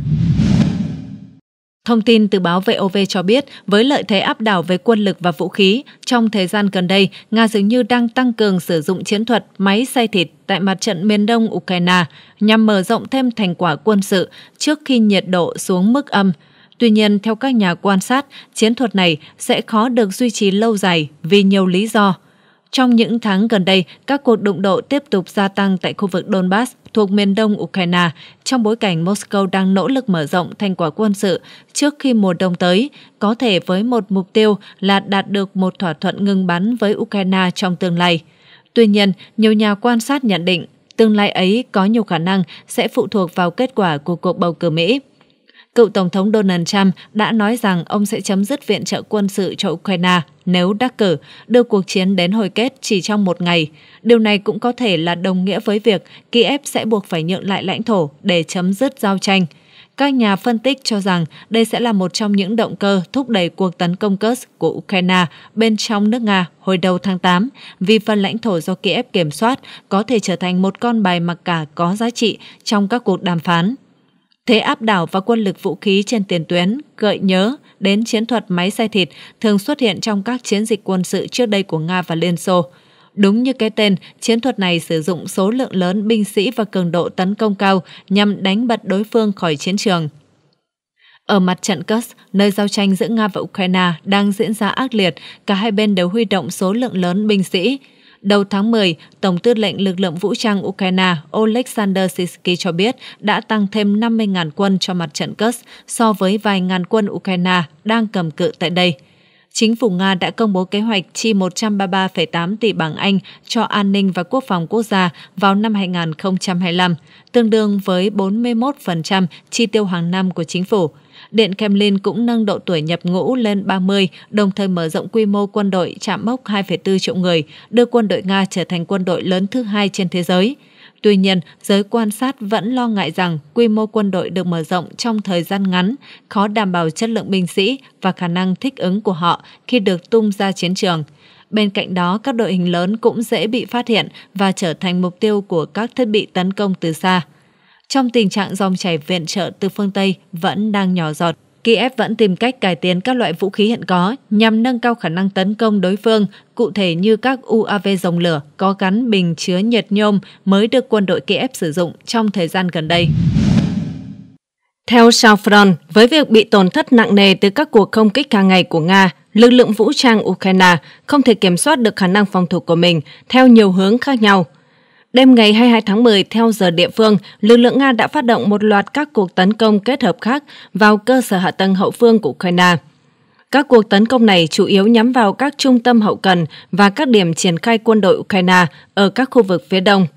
Thông tin từ báo V O V cho biết, với lợi thế áp đảo về quân lực và vũ khí, trong thời gian gần đây, Nga dường như đang tăng cường sử dụng chiến thuật máy xay thịt tại mặt trận miền đông Ukraine nhằm mở rộng thêm thành quả quân sự trước khi nhiệt độ xuống mức âm. Tuy nhiên, theo các nhà quan sát, chiến thuật này sẽ khó được duy trì lâu dài vì nhiều lý do. Trong những tháng gần đây, các cuộc đụng độ tiếp tục gia tăng tại khu vực Donbass thuộc miền đông Ukraine, trong bối cảnh Moscow đang nỗ lực mở rộng thành quả quân sự trước khi mùa đông tới, có thể với một mục tiêu là đạt được một thỏa thuận ngừng bắn với Ukraine trong tương lai. Tuy nhiên, nhiều nhà quan sát nhận định tương lai ấy có nhiều khả năng sẽ phụ thuộc vào kết quả của cuộc bầu cử Mỹ. Cựu Tổng thống Donald Trump đã nói rằng ông sẽ chấm dứt viện trợ quân sự cho Ukraine nếu đắc cử, đưa cuộc chiến đến hồi kết chỉ trong một ngày. Điều này cũng có thể là đồng nghĩa với việc Kiev sẽ buộc phải nhượng lại lãnh thổ để chấm dứt giao tranh. Các nhà phân tích cho rằng đây sẽ là một trong những động cơ thúc đẩy cuộc tấn công Kursk của Ukraine bên trong nước Nga hồi đầu tháng tám, vì phần lãnh thổ do Kiev kiểm soát có thể trở thành một con bài mặc cả có giá trị trong các cuộc đàm phán. Thế áp đảo và quân lực vũ khí trên tiền tuyến gợi nhớ đến chiến thuật máy xay thịt thường xuất hiện trong các chiến dịch quân sự trước đây của Nga và Liên Xô. Đúng như cái tên, chiến thuật này sử dụng số lượng lớn binh sĩ và cường độ tấn công cao nhằm đánh bật đối phương khỏi chiến trường. Ở mặt trận Kursk, nơi giao tranh giữa Nga và Ukraine đang diễn ra ác liệt, cả hai bên đều huy động số lượng lớn binh sĩ. Đầu tháng mười, Tổng tư lệnh lực lượng vũ trang Ukraine Oleksandr Syrskyi cho biết đã tăng thêm năm mươi nghìn quân cho mặt trận Kursk so với vài ngàn quân Ukraine đang cầm cự tại đây. Chính phủ Nga đã công bố kế hoạch chi một trăm ba mươi ba phẩy tám tỷ bảng Anh cho an ninh và quốc phòng quốc gia vào năm hai nghìn không trăm hai mươi lăm, tương đương với bốn mươi mốt phần trăm chi tiêu hàng năm của chính phủ. Điện Kremlin cũng nâng độ tuổi nhập ngũ lên ba mươi, đồng thời mở rộng quy mô quân đội chạm mốc hai phẩy bốn triệu người, đưa quân đội Nga trở thành quân đội lớn thứ hai trên thế giới. Tuy nhiên, giới quan sát vẫn lo ngại rằng quy mô quân đội được mở rộng trong thời gian ngắn, khó đảm bảo chất lượng binh sĩ và khả năng thích ứng của họ khi được tung ra chiến trường. Bên cạnh đó, các đội hình lớn cũng dễ bị phát hiện và trở thành mục tiêu của các thiết bị tấn công từ xa. Trong tình trạng dòng chảy viện trợ từ phương Tây vẫn đang nhỏ giọt, Kiev vẫn tìm cách cải tiến các loại vũ khí hiện có nhằm nâng cao khả năng tấn công đối phương, cụ thể như các U A V dòng lửa có gắn bình chứa nhiệt nhôm mới được quân đội Kiev sử dụng trong thời gian gần đây. Theo Southfront, với việc bị tổn thất nặng nề từ các cuộc không kích hàng ngày của Nga, lực lượng vũ trang Ukraine không thể kiểm soát được khả năng phòng thủ của mình theo nhiều hướng khác nhau. Đêm ngày hai mươi hai tháng mười, theo giờ địa phương, lực lượng Nga đã phát động một loạt các cuộc tấn công kết hợp khác vào cơ sở hạ tầng hậu phương của Ukraine. Các cuộc tấn công này chủ yếu nhắm vào các trung tâm hậu cần và các điểm triển khai quân đội Ukraine ở các khu vực phía đông.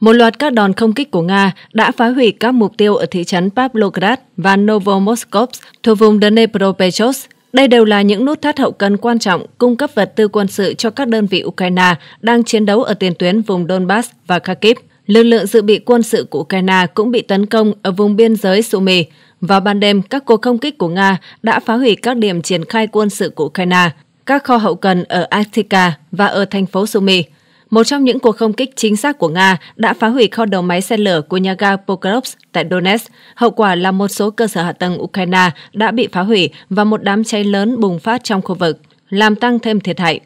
Một loạt các đòn không kích của Nga đã phá hủy các mục tiêu ở thị trấn Pavlograd và Novomoskovsk thuộc vùng Dnepropetrovsk. Đây đều là những nút thắt hậu cần quan trọng cung cấp vật tư quân sự cho các đơn vị Ukraine đang chiến đấu ở tiền tuyến vùng Donbass và Kharkiv. Lực lượng dự bị quân sự của Ukraine cũng bị tấn công ở vùng biên giới Sumy, Vào ban đêm, các cuộc không kích của Nga đã phá hủy các điểm triển khai quân sự của Ukraine, các kho hậu cần ở Avdiivka và ở thành phố Sumy. Một trong những cuộc không kích chính xác của Nga đã phá hủy kho đầu máy xe lửa của nhà ga Pokrovsk tại Donetsk. Hậu quả là một số cơ sở hạ tầng Ukraine đã bị phá hủy và một đám cháy lớn bùng phát trong khu vực, làm tăng thêm thiệt hại.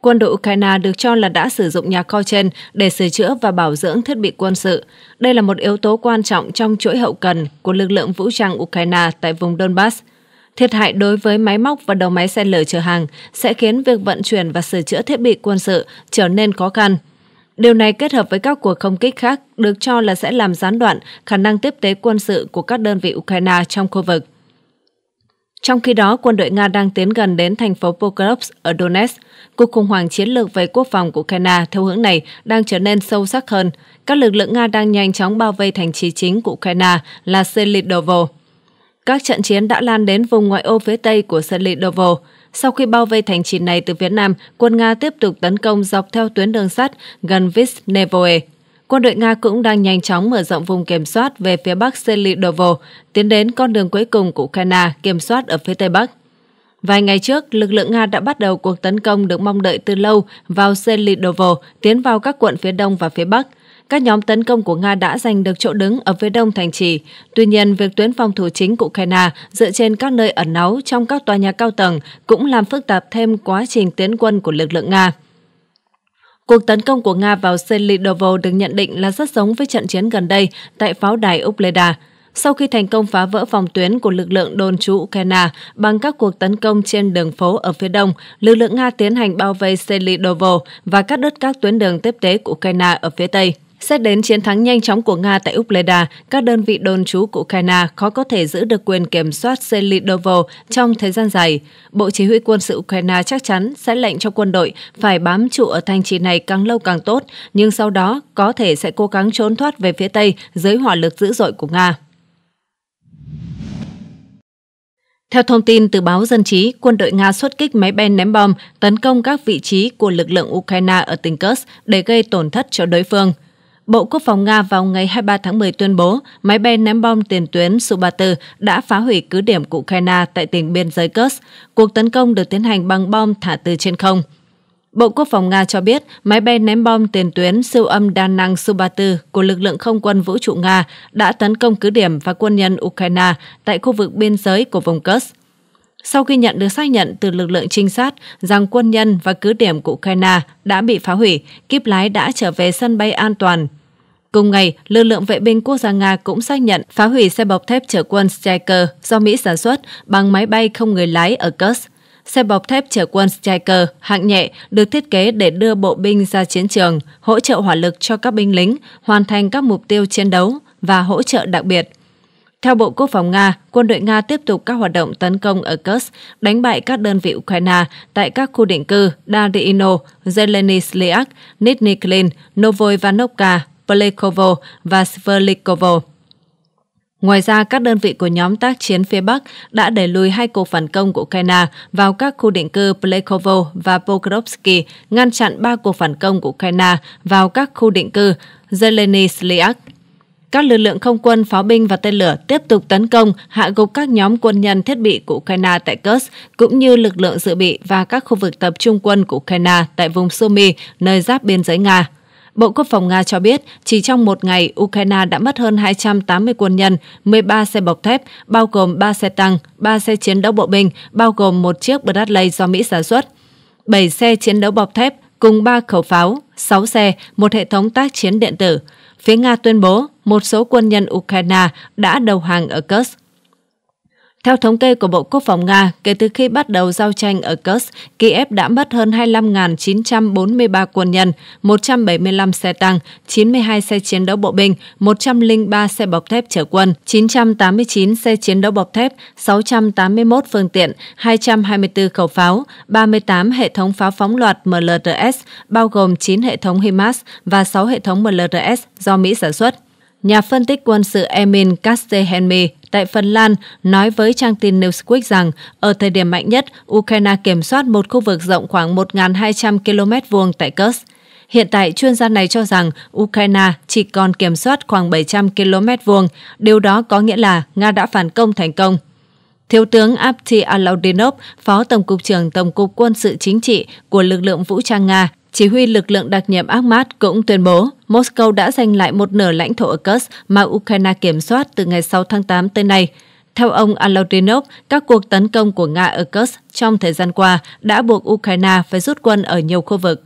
Quân đội Ukraine được cho là đã sử dụng nhà kho trên để sửa chữa và bảo dưỡng thiết bị quân sự. Đây là một yếu tố quan trọng trong chuỗi hậu cần của lực lượng vũ trang Ukraine tại vùng Donbass. Thiệt hại đối với máy móc và đầu máy xe lửa chở hàng sẽ khiến việc vận chuyển và sửa chữa thiết bị quân sự trở nên khó khăn. Điều này kết hợp với các cuộc không kích khác được cho là sẽ làm gián đoạn khả năng tiếp tế quân sự của các đơn vị Ukraine trong khu vực. Trong khi đó, quân đội Nga đang tiến gần đến thành phố Pokrovsk ở Donetsk. Cuộc khủng hoảng chiến lược về quốc phòng của Ukraine theo hướng này đang trở nên sâu sắc hơn. Các lực lượng Nga đang nhanh chóng bao vây thành trì chính của Ukraine là Selidovo. Các trận chiến đã lan đến vùng ngoại ô phía tây của Selidovo. Sau khi bao vây thành trì này từ phía nam, quân Nga tiếp tục tấn công dọc theo tuyến đường sắt gần Visnevoe. Quân đội Nga cũng đang nhanh chóng mở rộng vùng kiểm soát về phía bắc Selidovo, tiến đến con đường cuối cùng của Ukraine kiểm soát ở phía tây bắc. Vài ngày trước, lực lượng Nga đã bắt đầu cuộc tấn công được mong đợi từ lâu vào Selidovo, tiến vào các quận phía đông và phía bắc. Các nhóm tấn công của Nga đã giành được chỗ đứng ở phía đông thành trì. Tuy nhiên, việc tuyến phòng thủ chính của Ukraine dựa trên các nơi ẩn náu trong các tòa nhà cao tầng cũng làm phức tạp thêm quá trình tiến quân của lực lượng Nga. Cuộc tấn công của Nga vào Selidovo được nhận định là rất giống với trận chiến gần đây tại pháo đài Ugledar. Sau khi thành công phá vỡ phòng tuyến của lực lượng đồn trú Ukraine bằng các cuộc tấn công trên đường phố ở phía đông, lực lượng Nga tiến hành bao vây Selidovo và cắt đứt các tuyến đường tiếp tế của Ukraine ở phía tây. Xét đến chiến thắng nhanh chóng của Nga tại Ugledar, các đơn vị đồn trú của Ukraine khó có thể giữ được quyền kiểm soát Selidovo trong thời gian dài. Bộ Chỉ huy quân sự Ukraine chắc chắn sẽ lệnh cho quân đội phải bám trụ ở thành trì này càng lâu càng tốt, nhưng sau đó có thể sẽ cố gắng trốn thoát về phía Tây dưới hỏa lực dữ dội của Nga. Theo thông tin từ báo Dân trí, quân đội Nga xuất kích máy bay ném bom tấn công các vị trí của lực lượng Ukraine ở tỉnh Kursk để gây tổn thất cho đối phương. Bộ Quốc phòng Nga vào ngày hai mươi ba tháng mười tuyên bố máy bay ném bom tiền tuyến Su ba mươi tư đã phá hủy cứ điểm của Ukraine tại tỉnh biên giới Kursk. Cuộc tấn công được tiến hành bằng bom thả từ trên không. Bộ Quốc phòng Nga cho biết máy bay ném bom tiền tuyến siêu âm đa năng Su ba mươi tư của lực lượng không quân vũ trụ Nga đã tấn công cứ điểm và quân nhân Ukraine tại khu vực biên giới của vùng Kursk. Sau khi nhận được xác nhận từ lực lượng trinh sát rằng quân nhân và cứ điểm của Ukraine đã bị phá hủy, kíp lái đã trở về sân bay an toàn. Cùng ngày, lực lượng vệ binh quốc gia Nga cũng xác nhận phá hủy xe bọc thép chở quân Stryker do Mỹ sản xuất bằng máy bay không người lái ở Kursk. Xe bọc thép chở quân Stryker hạng nhẹ được thiết kế để đưa bộ binh ra chiến trường, hỗ trợ hỏa lực cho các binh lính, hoàn thành các mục tiêu chiến đấu và hỗ trợ đặc biệt. Theo Bộ Quốc phòng Nga, quân đội Nga tiếp tục các hoạt động tấn công ở Kursk, đánh bại các đơn vị Ukraine tại các khu định cư Dardiino, Zeleny Sliak, Nizhny Klin, Novoivanovka, Plekovo và Sverlikovo. Ngoài ra, các đơn vị của nhóm tác chiến phía Bắc đã đẩy lùi hai cuộc phản công của Ukraine vào các khu định cư Plekovo và Pokrovsky, ngăn chặn ba cuộc phản công của Ukraine vào các khu định cư Zeleny Sliak. Các lực lượng không quân, pháo binh và tên lửa tiếp tục tấn công, hạ gục các nhóm quân nhân thiết bị của Ukraine tại Kursk, cũng như lực lượng dự bị và các khu vực tập trung quân của Ukraine tại vùng Sumy, nơi giáp biên giới Nga. Bộ Quốc phòng Nga cho biết, chỉ trong một ngày, Ukraine đã mất hơn hai trăm tám mươi quân nhân, mười ba xe bọc thép, bao gồm ba xe tăng, ba xe chiến đấu bộ binh, bao gồm một chiếc Bradley do Mỹ sản xuất, bảy xe chiến đấu bọc thép cùng ba khẩu pháo, sáu xe, một hệ thống tác chiến điện tử. Phía Nga tuyên bố một số quân nhân Ukraine đã đầu hàng ở Kursk. Theo thống kê của Bộ Quốc phòng Nga, kể từ khi bắt đầu giao tranh ở Kursk, Kiev đã mất hơn hai mươi lăm nghìn chín trăm bốn mươi ba quân nhân, một trăm bảy mươi lăm xe tăng, chín mươi hai xe chiến đấu bộ binh, một trăm lẻ ba xe bọc thép chở quân, chín trăm tám mươi chín xe chiến đấu bọc thép, sáu trăm tám mươi mốt phương tiện, hai trăm hai mươi tư khẩu pháo, ba mươi tám hệ thống pháo phóng loạt M L R S, bao gồm chín hệ thống HIMARS và sáu hệ thống M L R S do Mỹ sản xuất. Nhà phân tích quân sự Emin Kastehenmi tại Phần Lan nói với trang tin Newsweek rằng ở thời điểm mạnh nhất, Ukraine kiểm soát một khu vực rộng khoảng một nghìn hai trăm ki lô mét vuông tại Kursk. Hiện tại, chuyên gia này cho rằng Ukraine chỉ còn kiểm soát khoảng bảy trăm ki lô mét vuông, điều đó có nghĩa là Nga đã phản công thành công. Thiếu tướng Apti Alaudinov, Phó Tổng cục trưởng Tổng cục Quân sự Chính trị của lực lượng vũ trang Nga, chỉ huy lực lượng đặc nhiệm Amhat cũng tuyên bố Moscow đã giành lại một nửa lãnh thổ ở Kursk mà Ukraine kiểm soát từ ngày sáu tháng tám tới nay. Theo ông Alaudinov, các cuộc tấn công của Nga ở Kursk trong thời gian qua đã buộc Ukraine phải rút quân ở nhiều khu vực.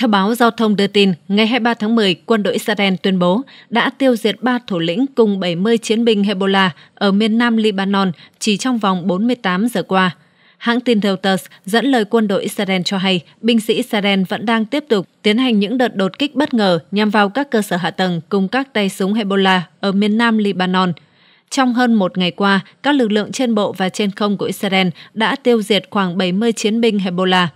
Theo báo Giao thông đưa tin, ngày hai mươi ba tháng mười, quân đội Israel tuyên bố đã tiêu diệt ba thủ lĩnh cùng bảy mươi chiến binh Hezbollah ở miền nam Libanon chỉ trong vòng bốn mươi tám giờ qua. Hãng tin Reuters dẫn lời quân đội Israel cho hay binh sĩ Israel vẫn đang tiếp tục tiến hành những đợt đột kích bất ngờ nhằm vào các cơ sở hạ tầng cùng các tay súng Hezbollah ở miền nam Libanon. Trong hơn một ngày qua, các lực lượng trên bộ và trên không của Israel đã tiêu diệt khoảng bảy mươi chiến binh Hezbollah.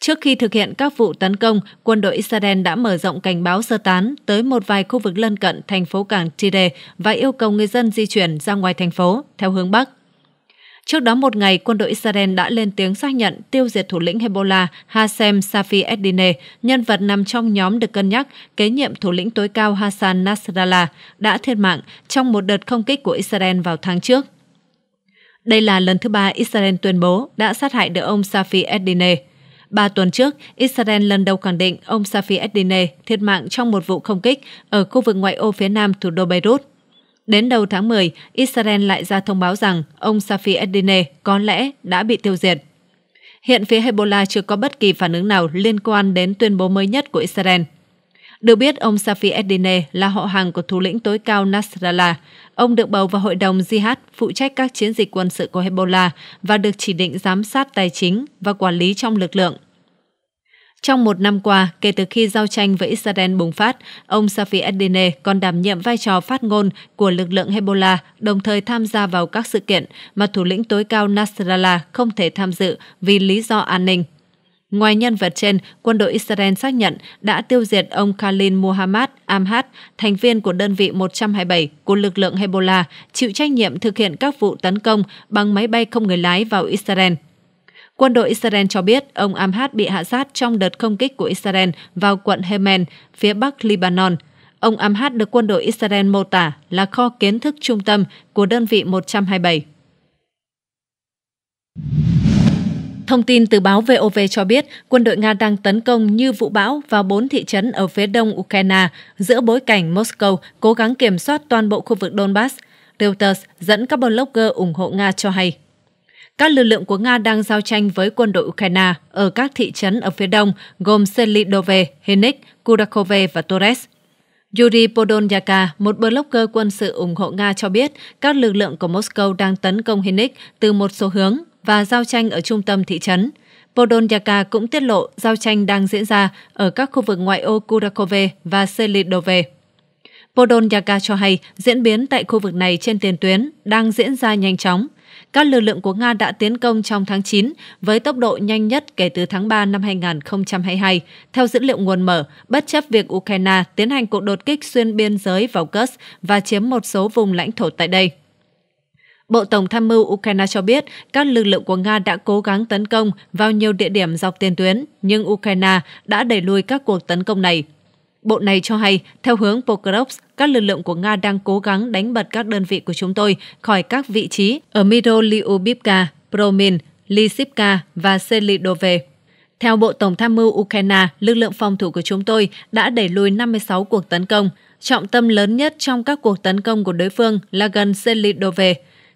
Trước khi thực hiện các vụ tấn công, quân đội Israel đã mở rộng cảnh báo sơ tán tới một vài khu vực lân cận thành phố cảng Tideh và yêu cầu người dân di chuyển ra ngoài thành phố, theo hướng Bắc. Trước đó một ngày, quân đội Israel đã lên tiếng xác nhận tiêu diệt thủ lĩnh Hezbollah Hassan Safieddine, nhân vật nằm trong nhóm được cân nhắc kế nhiệm thủ lĩnh tối cao Hassan Nasrallah, đã thiệt mạng trong một đợt không kích của Israel vào tháng trước. Đây là lần thứ ba Israel tuyên bố đã sát hại được ông Safieddine. Ba tuần trước, Israel lần đầu khẳng định ông Safieddine thiệt mạng trong một vụ không kích ở khu vực ngoại ô phía nam thủ đô Beirut. Đến đầu tháng mười, Israel lại ra thông báo rằng ông Safieddine có lẽ đã bị tiêu diệt. Hiện phía Hezbollah chưa có bất kỳ phản ứng nào liên quan đến tuyên bố mới nhất của Israel. Được biết, ông Safieddine là họ hàng của thủ lĩnh tối cao Nasrallah. Ông được bầu vào hội đồng Jihad phụ trách các chiến dịch quân sự của Hezbollah và được chỉ định giám sát tài chính và quản lý trong lực lượng. Trong một năm qua, kể từ khi giao tranh với Israel bùng phát, ông Safieddine còn đảm nhiệm vai trò phát ngôn của lực lượng Hezbollah, đồng thời tham gia vào các sự kiện mà thủ lĩnh tối cao Nasrallah không thể tham dự vì lý do an ninh. Ngoài nhân vật trên, quân đội Israel xác nhận đã tiêu diệt ông Khalil Mohammad Amhat, thành viên của đơn vị một trăm hai mươi bảy của lực lượng Hezbollah, chịu trách nhiệm thực hiện các vụ tấn công bằng máy bay không người lái vào Israel. Quân đội Israel cho biết ông Amhat bị hạ sát trong đợt không kích của Israel vào quận Hemen, phía bắc Libanon. Ông Amhat được quân đội Israel mô tả là kho kiến thức trung tâm của đơn vị một trăm hai mươi bảy. Thông tin từ báo vê o vê cho biết quân đội Nga đang tấn công như vũ bão vào bốn thị trấn ở phía đông Ukraine giữa bối cảnh Moscow cố gắng kiểm soát toàn bộ khu vực Donbass. Reuters dẫn các blogger ủng hộ Nga cho hay. Các lực lượng của Nga đang giao tranh với quân đội Ukraine ở các thị trấn ở phía đông gồm Selidovo, Henik, Kurakove và Torres. Yuri Podolnyaka, một blogger quân sự ủng hộ Nga cho biết các lực lượng của Moscow đang tấn công Henik từ một số hướng và giao tranh ở trung tâm thị trấn. Podolnyaka cũng tiết lộ giao tranh đang diễn ra ở các khu vực ngoại ô Kurakove và Selidovo. Podolnyaka cho hay diễn biến tại khu vực này trên tiền tuyến đang diễn ra nhanh chóng. Các lực lượng của Nga đã tiến công trong tháng chín với tốc độ nhanh nhất kể từ tháng ba năm hai nghìn không trăm hai mươi hai. Theo dữ liệu nguồn mở, bất chấp việc Ukraine tiến hành cuộc đột kích xuyên biên giới vào Kursk và chiếm một số vùng lãnh thổ tại đây. Bộ Tổng tham mưu Ukraine cho biết các lực lượng của Nga đã cố gắng tấn công vào nhiều địa điểm dọc tiền tuyến, nhưng Ukraine đã đẩy lùi các cuộc tấn công này. Bộ này cho hay, theo hướng Pokrovsk, các lực lượng của Nga đang cố gắng đánh bật các đơn vị của chúng tôi khỏi các vị trí ở Miroliubivka, Promin, Lisivka và Selidove. Theo Bộ Tổng tham mưu Ukraine, lực lượng phòng thủ của chúng tôi đã đẩy lùi năm mươi sáu cuộc tấn công. Trọng tâm lớn nhất trong các cuộc tấn công của đối phương là gần Selidove.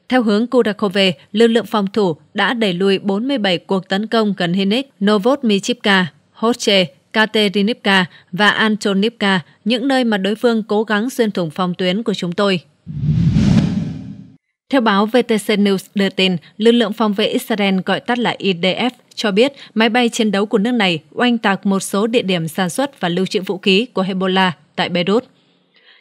Theo hướng Kurakove, lực lượng phòng thủ đã đẩy lùi bốn mươi bảy cuộc tấn công gần Hinik, Novotmichivka, Hoche, Katerinivka và Antonivka, những nơi mà đối phương cố gắng xuyên thủng phòng tuyến của chúng tôi. Theo báo vê tê xê News đưa tin, lực lượng phòng vệ Israel gọi tắt là i đê ép cho biết máy bay chiến đấu của nước này oanh tạc một số địa điểm sản xuất và lưu trữ vũ khí của Hezbollah tại Beirut.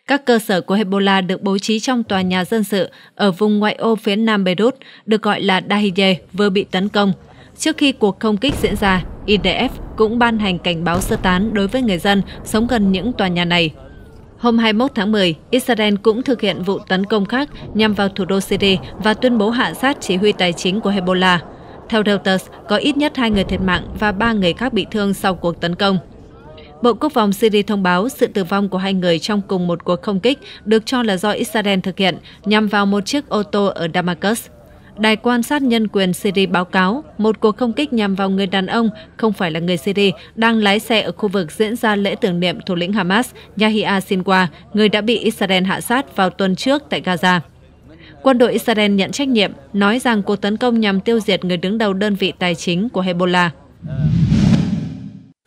Các cơ sở của Hezbollah được bố trí trong tòa nhà dân sự ở vùng ngoại ô phía nam Beirut, được gọi là Dahye, vừa bị tấn công. Trước khi cuộc không kích diễn ra, i đê ép cũng ban hành cảnh báo sơ tán đối với người dân sống gần những tòa nhà này. Hôm hai mươi mốt tháng mười, Israel cũng thực hiện vụ tấn công khác nhằm vào thủ đô Syria và tuyên bố hạ sát chỉ huy tài chính của Hezbollah. Theo Reuters, có ít nhất hai người thiệt mạng và ba người khác bị thương sau cuộc tấn công. Bộ Quốc phòng Syria thông báo sự tử vong của hai người trong cùng một cuộc không kích được cho là do Israel thực hiện nhằm vào một chiếc ô tô ở Damascus. Đài quan sát nhân quyền Syria báo cáo một cuộc không kích nhằm vào người đàn ông không phải là người Syria đang lái xe ở khu vực diễn ra lễ tưởng niệm thủ lĩnh Hamas Yahya Sinwar, người đã bị Israel hạ sát vào tuần trước tại Gaza. Quân đội Israel nhận trách nhiệm, nói rằng cuộc tấn công nhằm tiêu diệt người đứng đầu đơn vị tài chính của Hezbollah.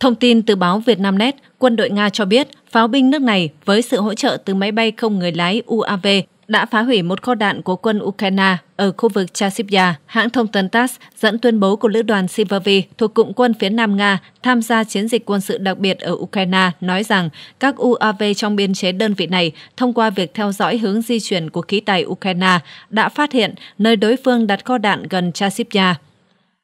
Thông tin từ báo Vietnamnet, quân đội Nga cho biết pháo binh nước này với sự hỗ trợ từ máy bay không người lái u a vê đã phá hủy một kho đạn của quân Ukraine ở khu vực Chasiv Yar. Hãng thông tấn TASS dẫn tuyên bố của lữ đoàn Sivov thuộc cụm quân phía Nam Nga tham gia chiến dịch quân sự đặc biệt ở Ukraine nói rằng các u a vê trong biên chế đơn vị này thông qua việc theo dõi hướng di chuyển của khí tài Ukraine đã phát hiện nơi đối phương đặt kho đạn gần Chasiv Yar.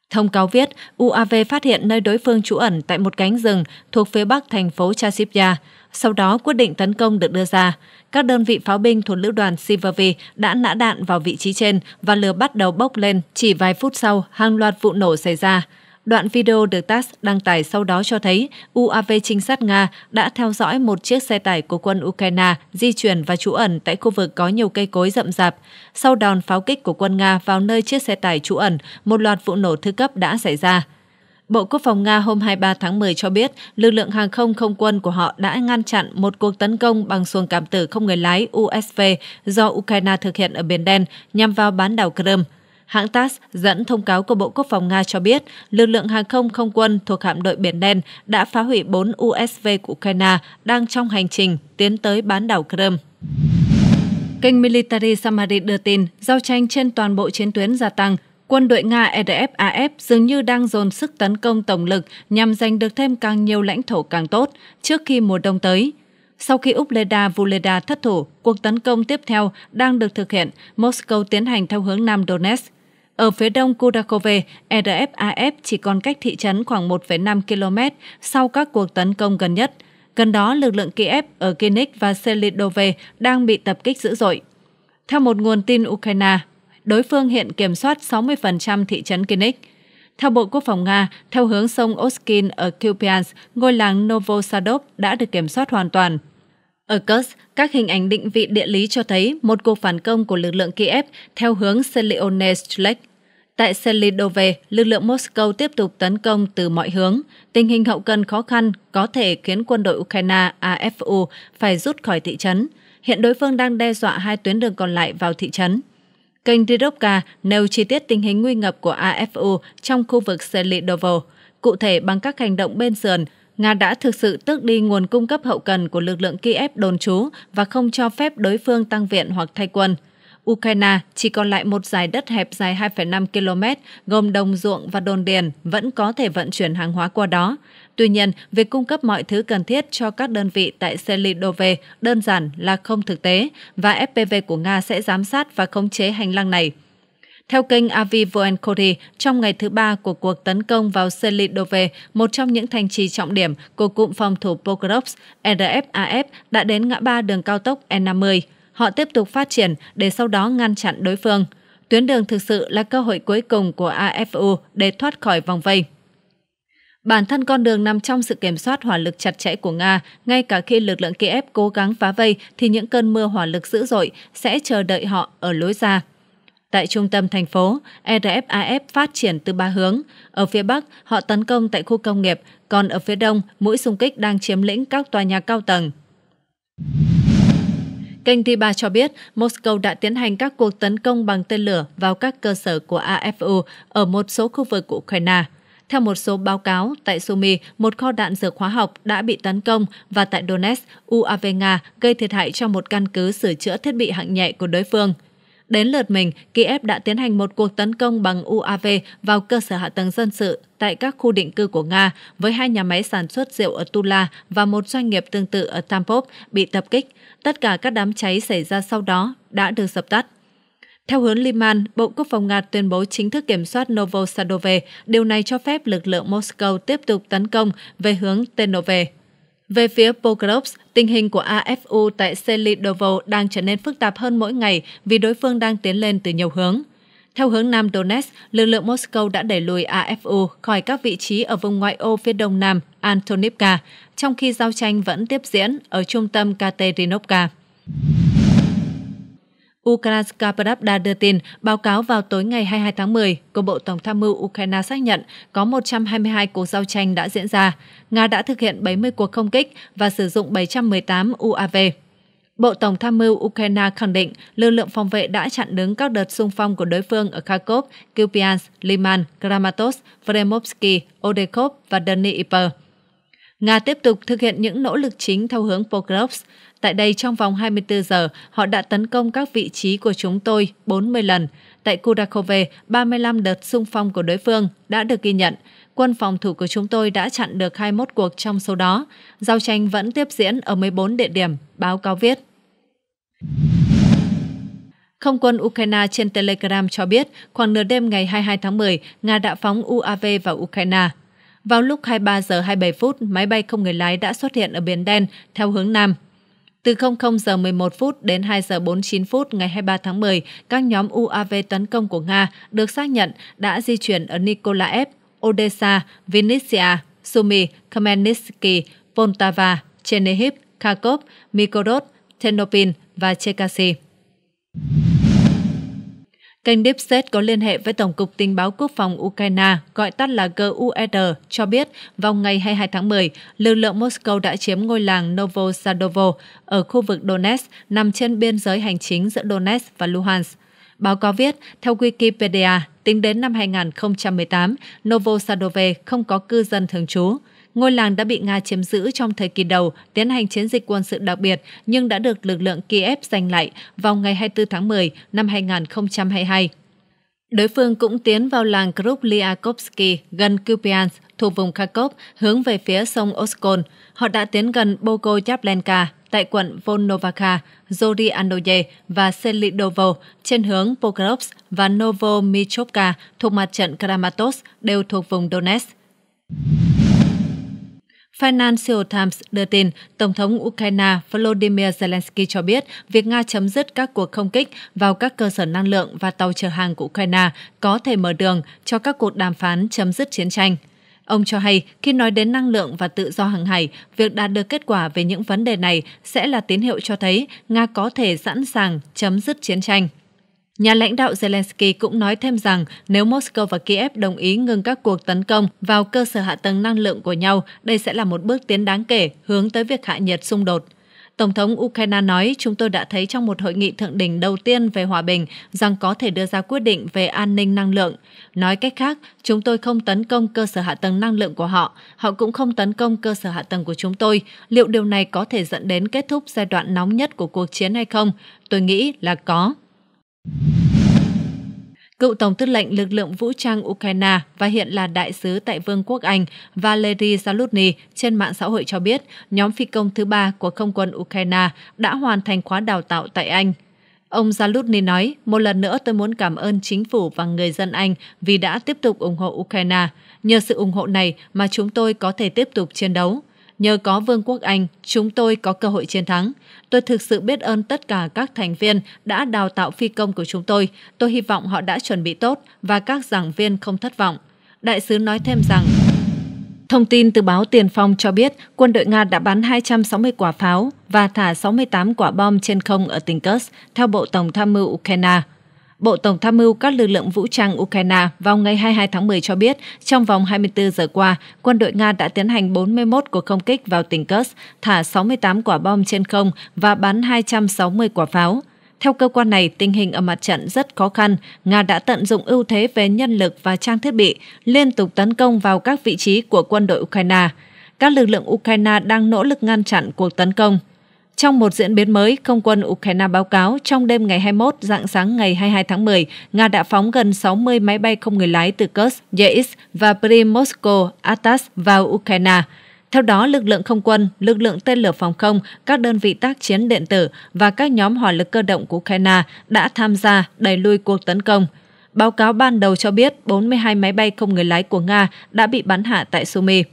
Thông cáo viết, u a vê phát hiện nơi đối phương trú ẩn tại một cánh rừng thuộc phía bắc thành phố Chasiv Yar. Sau đó, quyết định tấn công được đưa ra. Các đơn vị pháo binh thuộc lữ đoàn Sivov đã nã đạn vào vị trí trên và lửa bắt đầu bốc lên. Chỉ vài phút sau, hàng loạt vụ nổ xảy ra. Đoạn video được TASS đăng tải sau đó cho thấy u a vê trinh sát Nga đã theo dõi một chiếc xe tải của quân Ukraine di chuyển và trú ẩn tại khu vực có nhiều cây cối rậm rạp. Sau đòn pháo kích của quân Nga vào nơi chiếc xe tải trú ẩn, một loạt vụ nổ thứ cấp đã xảy ra. Bộ Quốc phòng Nga hôm hai mươi ba tháng mười cho biết lực lượng hàng không không quân của họ đã ngăn chặn một cuộc tấn công bằng xuồng cảm tử không người lái u ét vê do Ukraine thực hiện ở Biển Đen nhằm vào bán đảo Crimea. Hãng TASS dẫn thông cáo của Bộ Quốc phòng Nga cho biết lực lượng hàng không không quân thuộc hạm đội Biển Đen đã phá hủy bốn u ét vê của Ukraine đang trong hành trình tiến tới bán đảo Crimea. Kênh Military Summary đưa tin giao tranh trên toàn bộ chiến tuyến gia tăng. Quân đội Nga I D F A F dường như đang dồn sức tấn công tổng lực nhằm giành được thêm càng nhiều lãnh thổ càng tốt trước khi mùa đông tới. Sau khi Ugledar thất thủ, cuộc tấn công tiếp theo đang được thực hiện, Moscow tiến hành theo hướng nam Donetsk. Ở phía đông Kurakove, I D F A F chỉ còn cách thị trấn khoảng một phẩy năm ki lô mét sau các cuộc tấn công gần nhất. Gần đó, lực lượng Kiev ở Kinnik và Selidovo đang bị tập kích dữ dội. Theo một nguồn tin Ukraine, đối phương hiện kiểm soát sáu mươi phần trăm thị trấn Kinnik. Theo Bộ Quốc phòng Nga, theo hướng sông Oskin ở Kupiansk, ngôi làng Novosadov đã được kiểm soát hoàn toàn. Ở Kursk, các hình ảnh định vị địa lý cho thấy một cuộc phản công của lực lượng Kiev theo hướng Selionetsylek. Tại Selidove, lực lượng Moscow tiếp tục tấn công từ mọi hướng. Tình hình hậu cần khó khăn có thể khiến quân đội Ukraine A F U phải rút khỏi thị trấn. Hiện đối phương đang đe dọa hai tuyến đường còn lại vào thị trấn. Kênh Dirovka nêu chi tiết tình hình nguy ngập của A F U trong khu vực Selidovo. Cụ thể, bằng các hành động bên sườn, Nga đã thực sự tước đi nguồn cung cấp hậu cần của lực lượng Kiev đồn trú và không cho phép đối phương tăng viện hoặc thay quân. Ukraine chỉ còn lại một dải đất hẹp dài hai phẩy năm ki lô mét, gồm đồng ruộng và đồn điền, vẫn có thể vận chuyển hàng hóa qua đó. Tuy nhiên, việc cung cấp mọi thứ cần thiết cho các đơn vị tại Selidove đơn giản là không thực tế, và F P V của Nga sẽ giám sát và khống chế hành lang này. Theo kênh Avivoenkori, trong ngày thứ ba của cuộc tấn công vào Selidove, một trong những thành trì trọng điểm của cụm phòng thủ Pokrovsk, R F A F đã đến ngã ba đường cao tốc E năm mươi. Họ tiếp tục phát triển để sau đó ngăn chặn đối phương. Tuyến đường thực sự là cơ hội cuối cùng của A F U để thoát khỏi vòng vây. Bản thân con đường nằm trong sự kiểm soát hỏa lực chặt chẽ của Nga, ngay cả khi lực lượng Kiev cố gắng phá vây thì những cơn mưa hỏa lực dữ dội sẽ chờ đợi họ ở lối ra. Tại trung tâm thành phố, R F A F phát triển từ ba hướng. Ở phía bắc, họ tấn công tại khu công nghiệp, còn ở phía đông, mũi xung kích đang chiếm lĩnh các tòa nhà cao tầng. Kênh Riba cho biết Moscow đã tiến hành các cuộc tấn công bằng tên lửa vào các cơ sở của A F U ở một số khu vực của Ukraine. Theo một số báo cáo, tại Sumy, một kho đạn dược hóa học đã bị tấn công và tại Donetsk, u a vê Nga gây thiệt hại cho một căn cứ sửa chữa thiết bị hạng nhẹ của đối phương. Đến lượt mình, Kiev đã tiến hành một cuộc tấn công bằng u a vê vào cơ sở hạ tầng dân sự tại các khu định cư của Nga với hai nhà máy sản xuất rượu ở Tula và một doanh nghiệp tương tự ở Tampov bị tập kích. Tất cả các đám cháy xảy ra sau đó đã được dập tắt. Theo hướng Liban, Bộ Quốc phòng Nga tuyên bố chính thức kiểm soát Novosadove. Điều này cho phép lực lượng Moscow tiếp tục tấn công về hướng Tenove. Về phía Pokrovsk, tình hình của A F U tại Selidovo đang trở nên phức tạp hơn mỗi ngày vì đối phương đang tiến lên từ nhiều hướng. Theo hướng Nam Donetsk, lực lượng Moscow đã đẩy lùi a ép u khỏi các vị trí ở vùng ngoại ô phía đông nam Antonivka, trong khi giao tranh vẫn tiếp diễn ở trung tâm Katerinovka. Ukrainska Pravda đưa tin, báo cáo vào tối ngày hai mươi hai tháng mười của Bộ Tổng tham mưu Ukraine xác nhận có một trăm hai mươi hai cuộc giao tranh đã diễn ra. Nga đã thực hiện bảy mươi cuộc không kích và sử dụng bảy trăm mười tám u a vê. Bộ Tổng tham mưu Ukraine khẳng định lực lượng phòng vệ đã chặn đứng các đợt xung phong của đối phương ở Kharkov, Kupiansk, Liman, Kramatorsk, Vremovsky, Odekhov và Dnipro. Nga tiếp tục thực hiện những nỗ lực chính theo hướng Pokrovsk. Tại đây, trong vòng hai mươi tư giờ, họ đã tấn công các vị trí của chúng tôi bốn mươi lần. Tại Kudakove, ba mươi lăm đợt xung phong của đối phương đã được ghi nhận. Quân phòng thủ của chúng tôi đã chặn được hai mươi mốt cuộc trong số đó. Giao tranh vẫn tiếp diễn ở mười bốn địa điểm, báo cáo viết. Không quân Ukraine trên Telegram cho biết, khoảng nửa đêm ngày hai mươi hai tháng mười, Nga đã phóng u a vê vào Ukraine. Vào lúc hai mươi ba giờ hai mươi bảy phút, máy bay không người lái đã xuất hiện ở Biển Đen theo hướng Nam. Từ không không giờ mười một phút đến hai giờ bốn mươi chín phút ngày hai mươi ba tháng mười, các nhóm u a vê tấn công của Nga được xác nhận đã di chuyển ở Nikolaev, Odessa, Vinnytsia, Sumy, Khmelnytsky, Poltava, Chernihiv, Kharkov, Mykolaiv, Ternopil và Cherkasy. Kênh Deep State có liên hệ với Tổng cục Tình báo Quốc phòng Ukraine, gọi tắt là G U R, cho biết vào ngày hai mươi hai tháng mười, lực lượng Moscow đã chiếm ngôi làng Novosadovo ở khu vực Donetsk, nằm trên biên giới hành chính giữa Donetsk và Luhansk. Báo cáo viết, theo Wikipedia, tính đến năm hai nghìn không trăm mười tám, Novosadove không có cư dân thường trú. Ngôi làng đã bị Nga chiếm giữ trong thời kỳ đầu tiến hành chiến dịch quân sự đặc biệt nhưng đã được lực lượng Kiev giành lại vào ngày hai mươi tư tháng mười năm hai nghìn không trăm hai mươi hai. Đối phương cũng tiến vào làng Krupliakovsky gần Kupiansk thuộc vùng Kharkov hướng về phía sông Oskol. Họ đã tiến gần Bogoyavlenka tại quận Volnovakha, Zorianoye và Selidovo trên hướng Pokrovsk và Novomichovka thuộc mặt trận Kramatorsk đều thuộc vùng Donetsk. Financial Times đưa tin, Tổng thống Ukraine Volodymyr Zelensky cho biết việc Nga chấm dứt các cuộc không kích vào các cơ sở năng lượng và tàu chở hàng của Ukraine có thể mở đường cho các cuộc đàm phán chấm dứt chiến tranh. Ông cho hay, khi nói đến năng lượng và tự do hàng hải, việc đạt được kết quả về những vấn đề này sẽ là tín hiệu cho thấy Nga có thể sẵn sàng chấm dứt chiến tranh. Nhà lãnh đạo Zelensky cũng nói thêm rằng nếu Moscow và Kiev đồng ý ngừng các cuộc tấn công vào cơ sở hạ tầng năng lượng của nhau, đây sẽ là một bước tiến đáng kể hướng tới việc hạ nhiệt xung đột. Tổng thống Ukraine nói, chúng tôi đã thấy trong một hội nghị thượng đỉnh đầu tiên về hòa bình rằng có thể đưa ra quyết định về an ninh năng lượng. Nói cách khác, chúng tôi không tấn công cơ sở hạ tầng năng lượng của họ, họ cũng không tấn công cơ sở hạ tầng của chúng tôi. Liệu điều này có thể dẫn đến kết thúc giai đoạn nóng nhất của cuộc chiến hay không? Tôi nghĩ là có. Cựu Tổng tư lệnh lực lượng vũ trang Ukraine và hiện là đại sứ tại Vương quốc Anh Valery Zaluzny trên mạng xã hội cho biết nhóm phi công thứ ba của không quân Ukraine đã hoàn thành khóa đào tạo tại Anh. Ông Zaluzny nói, một lần nữa tôi muốn cảm ơn chính phủ và người dân Anh vì đã tiếp tục ủng hộ Ukraine. Nhờ sự ủng hộ này mà chúng tôi có thể tiếp tục chiến đấu. Nhờ có Vương quốc Anh, chúng tôi có cơ hội chiến thắng. Tôi thực sự biết ơn tất cả các thành viên đã đào tạo phi công của chúng tôi. Tôi hy vọng họ đã chuẩn bị tốt và các giảng viên không thất vọng. Đại sứ nói thêm rằng, thông tin từ báo Tiền Phong cho biết quân đội Nga đã bắn hai trăm sáu mươi quả pháo và thả sáu mươi tám quả bom trên không ở tỉnh Kursk, theo Bộ Tổng tham mưu Ukraine. Bộ Tổng tham mưu các lực lượng vũ trang Ukraine vào ngày hai mươi hai tháng mười cho biết, trong vòng hai mươi tư giờ qua, quân đội Nga đã tiến hành bốn mươi mốt cuộc không kích vào tỉnh Kursk, thả sáu mươi tám quả bom trên không và bắn hai trăm sáu mươi quả pháo. Theo cơ quan này, tình hình ở mặt trận rất khó khăn. Nga đã tận dụng ưu thế về nhân lực và trang thiết bị, liên tục tấn công vào các vị trí của quân đội Ukraine. Các lực lượng Ukraine đang nỗ lực ngăn chặn cuộc tấn công. Trong một diễn biến mới, không quân Ukraine báo cáo trong đêm ngày hai mươi mốt, rạng sáng ngày hai mươi hai tháng mười, Nga đã phóng gần sáu mươi máy bay không người lái từ Kursk, Yeisk và Primorsko-Ataks vào Ukraine. Theo đó, lực lượng không quân, lực lượng tên lửa phòng không, các đơn vị tác chiến điện tử và các nhóm hỏa lực cơ động của Ukraine đã tham gia đẩy lùi cuộc tấn công. Báo cáo ban đầu cho biết bốn mươi hai máy bay không người lái của Nga đã bị bắn hạ tại Sumy.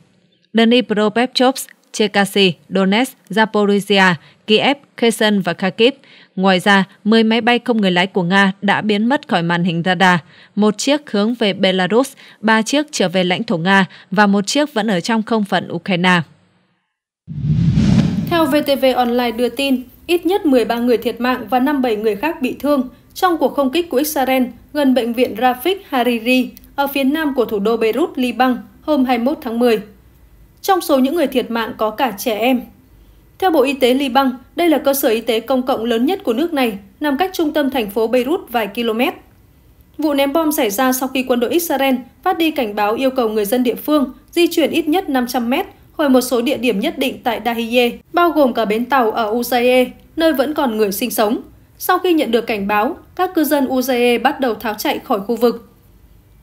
Dnipropetrovsk, Cherkasy, Donetsk, Zaporizhia, Kiev, Kherson và Kharkiv. Ngoài ra, mười máy bay không người lái của Nga đã biến mất khỏi màn hình radar, một chiếc hướng về Belarus, ba chiếc trở về lãnh thổ Nga và một chiếc vẫn ở trong không phận Ukraine. Theo vê tê vê Online đưa tin, ít nhất mười ba người thiệt mạng và năm mươi bảy người khác bị thương trong cuộc không kích của Israel gần bệnh viện Rafik Hariri ở phía nam của thủ đô Beirut, Liban hôm hai mươi mốt tháng mười. Trong số những người thiệt mạng có cả trẻ em. Theo Bộ Y tế Liban, đây là cơ sở y tế công cộng lớn nhất của nước này, nằm cách trung tâm thành phố Beirut vài km. Vụ ném bom xảy ra sau khi quân đội Israel phát đi cảnh báo yêu cầu người dân địa phương di chuyển ít nhất năm trăm mét khỏi một số địa điểm nhất định tại Dahye, bao gồm cả bến tàu ở Uzaye, nơi vẫn còn người sinh sống. Sau khi nhận được cảnh báo, các cư dân Uzaye bắt đầu tháo chạy khỏi khu vực.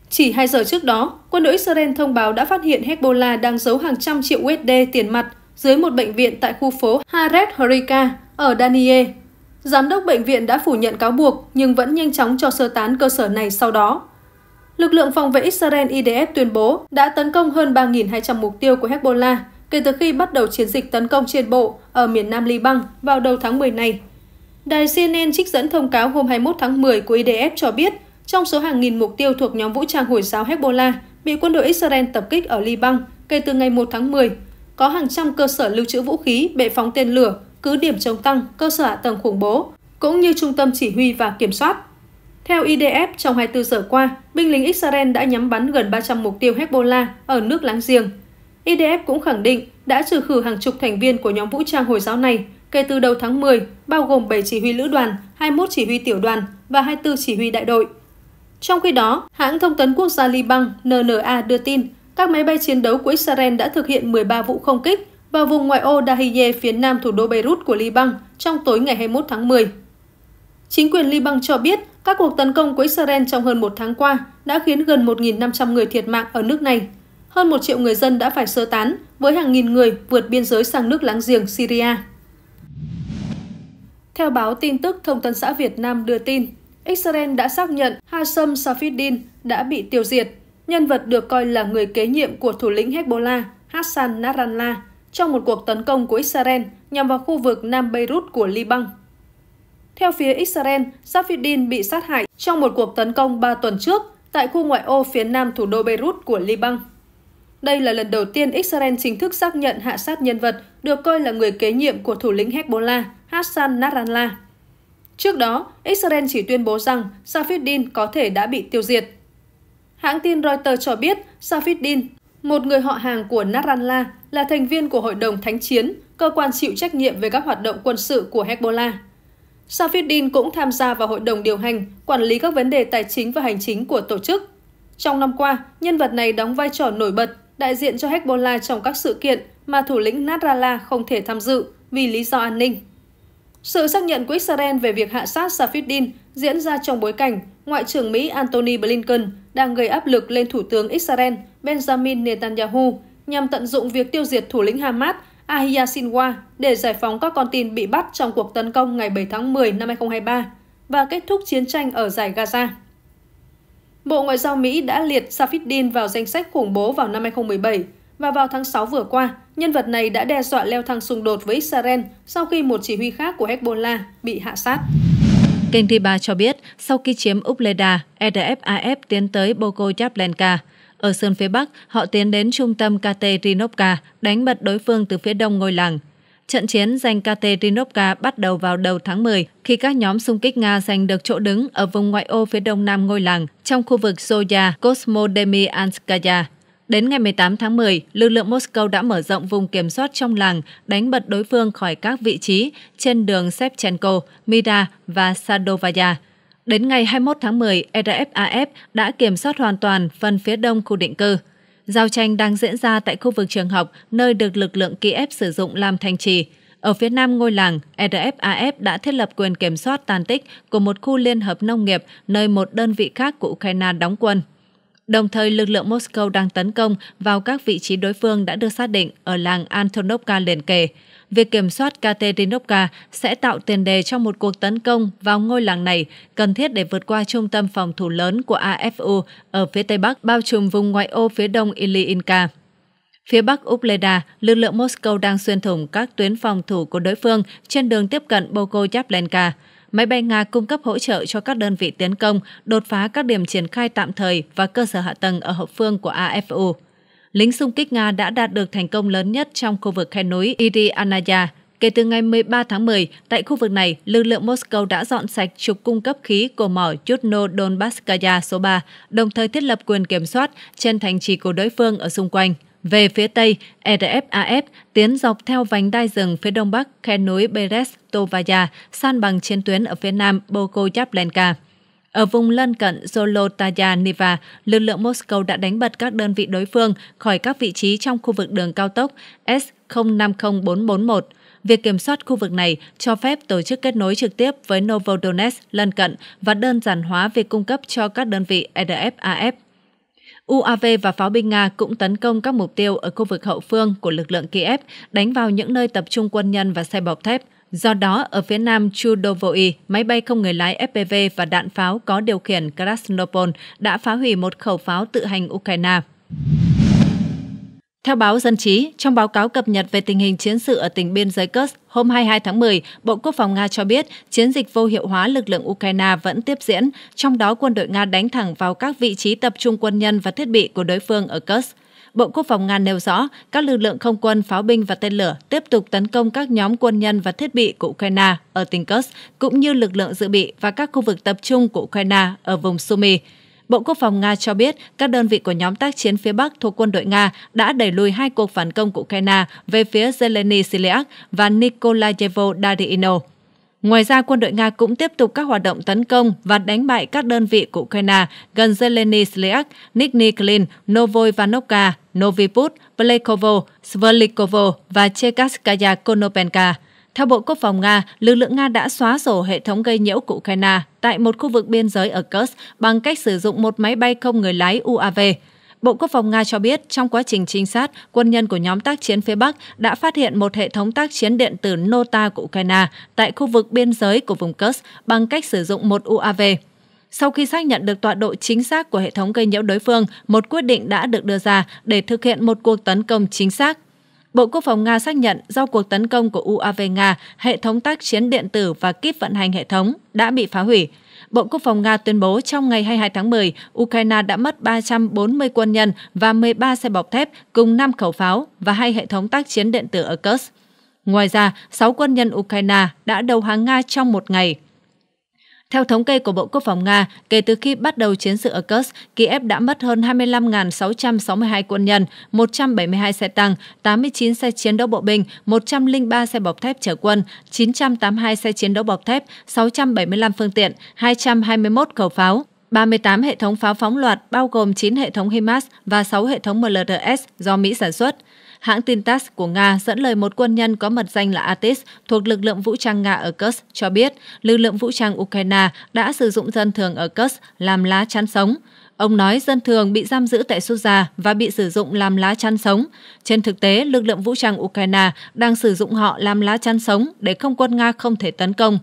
Chỉ hai giờ trước đó, quân đội Israel thông báo đã phát hiện Hezbollah đang giấu hàng trăm triệu u ét đê tiền mặt dưới một bệnh viện tại khu phố Haret Horika ở Dahye. Giám đốc bệnh viện đã phủ nhận cáo buộc nhưng vẫn nhanh chóng cho sơ tán cơ sở này sau đó. Lực lượng phòng vệ Israel I D F tuyên bố đã tấn công hơn ba nghìn hai trăm mục tiêu của Hezbollah kể từ khi bắt đầu chiến dịch tấn công trên bộ ở miền nam Liban vào đầu tháng mười này. Đài C N N trích dẫn thông cáo hôm hai mươi mốt tháng mười của I D F cho biết trong số hàng nghìn mục tiêu thuộc nhóm vũ trang Hồi giáo Hezbollah bị quân đội Israel tập kích ở Liban kể từ ngày một tháng mười, có hàng trăm cơ sở lưu trữ vũ khí, bệ phóng tên lửa, cứ điểm chống tăng, cơ sở hạ tầng khủng bố, cũng như trung tâm chỉ huy và kiểm soát. Theo I D F, trong hai mươi tư giờ qua, binh lính Israel đã nhắm bắn gần ba trăm mục tiêu Hezbollah ở nước láng giềng. I D F cũng khẳng định đã trừ khử hàng chục thành viên của nhóm vũ trang Hồi giáo này kể từ đầu tháng mười, bao gồm bảy chỉ huy lữ đoàn, hai mươi mốt chỉ huy tiểu đoàn và hai mươi tư chỉ huy đại đội. Trong khi đó, hãng thông tấn quốc gia Liban N N A đưa tin các máy bay chiến đấu của Israel đã thực hiện mười ba vụ không kích vào vùng ngoại ô Dahye phía nam thủ đô Beirut của Liban trong tối ngày hai mươi mốt tháng mười. Chính quyền Liban cho biết các cuộc tấn công của Israel trong hơn một tháng qua đã khiến gần một nghìn năm trăm người thiệt mạng ở nước này. Hơn một triệu người dân đã phải sơ tán, với hàng nghìn người vượt biên giới sang nước láng giềng Syria. Theo báo tin tức Thông tấn xã Việt Nam đưa tin, Israel đã xác nhận Hassan Safieddine đã bị tiêu diệt, nhân vật được coi là người kế nhiệm của thủ lĩnh Hezbollah Hassan Nasrallah trong một cuộc tấn công của Israel nhằm vào khu vực Nam Beirut của Liban. Theo phía Israel, Safieddine bị sát hại trong một cuộc tấn công ba tuần trước tại khu ngoại ô phía nam thủ đô Beirut của Liban. Đây là lần đầu tiên Israel chính thức xác nhận hạ sát nhân vật được coi là người kế nhiệm của thủ lĩnh Hezbollah Hassan Nasrallah. Trước đó, Israel chỉ tuyên bố rằng Safieddine có thể đã bị tiêu diệt. Hãng tin Reuters cho biết Safieddine, một người họ hàng của Nasrallah, là thành viên của Hội đồng Thánh chiến, cơ quan chịu trách nhiệm về các hoạt động quân sự của Hezbollah. Safieddine cũng tham gia vào Hội đồng điều hành, quản lý các vấn đề tài chính và hành chính của tổ chức. Trong năm qua, nhân vật này đóng vai trò nổi bật, đại diện cho Hezbollah trong các sự kiện mà thủ lĩnh Nasrallah không thể tham dự vì lý do an ninh. Sự xác nhận của Israel về việc hạ sát Safieddine diễn ra trong bối cảnh Ngoại trưởng Mỹ Antony Blinken đang gây áp lực lên Thủ tướng Israel Benjamin Netanyahu nhằm tận dụng việc tiêu diệt thủ lĩnh Hamas Yahya Sinwar để giải phóng các con tin bị bắt trong cuộc tấn công ngày bảy tháng mười năm hai nghìn không trăm hai mươi ba và kết thúc chiến tranh ở dải Gaza. Bộ Ngoại giao Mỹ đã liệt Safieddine vào danh sách khủng bố vào năm hai nghìn không trăm mười bảy, và vào tháng sáu vừa qua, nhân vật này đã đe dọa leo thang xung đột với Israel sau khi một chỉ huy khác của Hezbollah bị hạ sát. Kênh Riba cho biết, sau khi chiếm Ugledar, R F A F tiến tới Bogoyavlenka. Ở sườn phía Bắc, họ tiến đến trung tâm Katerinovka, đánh bật đối phương từ phía đông ngôi làng. Trận chiến giành Katerinovka bắt đầu vào đầu tháng mười, khi các nhóm xung kích Nga giành được chỗ đứng ở vùng ngoại ô phía đông nam ngôi làng, trong khu vực Zoya Kosmodemianskaya. Đến ngày mười tám tháng mười, lực lượng Moscow đã mở rộng vùng kiểm soát trong làng, đánh bật đối phương khỏi các vị trí trên đường Shevchenko, Mira và Sadovaya. Đến ngày hai mươi mốt tháng mười, R F A F đã kiểm soát hoàn toàn phần phía đông khu định cư. Giao tranh đang diễn ra tại khu vực trường học, nơi được lực lượng Kiev sử dụng làm thành trì. Ở phía nam ngôi làng, R F A F đã thiết lập quyền kiểm soát tàn tích của một khu liên hợp nông nghiệp, nơi một đơn vị khác của Ukraine đóng quân. Đồng thời, lực lượng Moscow đang tấn công vào các vị trí đối phương đã được xác định ở làng Antonovka liền kề. Việc kiểm soát Katerinovka sẽ tạo tiền đề cho một cuộc tấn công vào ngôi làng này, cần thiết để vượt qua trung tâm phòng thủ lớn của A F U ở phía Tây Bắc, bao trùm vùng ngoại ô phía đông Ilyinka. Phía Bắc Ugledar, lực lượng Moscow đang xuyên thủng các tuyến phòng thủ của đối phương trên đường tiếp cận Bogoyavlenka. Máy bay Nga cung cấp hỗ trợ cho các đơn vị tiến công, đột phá các điểm triển khai tạm thời và cơ sở hạ tầng ở hậu phương của a ép u. Lính xung kích Nga đã đạt được thành công lớn nhất trong khu vực khe núi Irianaya. Kể từ ngày mười ba tháng mười, tại khu vực này, lực lượng Moscow đã dọn sạch trục cung cấp khí của mỏ Yudno-Donbaskaya số ba, đồng thời thiết lập quyền kiểm soát trên thành trì của đối phương ở xung quanh. Về phía Tây, e rờ ép a ép tiến dọc theo vành đai rừng phía đông bắc khe núi Berest-Tovaya, san bằng chiến tuyến ở phía nam Bogoyavlenka. Ở vùng lân cận Zolotaya-Niva, lực lượng Moscow đã đánh bật các đơn vị đối phương khỏi các vị trí trong khu vực đường cao tốc S không năm không bốn bốn một. Việc kiểm soát khu vực này cho phép tổ chức kết nối trực tiếp với Novodonetsk lân cận và đơn giản hóa việc cung cấp cho các đơn vị e rờ ép a ép. u a vê và pháo binh Nga cũng tấn công các mục tiêu ở khu vực hậu phương của lực lượng Kiev, đánh vào những nơi tập trung quân nhân và xe bọc thép. Do đó, ở phía nam Chudovoi, máy bay không người lái ép pê vê và đạn pháo có điều khiển Krasnopol đã phá hủy một khẩu pháo tự hành Ukraine. Theo báo Dân trí, trong báo cáo cập nhật về tình hình chiến sự ở tỉnh biên giới Kursk hôm hai mươi hai tháng mười, Bộ Quốc phòng Nga cho biết chiến dịch vô hiệu hóa lực lượng Ukraine vẫn tiếp diễn, trong đó quân đội Nga đánh thẳng vào các vị trí tập trung quân nhân và thiết bị của đối phương ở Kursk. Bộ Quốc phòng Nga nêu rõ các lực lượng không quân, pháo binh và tên lửa tiếp tục tấn công các nhóm quân nhân và thiết bị của Ukraine ở tỉnh Kursk, cũng như lực lượng dự bị và các khu vực tập trung của Ukraine ở vùng Sumy. Bộ Quốc phòng Nga cho biết các đơn vị của nhóm tác chiến phía Bắc thuộc quân đội Nga đã đẩy lùi hai cuộc phản công của Ukraine về phía Zeleny Siliak và Nikolayevo Darino. Ngoài ra, quân đội Nga cũng tiếp tục các hoạt động tấn công và đánh bại các đơn vị của Ukraine gần Zeleny Siliak, Nizhny Klin, Novoivanovka, Noviput, Plekovo, Sverdlikovo và Cherkaskaya Konopenka. Theo Bộ Quốc phòng Nga, lực lượng Nga đã xóa sổ hệ thống gây nhiễu của Ukraine tại một khu vực biên giới ở Kursk bằng cách sử dụng một máy bay không người lái u a vê. Bộ Quốc phòng Nga cho biết trong quá trình trinh sát, quân nhân của nhóm tác chiến phía Bắc đã phát hiện một hệ thống tác chiến điện tử Nota của Ukraine tại khu vực biên giới của vùng Kursk bằng cách sử dụng một u a vê. Sau khi xác nhận được tọa độ chính xác của hệ thống gây nhiễu đối phương, một quyết định đã được đưa ra để thực hiện một cuộc tấn công chính xác. Bộ Quốc phòng Nga xác nhận do cuộc tấn công của u a vê Nga, hệ thống tác chiến điện tử và kíp vận hành hệ thống đã bị phá hủy. Bộ Quốc phòng Nga tuyên bố trong ngày hai mươi hai tháng mười, Ukraine đã mất ba trăm bốn mươi quân nhân và mười ba xe bọc thép cùng năm khẩu pháo và hai hệ thống tác chiến điện tử ở Kursk. Ngoài ra, sáu quân nhân Ukraine đã đầu hàng Nga trong một ngày. Theo thống kê của Bộ Quốc phòng Nga, kể từ khi bắt đầu chiến sự ở Kursk, Kiev đã mất hơn hai mươi lăm nghìn sáu trăm sáu mươi hai quân nhân, một trăm bảy mươi hai xe tăng, tám mươi chín xe chiến đấu bộ binh, một trăm lẻ ba xe bọc thép chở quân, chín trăm tám mươi hai xe chiến đấu bọc thép, sáu trăm bảy mươi lăm phương tiện, hai trăm hai mươi mốt khẩu pháo, ba mươi tám hệ thống pháo phóng loạt bao gồm chín hệ thống HIMARS và sáu hệ thống em lờ rờ ét do Mỹ sản xuất. Hãng tin TASS của Nga dẫn lời một quân nhân có mật danh là Atis thuộc lực lượng vũ trang Nga ở Kursk cho biết lực lượng vũ trang Ukraine đã sử dụng dân thường ở Kursk làm lá chắn sống. Ông nói dân thường bị giam giữ tại sút già và bị sử dụng làm lá chắn sống. Trên thực tế, lực lượng vũ trang Ukraine đang sử dụng họ làm lá chắn sống để không quân Nga không thể tấn công.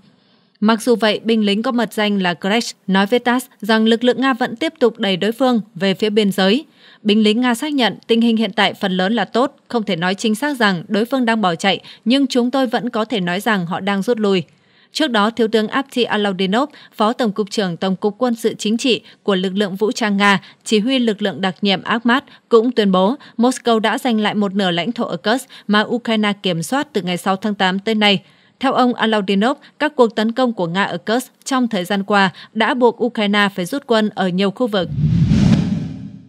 Mặc dù vậy, binh lính có mật danh là Kresh nói với TASS rằng lực lượng Nga vẫn tiếp tục đẩy đối phương về phía biên giới. Binh lính Nga xác nhận tình hình hiện tại phần lớn là tốt, không thể nói chính xác rằng đối phương đang bỏ chạy, nhưng chúng tôi vẫn có thể nói rằng họ đang rút lui. Trước đó, Thiếu tướng Apti Alaudinov, Phó Tổng cục trưởng Tổng cục Quân sự Chính trị của lực lượng vũ trang Nga, chỉ huy lực lượng đặc nhiệm Akhmat, cũng tuyên bố Moscow đã giành lại một nửa lãnh thổ ở Kursk mà Ukraine kiểm soát từ ngày sáu tháng tám tới nay. Theo ông Alaudinov, các cuộc tấn công của Nga ở Kursk trong thời gian qua đã buộc Ukraine phải rút quân ở nhiều khu vực.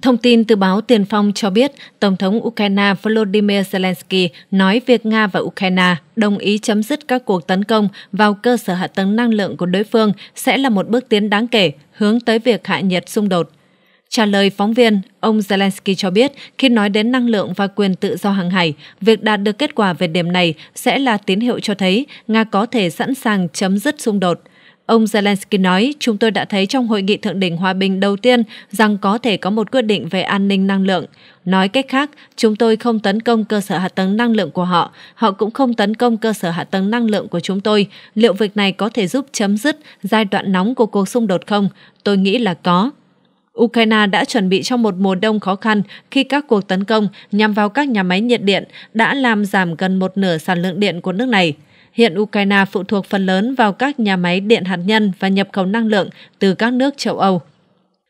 Thông tin từ báo Tiền Phong cho biết, Tổng thống Ukraine Volodymyr Zelensky nói việc Nga và Ukraine đồng ý chấm dứt các cuộc tấn công vào cơ sở hạ tầng năng lượng của đối phương sẽ là một bước tiến đáng kể hướng tới việc hạ nhiệt xung đột. Trả lời phóng viên, ông Zelensky cho biết khi nói đến năng lượng và quyền tự do hàng hải, việc đạt được kết quả về điểm này sẽ là tín hiệu cho thấy Nga có thể sẵn sàng chấm dứt xung đột. Ông Zelensky nói, chúng tôi đã thấy trong hội nghị thượng đỉnh hòa bình đầu tiên rằng có thể có một quyết định về an ninh năng lượng. Nói cách khác, chúng tôi không tấn công cơ sở hạ tầng năng lượng của họ, họ cũng không tấn công cơ sở hạ tầng năng lượng của chúng tôi. Liệu việc này có thể giúp chấm dứt giai đoạn nóng của cuộc xung đột không? Tôi nghĩ là có. Ukraine đã chuẩn bị cho một mùa đông khó khăn khi các cuộc tấn công nhằm vào các nhà máy nhiệt điện đã làm giảm gần một nửa sản lượng điện của nước này. Hiện Ukraine phụ thuộc phần lớn vào các nhà máy điện hạt nhân và nhập khẩu năng lượng từ các nước châu Âu.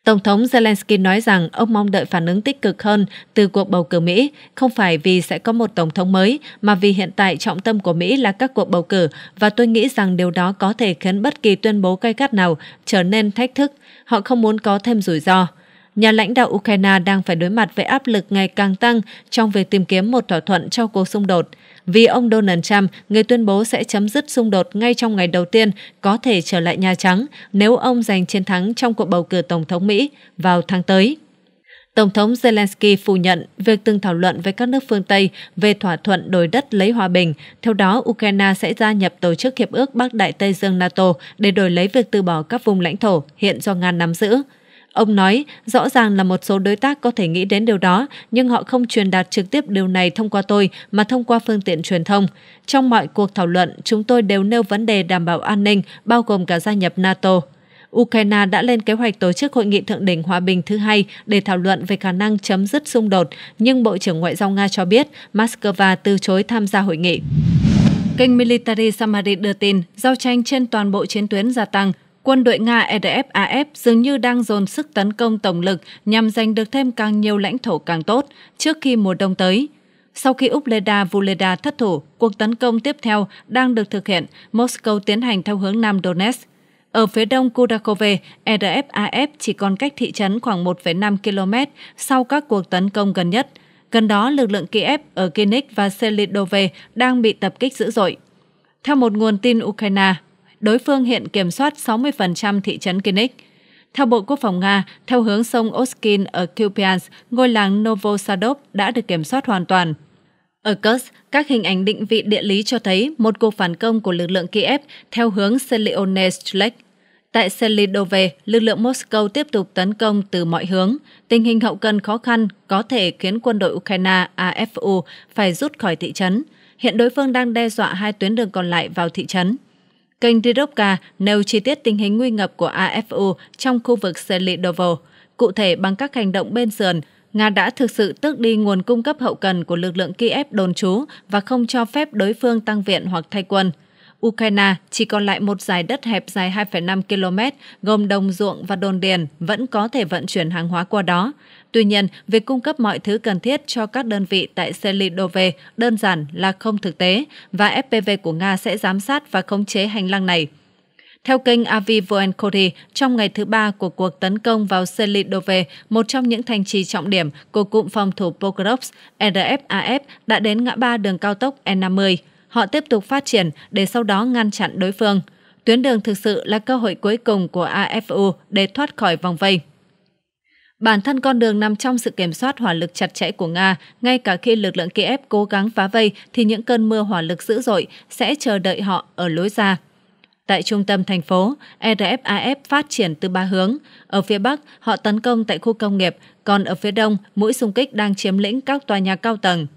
Tổng thống Zelensky nói rằng ông mong đợi phản ứng tích cực hơn từ cuộc bầu cử Mỹ, không phải vì sẽ có một tổng thống mới, mà vì hiện tại trọng tâm của Mỹ là các cuộc bầu cử, và tôi nghĩ rằng điều đó có thể khiến bất kỳ tuyên bố gay gắt nào trở nên thách thức. Họ không muốn có thêm rủi ro. Nhà lãnh đạo Ukraine đang phải đối mặt với áp lực ngày càng tăng trong việc tìm kiếm một thỏa thuận cho cuộc xung đột. Vì ông Donald Trump, người tuyên bố sẽ chấm dứt xung đột ngay trong ngày đầu tiên, có thể trở lại Nhà Trắng nếu ông giành chiến thắng trong cuộc bầu cử Tổng thống Mỹ vào tháng tới. Tổng thống Zelensky phủ nhận việc từng thảo luận với các nước phương Tây về thỏa thuận đổi đất lấy hòa bình. Theo đó, Ukraine sẽ gia nhập Tổ chức Hiệp ước Bắc Đại Tây Dương NATO để đổi lấy việc từ bỏ các vùng lãnh thổ hiện do Nga nắm giữ. Ông nói, rõ ràng là một số đối tác có thể nghĩ đến điều đó, nhưng họ không truyền đạt trực tiếp điều này thông qua tôi, mà thông qua phương tiện truyền thông. Trong mọi cuộc thảo luận, chúng tôi đều nêu vấn đề đảm bảo an ninh, bao gồm cả gia nhập NATO. Ukraine đã lên kế hoạch tổ chức hội nghị thượng đỉnh hòa bình thứ hai để thảo luận về khả năng chấm dứt xung đột, nhưng Bộ trưởng Ngoại giao Nga cho biết Moscow từ chối tham gia hội nghị. Kênh Military Summary đưa tin, giao tranh trên toàn bộ chiến tuyến gia tăng. Quân đội Nga e đê ép a ép dường như đang dồn sức tấn công tổng lực nhằm giành được thêm càng nhiều lãnh thổ càng tốt trước khi mùa đông tới. Sau khi Ugledar Vuleda thất thủ, cuộc tấn công tiếp theo đang được thực hiện, Moscow tiến hành theo hướng nam Donetsk. Ở phía đông Kudakove, e đê ép a ép chỉ còn cách thị trấn khoảng một phẩy năm ki lô mét sau các cuộc tấn công gần nhất. Gần đó, lực lượng Kiev ở Kinnik và Selidovo đang bị tập kích dữ dội. Theo một nguồn tin Ukraine, đối phương hiện kiểm soát sáu mươi phần trăm thị trấn Kinnik. Theo Bộ Quốc phòng Nga, theo hướng sông Oskin ở Kupiansk, ngôi làng Novosadov đã được kiểm soát hoàn toàn. Ở Kursk, các hình ảnh định vị địa lý cho thấy một cuộc phản công của lực lượng Kiev theo hướng Selionetsk. Tại Selidove, lực lượng Moscow tiếp tục tấn công từ mọi hướng. Tình hình hậu cần khó khăn có thể khiến quân đội Ukraine a ép u phải rút khỏi thị trấn. Hiện đối phương đang đe dọa hai tuyến đường còn lại vào thị trấn. Kênh Dirovka nêu chi tiết tình hình nguy ngập của a ép u trong khu vực Selidovo. Cụ thể, bằng các hành động bên sườn, Nga đã thực sự tước đi nguồn cung cấp hậu cần của lực lượng Kiev đồn trú và không cho phép đối phương tăng viện hoặc thay quân. Ukraine chỉ còn lại một dải đất hẹp dài hai phẩy năm ki lô mét, gồm đồng ruộng và đồn điền, vẫn có thể vận chuyển hàng hóa qua đó. Tuy nhiên, việc cung cấp mọi thứ cần thiết cho các đơn vị tại Selidovo đơn giản là không thực tế, và ép pê vê của Nga sẽ giám sát và khống chế hành lang này. Theo kênh Avivoenkori, trong ngày thứ ba của cuộc tấn công vào Selidovo, một trong những thành trì trọng điểm của cụm phòng thủ Pokrovsk, e đê ép a ép đã đến ngã ba đường cao tốc E năm mươi. Họ tiếp tục phát triển để sau đó ngăn chặn đối phương. Tuyến đường thực sự là cơ hội cuối cùng của a ép u để thoát khỏi vòng vây. Bản thân con đường nằm trong sự kiểm soát hỏa lực chặt chẽ của Nga, ngay cả khi lực lượng Kiev cố gắng phá vây thì những cơn mưa hỏa lực dữ dội sẽ chờ đợi họ ở lối ra. Tại trung tâm thành phố, e đê ép a ép phát triển từ ba hướng. Ở phía bắc, họ tấn công tại khu công nghiệp, còn ở phía đông, mũi xung kích đang chiếm lĩnh các tòa nhà cao tầng.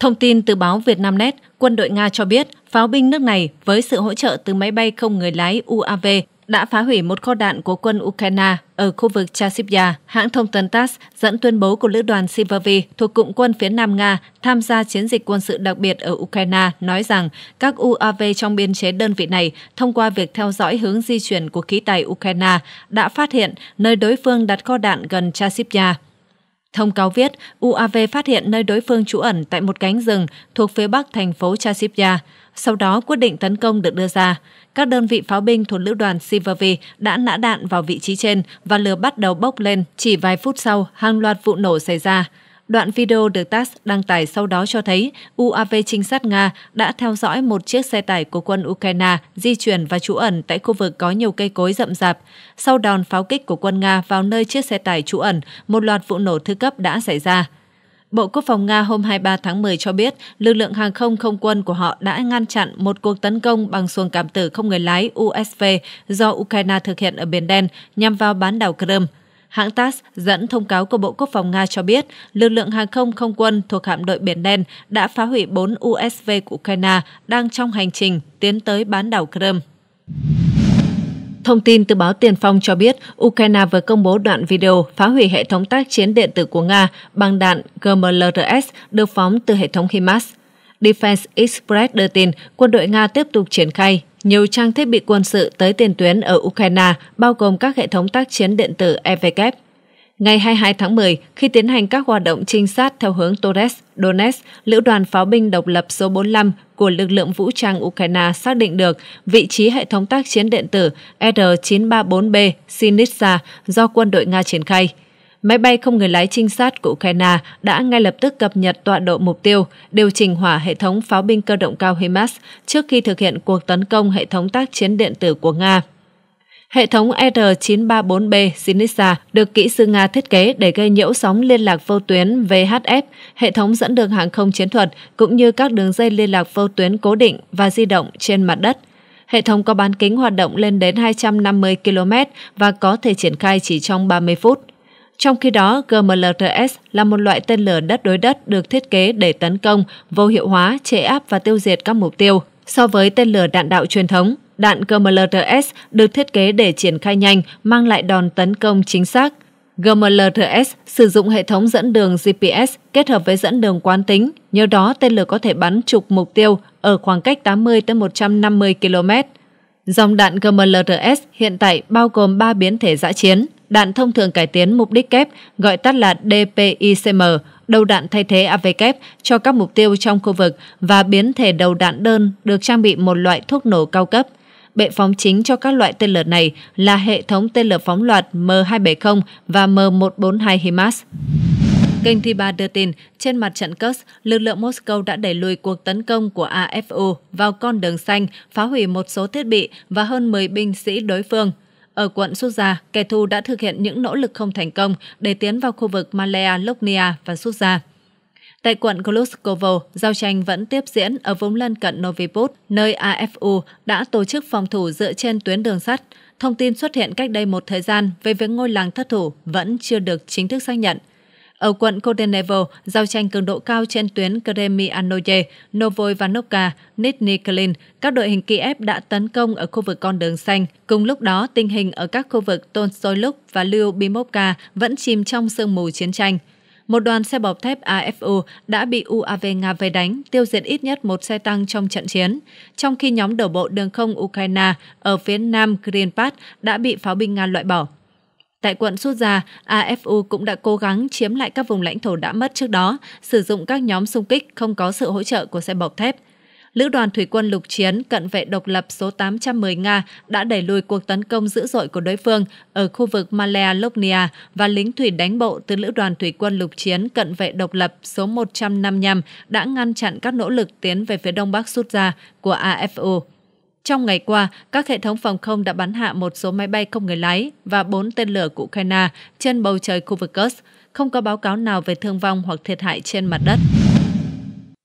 Thông tin từ báo Vietnamnet, quân đội Nga cho biết pháo binh nước này với sự hỗ trợ từ máy bay không người lái u a vê đã phá hủy một kho đạn của quân Ukraine ở khu vực Chasiv Yar. Hãng thông tấn TASS dẫn tuyên bố của lữ đoàn Sivov thuộc cụm quân phía Nam Nga tham gia chiến dịch quân sự đặc biệt ở Ukraine nói rằng các u a vê trong biên chế đơn vị này thông qua việc theo dõi hướng di chuyển của khí tài Ukraine đã phát hiện nơi đối phương đặt kho đạn gần Chasiv Yar. Thông cáo viết, u a vê phát hiện nơi đối phương trú ẩn tại một cánh rừng thuộc phía bắc thành phố Chasiv Yar. Sau đó, quyết định tấn công được đưa ra. Các đơn vị pháo binh thuộc lữ đoàn Sivov đã nã đạn vào vị trí trên và lửa bắt đầu bốc lên. Chỉ vài phút sau, hàng loạt vụ nổ xảy ra. Đoạn video được TASS đăng tải sau đó cho thấy u a vê trinh sát Nga đã theo dõi một chiếc xe tải của quân Ukraine di chuyển và trú ẩn tại khu vực có nhiều cây cối rậm rạp. Sau đòn pháo kích của quân Nga vào nơi chiếc xe tải trú ẩn, một loạt vụ nổ thứ cấp đã xảy ra. Bộ Quốc phòng Nga hôm hai mươi ba tháng mười cho biết lực lượng hàng không không quân của họ đã ngăn chặn một cuộc tấn công bằng xuồng cảm tử không người lái u ét vê do Ukraine thực hiện ở Biển Đen nhằm vào bán đảo Crimea. Hãng TASS dẫn thông cáo của Bộ Quốc phòng Nga cho biết lực lượng hàng không không quân thuộc hạm đội Biển Đen đã phá hủy bốn u ét vê của Ukraine đang trong hành trình tiến tới bán đảo Crimea. Thông tin từ báo Tiền Phong cho biết, Ukraine vừa công bố đoạn video phá hủy hệ thống tác chiến điện tử của Nga bằng đạn G M L R S được phóng từ hệ thống HIMARS. Defense Express đưa tin quân đội Nga tiếp tục triển khai nhiều trang thiết bị quân sự tới tiền tuyến ở Ukraine, bao gồm các hệ thống tác chiến điện tử E W K. Ngày hai mươi hai tháng mười, khi tiến hành các hoạt động trinh sát theo hướng Torres, Donetsk, Lữ đoàn Pháo binh độc lập số bốn mươi lăm của lực lượng vũ trang Ukraine xác định được vị trí hệ thống tác chiến điện tử R chín ba bốn B Sinitsa do quân đội Nga triển khai. Máy bay không người lái trinh sát của Ukraine đã ngay lập tức cập nhật tọa độ mục tiêu, điều chỉnh hỏa hệ thống pháo binh cơ động cao HIMARS trước khi thực hiện cuộc tấn công hệ thống tác chiến điện tử của Nga. Hệ thống R chín ba bốn B Sinitsa được kỹ sư Nga thiết kế để gây nhiễu sóng liên lạc vô tuyến V H F, hệ thống dẫn đường hàng không chiến thuật, cũng như các đường dây liên lạc vô tuyến cố định và di động trên mặt đất. Hệ thống có bán kính hoạt động lên đến hai trăm năm mươi ki lô mét và có thể triển khai chỉ trong ba mươi phút. Trong khi đó, G M L R S là một loại tên lửa đất đối đất được thiết kế để tấn công, vô hiệu hóa, chế áp và tiêu diệt các mục tiêu. So với tên lửa đạn đạo truyền thống, đạn G M L R S được thiết kế để triển khai nhanh, mang lại đòn tấn công chính xác. G M L R S sử dụng hệ thống dẫn đường G P S kết hợp với dẫn đường quán tính, nhờ đó tên lửa có thể bắn trục mục tiêu ở khoảng cách tám mươi đến một trăm năm mươi ki lô mét. Dòng đạn G M L R S hiện tại bao gồm ba biến thể dã chiến: đạn thông thường cải tiến mục đích kép, gọi tắt là D P I C M, đầu đạn thay thế A W K cho các mục tiêu trong khu vực, và biến thể đầu đạn đơn được trang bị một loại thuốc nổ cao cấp. Bệ phóng chính cho các loại tên lửa này là hệ thống tên lửa phóng loạt M hai bảy không và M một bốn hai HIMARS. Kênh T ba đưa tin, trên mặt trận Kursk, lực lượng Moscow đã đẩy lùi cuộc tấn công của A F U vào con đường xanh, phá hủy một số thiết bị và hơn mười binh sĩ đối phương. Ở quận Suza, kẻ thù đã thực hiện những nỗ lực không thành công để tiến vào khu vực Malaya, Lognia và Suza. Tại quận Gluskovo, giao tranh vẫn tiếp diễn ở vùng lân cận Noviput, nơi A F U đã tổ chức phòng thủ dựa trên tuyến đường sắt. Thông tin xuất hiện cách đây một thời gian về việc ngôi làng thất thủ vẫn chưa được chính thức xác nhận. Ở quận Kodenevo, giao tranh cường độ cao trên tuyến Kremianoye, Novoivanovka, Nizhny Klin, các đội hình Kiev đã tấn công ở khu vực con đường xanh. Cùng lúc đó, tình hình ở các khu vực Tolstoyluk và Lyubimovka vẫn chìm trong sương mù chiến tranh. Một đoàn xe bọc thép A F U đã bị U A V Nga vây đánh, tiêu diệt ít nhất một xe tăng trong trận chiến, trong khi nhóm đổ bộ đường không Ukraine ở phía nam Greenpad đã bị pháo binh Nga loại bỏ. Tại quận Suza, A F U cũng đã cố gắng chiếm lại các vùng lãnh thổ đã mất trước đó, sử dụng các nhóm xung kích không có sự hỗ trợ của xe bọc thép. Lữ đoàn Thủy quân lục chiến cận vệ độc lập số tám trăm mười Nga đã đẩy lùi cuộc tấn công dữ dội của đối phương ở khu vực Malaya Lognia và lính thủy đánh bộ từ Lữ đoàn Thủy quân lục chiến cận vệ độc lập số một trăm năm mươi lăm đã ngăn chặn các nỗ lực tiến về phía đông bắc Suza của A F U. Trong ngày qua, các hệ thống phòng không đã bắn hạ một số máy bay không người lái và bốn tên lửa của Ukraine trên bầu trời khu vực Kursk. Không có báo cáo nào về thương vong hoặc thiệt hại trên mặt đất.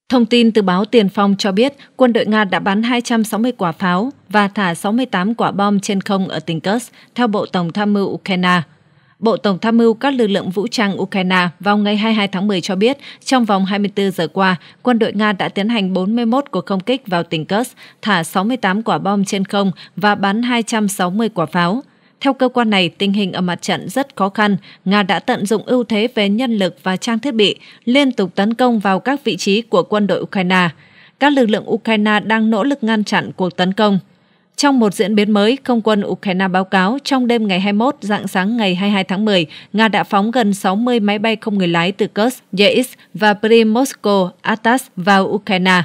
Thông tin từ báo Tiền Phong cho biết, quân đội Nga đã bắn hai trăm sáu mươi quả pháo và thả sáu mươi tám quả bom trên không ở tỉnh Kursk, theo Bộ Tổng tham mưu Ukraine. Bộ Tổng tham mưu các lực lượng vũ trang Ukraine vào ngày hai mươi hai tháng mười cho biết, trong vòng hai mươi tư giờ qua, quân đội Nga đã tiến hành bốn mươi mốt cuộc không kích vào tỉnh Kursk, thả sáu mươi tám quả bom trên không và bắn hai trăm sáu mươi quả pháo. Theo cơ quan này, tình hình ở mặt trận rất khó khăn. Nga đã tận dụng ưu thế về nhân lực và trang thiết bị, liên tục tấn công vào các vị trí của quân đội Ukraine. Các lực lượng Ukraine đang nỗ lực ngăn chặn cuộc tấn công. Trong một diễn biến mới, không quân Ukraine báo cáo trong đêm ngày hai mươi mốt, rạng sáng ngày hai mươi hai tháng mười, Nga đã phóng gần sáu mươi máy bay không người lái từ Kursk, Yeisk và Primorsko-Ataks vào Ukraine.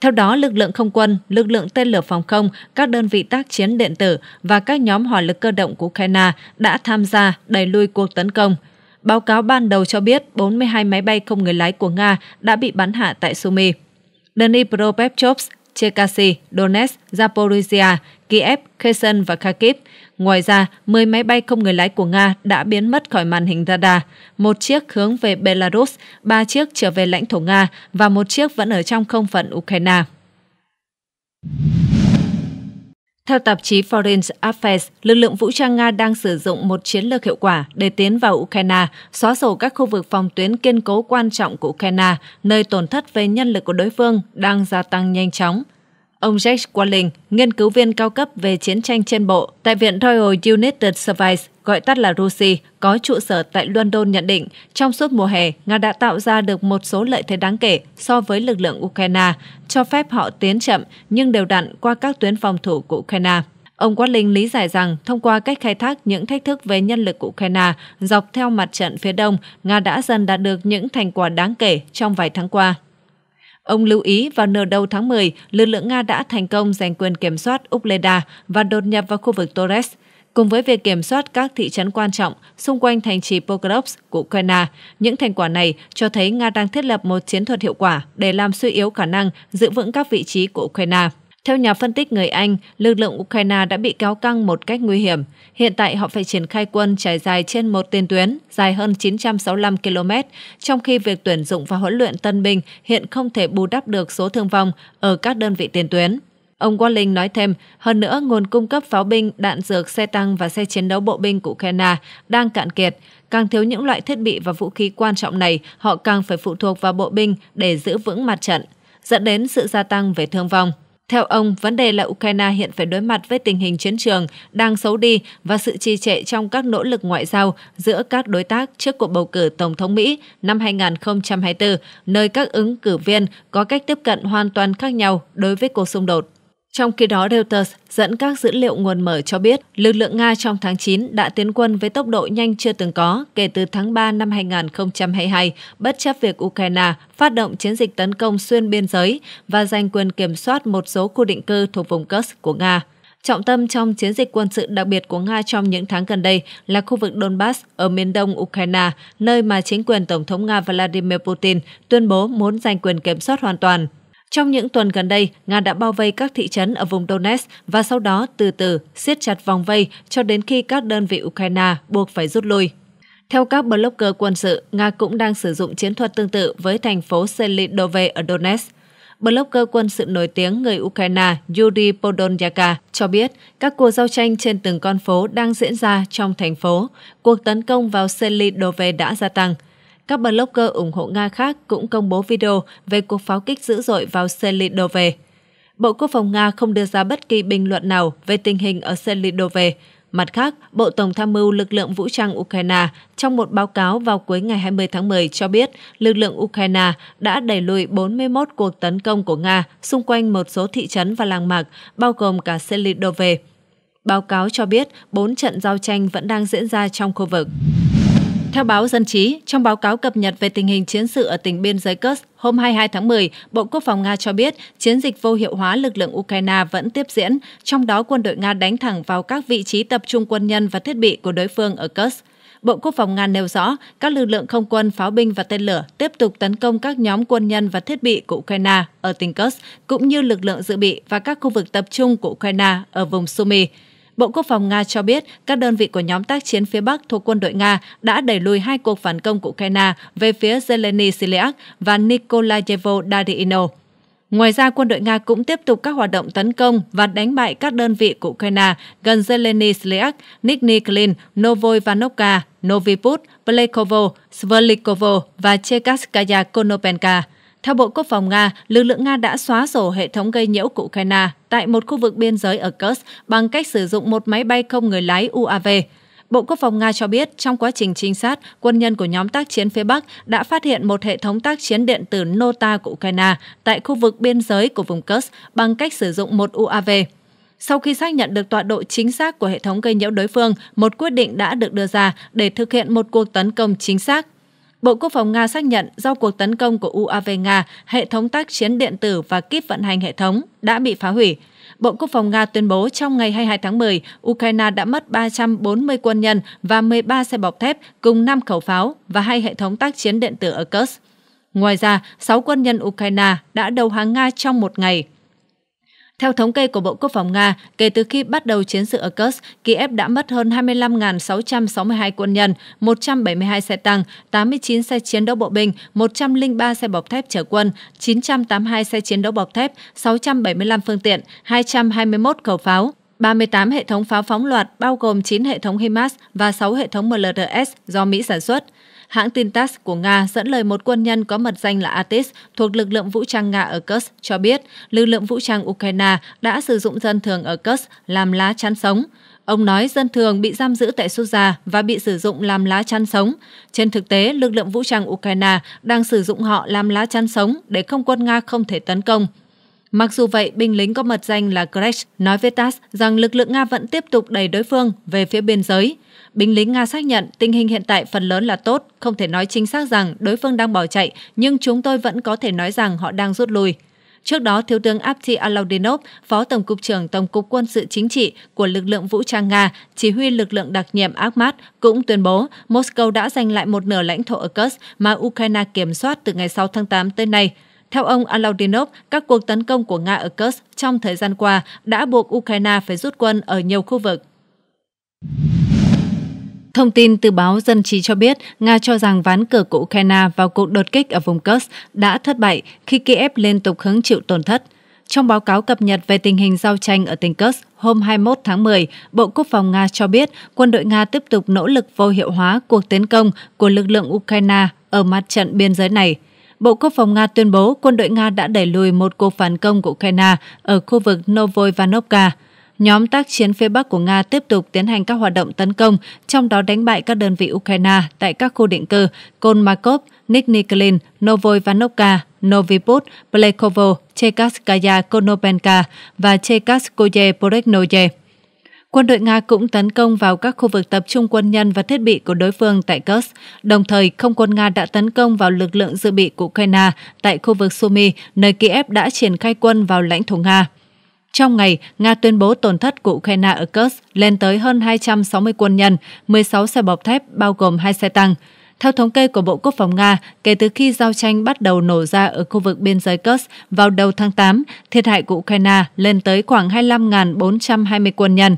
Theo đó, lực lượng không quân, lực lượng tên lửa phòng không, các đơn vị tác chiến điện tử và các nhóm hỏa lực cơ động của Ukraine đã tham gia đẩy lùi cuộc tấn công. Báo cáo ban đầu cho biết bốn mươi hai máy bay không người lái của Nga đã bị bắn hạ tại Sumy, Dnipropetrovsk, Cherkasy, Donetsk, Zaporizhia, Kiev, Kherson và Kharkiv. Ngoài ra, mười máy bay không người lái của Nga đã biến mất khỏi màn hình radar, một chiếc hướng về Belarus, ba chiếc trở về lãnh thổ Nga và một chiếc vẫn ở trong không phận Ukraine. Theo tạp chí Foreign Affairs, lực lượng vũ trang Nga đang sử dụng một chiến lược hiệu quả để tiến vào Ukraine, xóa sổ các khu vực phòng tuyến kiên cố quan trọng của Ukraine, nơi tổn thất về nhân lực của đối phương đang gia tăng nhanh chóng. ông Jack Watling, nghiên cứu viên cao cấp về chiến tranh trên bộ tại Viện Royal United Service, gọi tắt là Rusi, có trụ sở tại London nhận định, trong suốt mùa hè, Nga đã tạo ra được một số lợi thế đáng kể so với lực lượng Ukraine, cho phép họ tiến chậm nhưng đều đặn qua các tuyến phòng thủ của Ukraine. Ông Watling lý giải rằng, thông qua cách khai thác những thách thức về nhân lực của Ukraine dọc theo mặt trận phía đông, Nga đã dần đạt được những thành quả đáng kể trong vài tháng qua. Ông lưu ý vào nửa đầu tháng mười, lực lượng Nga đã thành công giành quyền kiểm soát Ugledar và đột nhập vào khu vực Donetsk. Cùng với việc kiểm soát các thị trấn quan trọng xung quanh thành trì Pokrovsk của Ukraine, những thành quả này cho thấy Nga đang thiết lập một chiến thuật hiệu quả để làm suy yếu khả năng giữ vững các vị trí của Ukraine. Theo nhà phân tích người Anh, lực lượng Ukraine đã bị kéo căng một cách nguy hiểm. Hiện tại họ phải triển khai quân trải dài trên một tiền tuyến, dài hơn chín trăm sáu mươi lăm ki lô mét, trong khi việc tuyển dụng và huấn luyện tân binh hiện không thể bù đắp được số thương vong ở các đơn vị tiền tuyến. Ông Watling nói thêm, hơn nữa nguồn cung cấp pháo binh, đạn dược, xe tăng và xe chiến đấu bộ binh của Ukraine đang cạn kiệt. Càng thiếu những loại thiết bị và vũ khí quan trọng này, họ càng phải phụ thuộc vào bộ binh để giữ vững mặt trận, dẫn đến sự gia tăng về thương vong. Theo ông, vấn đề là Ukraine hiện phải đối mặt với tình hình chiến trường đang xấu đi và sự trì trệ trong các nỗ lực ngoại giao giữa các đối tác trước cuộc bầu cử Tổng thống Mỹ năm hai nghìn không trăm hai mươi tư, nơi các ứng cử viên có cách tiếp cận hoàn toàn khác nhau đối với cuộc xung đột. Trong khi đó, Reuters dẫn các dữ liệu nguồn mở cho biết lực lượng Nga trong tháng chín đã tiến quân với tốc độ nhanh chưa từng có kể từ tháng ba năm hai nghìn không trăm hai mươi hai, bất chấp việc Ukraine phát động chiến dịch tấn công xuyên biên giới và giành quyền kiểm soát một số khu định cư thuộc vùng Kursk của Nga. Trọng tâm trong chiến dịch quân sự đặc biệt của Nga trong những tháng gần đây là khu vực Donbass ở miền đông Ukraine, nơi mà chính quyền Tổng thống Nga Vladimir Putin tuyên bố muốn giành quyền kiểm soát hoàn toàn. Trong những tuần gần đây, Nga đã bao vây các thị trấn ở vùng Donetsk và sau đó từ từ siết chặt vòng vây cho đến khi các đơn vị Ukraine buộc phải rút lui. Theo các blogger quân sự, Nga cũng đang sử dụng chiến thuật tương tự với thành phố Selidovo ở Donetsk. Blogger quân sự nổi tiếng người Ukraine Yuri Podolyaka cho biết các cuộc giao tranh trên từng con phố đang diễn ra trong thành phố. Cuộc tấn công vào Selidovo đã gia tăng. Các blogger ủng hộ Nga khác cũng công bố video về cuộc pháo kích dữ dội vào Selidovo. Bộ Quốc phòng Nga không đưa ra bất kỳ bình luận nào về tình hình ở Selidovo. Mặt khác, Bộ Tổng tham mưu lực lượng vũ trang Ukraine trong một báo cáo vào cuối ngày hai mươi tháng mười cho biết lực lượng Ukraine đã đẩy lùi bốn mươi mốt cuộc tấn công của Nga xung quanh một số thị trấn và làng mạc, bao gồm cả Selidovo. Báo cáo cho biết bốn trận giao tranh vẫn đang diễn ra trong khu vực. Theo báo Dân trí, trong báo cáo cập nhật về tình hình chiến sự ở tỉnh biên giới Kursk hôm hai mươi hai tháng mười, Bộ Quốc phòng Nga cho biết chiến dịch vô hiệu hóa lực lượng Ukraine vẫn tiếp diễn, trong đó quân đội Nga đánh thẳng vào các vị trí tập trung quân nhân và thiết bị của đối phương ở Kursk. Bộ Quốc phòng Nga nêu rõ các lực lượng không quân, pháo binh và tên lửa tiếp tục tấn công các nhóm quân nhân và thiết bị của Ukraine ở tỉnh Kursk, cũng như lực lượng dự bị và các khu vực tập trung của Ukraine ở vùng Sumy. Bộ Quốc phòng Nga cho biết các đơn vị của nhóm tác chiến phía Bắc thuộc quân đội Nga đã đẩy lùi hai cuộc phản công của Ukraine về phía Zeleny Siliak và Nikolayevo Darino. Ngoài ra, quân đội Nga cũng tiếp tục các hoạt động tấn công và đánh bại các đơn vị của Ukraine gần Zeleny Siliak, Nizhny Klin, Novoivanovka, Noviput, Plekovo, Sverdlikovo và Cherkaskaya Konopenka. Theo Bộ Quốc phòng Nga, lực lượng Nga đã xóa sổ hệ thống gây nhiễu của Ukraine tại một khu vực biên giới ở Kursk bằng cách sử dụng một máy bay không người lái U A V. Bộ Quốc phòng Nga cho biết trong quá trình trinh sát, quân nhân của nhóm tác chiến phía Bắc đã phát hiện một hệ thống tác chiến điện tử Nota của Ukraine tại khu vực biên giới của vùng Kursk bằng cách sử dụng một U A V. Sau khi xác nhận được tọa độ chính xác của hệ thống gây nhiễu đối phương, một quyết định đã được đưa ra để thực hiện một cuộc tấn công chính xác. Bộ Quốc phòng Nga xác nhận do cuộc tấn công của U A V Nga, hệ thống tác chiến điện tử và kíp vận hành hệ thống đã bị phá hủy. Bộ Quốc phòng Nga tuyên bố trong ngày hai mươi hai tháng mười, Ukraine đã mất ba trăm bốn mươi quân nhân và mười ba xe bọc thép cùng năm khẩu pháo và hai hệ thống tác chiến điện tử ở Kursk. Ngoài ra, sáu quân nhân Ukraine đã đầu hàng Nga trong một ngày. Theo thống kê của Bộ Quốc phòng Nga, kể từ khi bắt đầu chiến sự ở Kursk, Kiev đã mất hơn hai mươi lăm nghìn sáu trăm sáu mươi hai quân nhân, một trăm bảy mươi hai xe tăng, tám mươi chín xe chiến đấu bộ binh, một trăm lẻ ba xe bọc thép chở quân, chín trăm tám mươi hai xe chiến đấu bọc thép, sáu trăm bảy mươi lăm phương tiện, hai trăm hai mươi mốt khẩu pháo, ba mươi tám hệ thống pháo phóng loạt bao gồm chín hệ thống HIMARS và sáu hệ thống M L R S do Mỹ sản xuất. Hãng tin tát của Nga dẫn lời một quân nhân có mật danh là Atis thuộc lực lượng vũ trang Nga ở Kursk cho biết lực lượng vũ trang Ukraine đã sử dụng dân thường ở Kursk làm lá chắn sống. Ông nói dân thường bị giam giữ tại sút già và bị sử dụng làm lá chắn sống. Trên thực tế, lực lượng vũ trang Ukraine đang sử dụng họ làm lá chắn sống để không quân Nga không thể tấn công. Mặc dù vậy, binh lính có mật danh là Kresh nói với tát rằng lực lượng Nga vẫn tiếp tục đẩy đối phương về phía biên giới. Binh lính Nga xác nhận tình hình hiện tại phần lớn là tốt, không thể nói chính xác rằng đối phương đang bỏ chạy, nhưng chúng tôi vẫn có thể nói rằng họ đang rút lui. Trước đó, Thiếu tướng Apti Alaudinov, Phó Tổng cục trưởng Tổng cục Quân sự Chính trị của lực lượng vũ trang Nga, chỉ huy lực lượng đặc nhiệm Akhmat, cũng tuyên bố Moscow đã giành lại một nửa lãnh thổ ở Kursk mà Ukraine kiểm soát từ ngày sáu tháng tám tới nay. Theo ông Alaudinov, các cuộc tấn công của Nga ở Kursk trong thời gian qua đã buộc Ukraine phải rút quân ở nhiều khu vực. Thông tin từ báo Dân trí cho biết, Nga cho rằng ván cờ của Ukraine vào cuộc đột kích ở vùng Kursk đã thất bại khi Kiev liên tục hứng chịu tổn thất. Trong báo cáo cập nhật về tình hình giao tranh ở tỉnh Kursk hôm hai mươi mốt tháng mười, Bộ Quốc phòng Nga cho biết quân đội Nga tiếp tục nỗ lực vô hiệu hóa cuộc tiến công của lực lượng Ukraine ở mặt trận biên giới này. Bộ Quốc phòng Nga tuyên bố quân đội Nga đã đẩy lùi một cuộc phản công của Ukraine ở khu vực Novoivanovka. Nhóm tác chiến phía Bắc của Nga tiếp tục tiến hành các hoạt động tấn công, trong đó đánh bại các đơn vị Ukraine tại các khu định cư Kolmakov, Nikniklin, Novoivanovka, Noviput, Plekovo, Chekasskaya Konopenka và Chekaskoye Poreknoye. Quân đội Nga cũng tấn công vào các khu vực tập trung quân nhân và thiết bị của đối phương tại Kursk. Đồng thời, không quân Nga đã tấn công vào lực lượng dự bị của Ukraine tại khu vực Sumy, nơi Kiev đã triển khai quân vào lãnh thổ Nga. Trong ngày, Nga tuyên bố tổn thất của Ukraine ở Kursk lên tới hơn hai trăm sáu mươi quân nhân, mười sáu xe bọc thép bao gồm hai xe tăng. Theo thống kê của Bộ Quốc phòng Nga, kể từ khi giao tranh bắt đầu nổ ra ở khu vực biên giới Kursk vào đầu tháng tám, thiệt hại của Ukraine lên tới khoảng hai mươi lăm nghìn bốn trăm hai mươi quân nhân,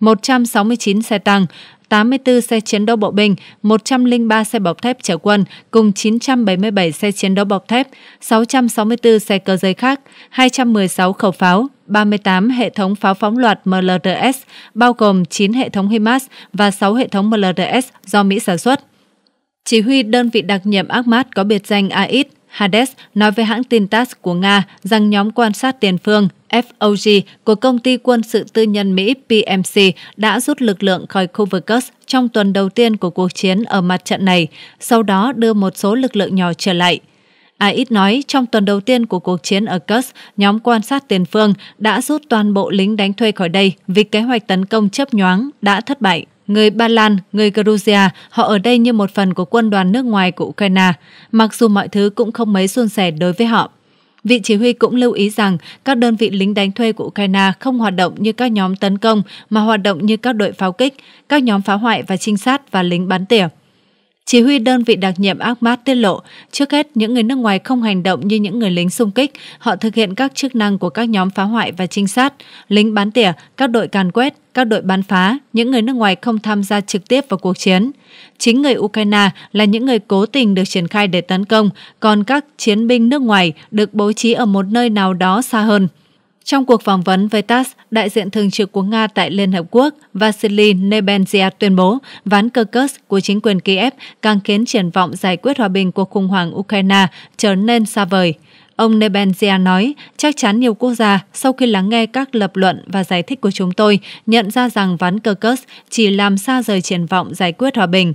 một trăm sáu mươi chín xe tăng, tám mươi tư xe chiến đấu bộ binh, một trăm lẻ ba xe bọc thép chở quân cùng chín trăm bảy mươi bảy xe chiến đấu bọc thép, sáu trăm sáu mươi tư xe cơ giới khác, hai trăm mười sáu khẩu pháo, ba mươi tám hệ thống pháo phóng loạt M L R S, bao gồm chín hệ thống HIMARS và sáu hệ thống M L R S do Mỹ sản xuất. Chỉ huy đơn vị đặc nhiệm Akhmat có biệt danh Ait Hades nói với hãng tin tát của Nga rằng nhóm quan sát tiền phương F O G của công ty quân sự tư nhân Mỹ P M C đã rút lực lượng khỏi khu vực Kursk trong tuần đầu tiên của cuộc chiến ở mặt trận này, sau đó đưa một số lực lượng nhỏ trở lại. Ait nói trong tuần đầu tiên của cuộc chiến ở Kursk, nhóm quan sát tiền phương đã rút toàn bộ lính đánh thuê khỏi đây vì kế hoạch tấn công chớp nhoáng đã thất bại. Người Ba Lan, người Georgia, họ ở đây như một phần của quân đoàn nước ngoài của Ukraine, mặc dù mọi thứ cũng không mấy suôn sẻ đối với họ. Vị chỉ huy cũng lưu ý rằng các đơn vị lính đánh thuê của Ukraine không hoạt động như các nhóm tấn công mà hoạt động như các đội pháo kích, các nhóm phá hoại và trinh sát và lính bắn tỉa. Chỉ huy đơn vị đặc nhiệm Akhmat tiết lộ, trước hết những người nước ngoài không hành động như những người lính xung kích, họ thực hiện các chức năng của các nhóm phá hoại và trinh sát, lính bắn tỉa, các đội càn quét, các đội bắn phá, những người nước ngoài không tham gia trực tiếp vào cuộc chiến. Chính người Ukraine là những người cố tình được triển khai để tấn công, còn các chiến binh nước ngoài được bố trí ở một nơi nào đó xa hơn. Trong cuộc phỏng vấn với tát, đại diện thường trực của Nga tại Liên Hợp Quốc Vasily Nebenzia tuyên bố ván cờ Kursk của chính quyền Kiev càng khiến triển vọng giải quyết hòa bình cuộc khủng hoảng Ukraine trở nên xa vời. Ông Nebenzia nói, chắc chắn nhiều quốc gia sau khi lắng nghe các lập luận và giải thích của chúng tôi nhận ra rằng ván cờ Kursk chỉ làm xa rời triển vọng giải quyết hòa bình.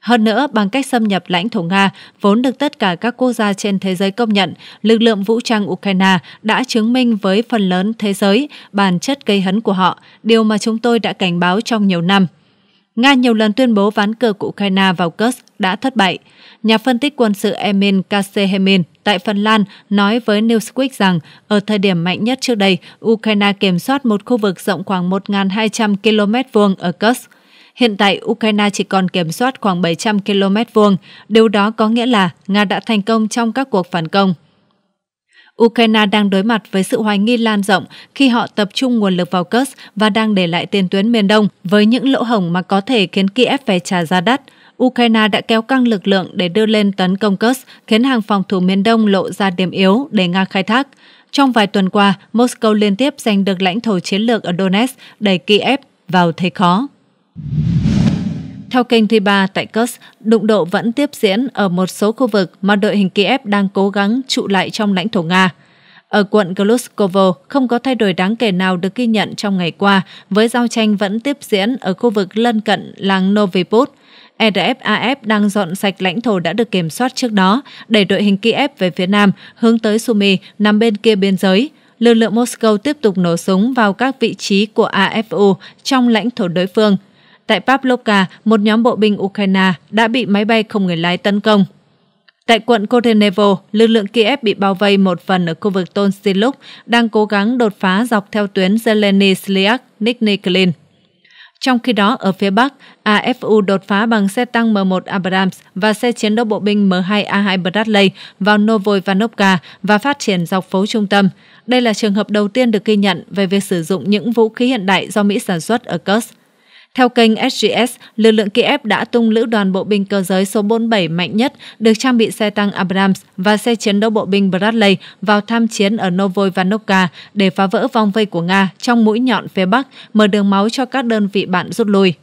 Hơn nữa, bằng cách xâm nhập lãnh thổ Nga, vốn được tất cả các quốc gia trên thế giới công nhận, lực lượng vũ trang Ukraine đã chứng minh với phần lớn thế giới bản chất gây hấn của họ, điều mà chúng tôi đã cảnh báo trong nhiều năm. Nga nhiều lần tuyên bố ván cờ của Ukraine vào Kursk đã thất bại. Nhà phân tích quân sự Emin Kasehemin tại Phần Lan nói với Newsweek rằng ở thời điểm mạnh nhất trước đây, Ukraine kiểm soát một khu vực rộng khoảng một nghìn hai trăm ki lô mét vuông ở Kursk. Hiện tại, Ukraine chỉ còn kiểm soát khoảng bảy trăm ki lô mét vuông, điều đó có nghĩa là Nga đã thành công trong các cuộc phản công. Ukraine đang đối mặt với sự hoài nghi lan rộng khi họ tập trung nguồn lực vào Kursk và đang để lại tiền tuyến miền đông với những lỗ hổng mà có thể khiến Kiev phải trả giá đắt. Ukraine đã kéo căng lực lượng để đưa lên tấn công Kursk, khiến hàng phòng thủ miền đông lộ ra điểm yếu để Nga khai thác. Trong vài tuần qua, Moscow liên tiếp giành được lãnh thổ chiến lược ở Donetsk, đẩy Kiev vào thế khó. Theo kênh Riba tại Kursk, đụng độ vẫn tiếp diễn ở một số khu vực mà đội hình Kiev đang cố gắng trụ lại trong lãnh thổ Nga. Ở quận Gluskovo, không có thay đổi đáng kể nào được ghi nhận trong ngày qua, với giao tranh vẫn tiếp diễn ở khu vực lân cận làng Noviput. i đê ép a ép đang dọn sạch lãnh thổ đã được kiểm soát trước đó, đẩy đội hình Kiev về phía nam, hướng tới Sumy, nằm bên kia biên giới. Lực lượng Moscow tiếp tục nổ súng vào các vị trí của a ép u trong lãnh thổ đối phương. Tại Pavlovka, một nhóm bộ binh Ukraine đã bị máy bay không người lái tấn công. Tại quận Korenevo, lực lượng Kiev bị bao vây một phần ở khu vực Tonsiluk, đang cố gắng đột phá dọc theo tuyến Zeleny-Sliak-Nikniklin. Trong khi đó, ở phía Bắc, a ép u đột phá bằng xe tăng M một Abrams và xe chiến đấu bộ binh M hai A hai Bradley vào Novoivanovka và phát triển dọc phố trung tâm. Đây là trường hợp đầu tiên được ghi nhận về việc sử dụng những vũ khí hiện đại do Mỹ sản xuất ở Kursk. Theo kênh ét giê ét, lực lượng Kiev đã tung lữ đoàn bộ binh cơ giới số bốn mươi bảy mạnh nhất được trang bị xe tăng Abrams và xe chiến đấu bộ binh Bradley vào tham chiến ở Novoivanovka để phá vỡ vòng vây của Nga trong mũi nhọn phía Bắc, mở đường máu cho các đơn vị bạn rút lui.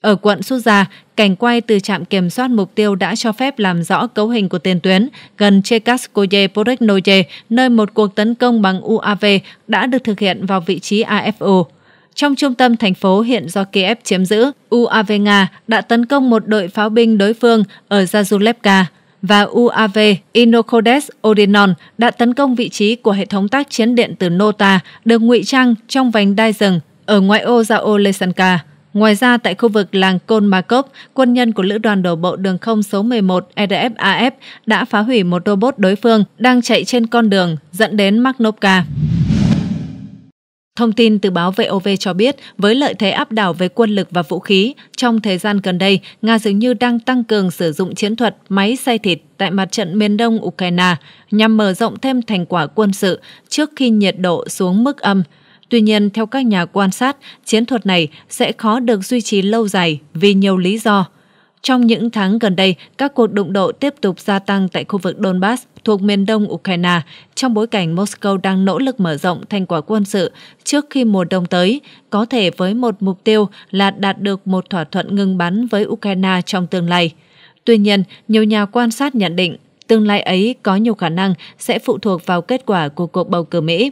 Ở quận Suza, cảnh quay từ trạm kiểm soát mục tiêu đã cho phép làm rõ cấu hình của tiền tuyến gần Chekatskoye-Porechnoye, nơi một cuộc tấn công bằng u a vê đã được thực hiện vào vị trí a ép u. Trong trung tâm thành phố hiện do Kiev chiếm giữ, u a vê Nga đã tấn công một đội pháo binh đối phương ở Zazulevka và u a vê Inokodes Odinon đã tấn công vị trí của hệ thống tác chiến điện từ Nota được ngụy trang trong vành đai rừng ở ngoại ô Zaolesanka. Ngoài ra, tại khu vực làng Kolmakov, quân nhân của Lữ đoàn đổ bộ đường không số mười một i đê ép a ép đã phá hủy một robot đối phương đang chạy trên con đường dẫn đến Makhnovka. Thông tin từ báo vê o vê cho biết, với lợi thế áp đảo về quân lực và vũ khí, trong thời gian gần đây, Nga dường như đang tăng cường sử dụng chiến thuật máy xay thịt tại mặt trận miền đông Ukraine nhằm mở rộng thêm thành quả quân sự trước khi nhiệt độ xuống mức âm. Tuy nhiên, theo các nhà quan sát, chiến thuật này sẽ khó được duy trì lâu dài vì nhiều lý do. Trong những tháng gần đây, các cuộc đụng độ tiếp tục gia tăng tại khu vực Donbass thuộc miền đông Ukraine, trong bối cảnh Moscow đang nỗ lực mở rộng thành quả quân sự trước khi mùa đông tới, có thể với một mục tiêu là đạt được một thỏa thuận ngừng bắn với Ukraine trong tương lai. Tuy nhiên, nhiều nhà quan sát nhận định tương lai ấy có nhiều khả năng sẽ phụ thuộc vào kết quả của cuộc bầu cử Mỹ.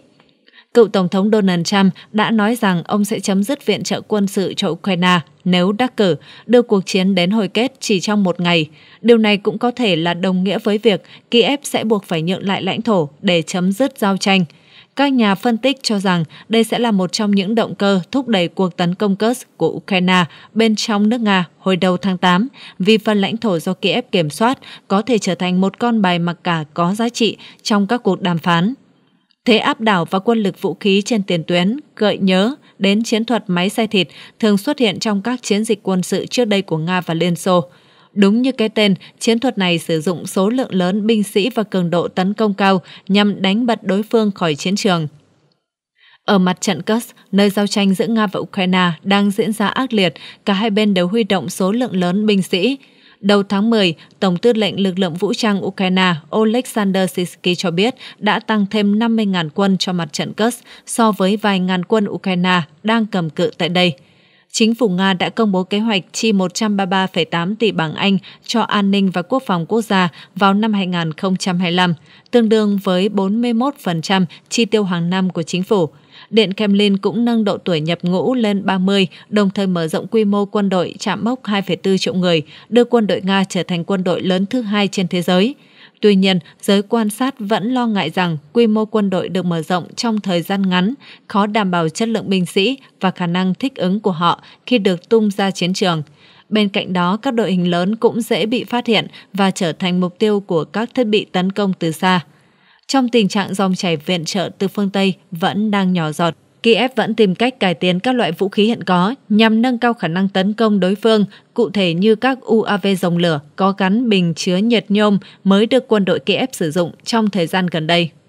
Cựu Tổng thống Donald Trump đã nói rằng ông sẽ chấm dứt viện trợ quân sự cho Ukraine nếu đắc cử, đưa cuộc chiến đến hồi kết chỉ trong một ngày. Điều này cũng có thể là đồng nghĩa với việc Kiev sẽ buộc phải nhượng lại lãnh thổ để chấm dứt giao tranh. Các nhà phân tích cho rằng đây sẽ là một trong những động cơ thúc đẩy cuộc tấn công Kursk của Ukraine bên trong nước Nga hồi đầu tháng tám, vì phần lãnh thổ do Kiev kiểm soát có thể trở thành một con bài mặc cả có giá trị trong các cuộc đàm phán. Thế áp đảo và quân lực vũ khí trên tiền tuyến gợi nhớ đến chiến thuật máy xay thịt thường xuất hiện trong các chiến dịch quân sự trước đây của Nga và Liên Xô. Đúng như cái tên, chiến thuật này sử dụng số lượng lớn binh sĩ và cường độ tấn công cao nhằm đánh bật đối phương khỏi chiến trường. Ở mặt trận Kursk, nơi giao tranh giữa Nga và Ukraine đang diễn ra ác liệt, cả hai bên đều huy động số lượng lớn binh sĩ. Đầu tháng mười, Tổng tư lệnh lực lượng vũ trang Ukraine Oleksandr Syrskyi cho biết đã tăng thêm năm mươi nghìn quân cho mặt trận Kursk so với vài ngàn quân Ukraine đang cầm cự tại đây. Chính phủ Nga đã công bố kế hoạch chi một trăm ba mươi ba phẩy tám tỷ bảng Anh cho an ninh và quốc phòng quốc gia vào năm hai nghìn không trăm hai mươi lăm, tương đương với bốn mươi mốt phần trăm chi tiêu hàng năm của chính phủ. Điện Kremlin cũng nâng độ tuổi nhập ngũ lên ba mươi, đồng thời mở rộng quy mô quân đội chạm mốc hai phẩy bốn triệu người, đưa quân đội Nga trở thành quân đội lớn thứ hai trên thế giới. Tuy nhiên, giới quan sát vẫn lo ngại rằng quy mô quân đội được mở rộng trong thời gian ngắn, khó đảm bảo chất lượng binh sĩ và khả năng thích ứng của họ khi được tung ra chiến trường. Bên cạnh đó, các đội hình lớn cũng dễ bị phát hiện và trở thành mục tiêu của các thiết bị tấn công từ xa. Trong tình trạng dòng chảy viện trợ từ phương Tây vẫn đang nhỏ giọt, Kiev vẫn tìm cách cải tiến các loại vũ khí hiện có nhằm nâng cao khả năng tấn công đối phương, cụ thể như các u a vê dòng lửa có gắn bình chứa nhiệt nhôm mới được quân đội Kiev sử dụng trong thời gian gần đây.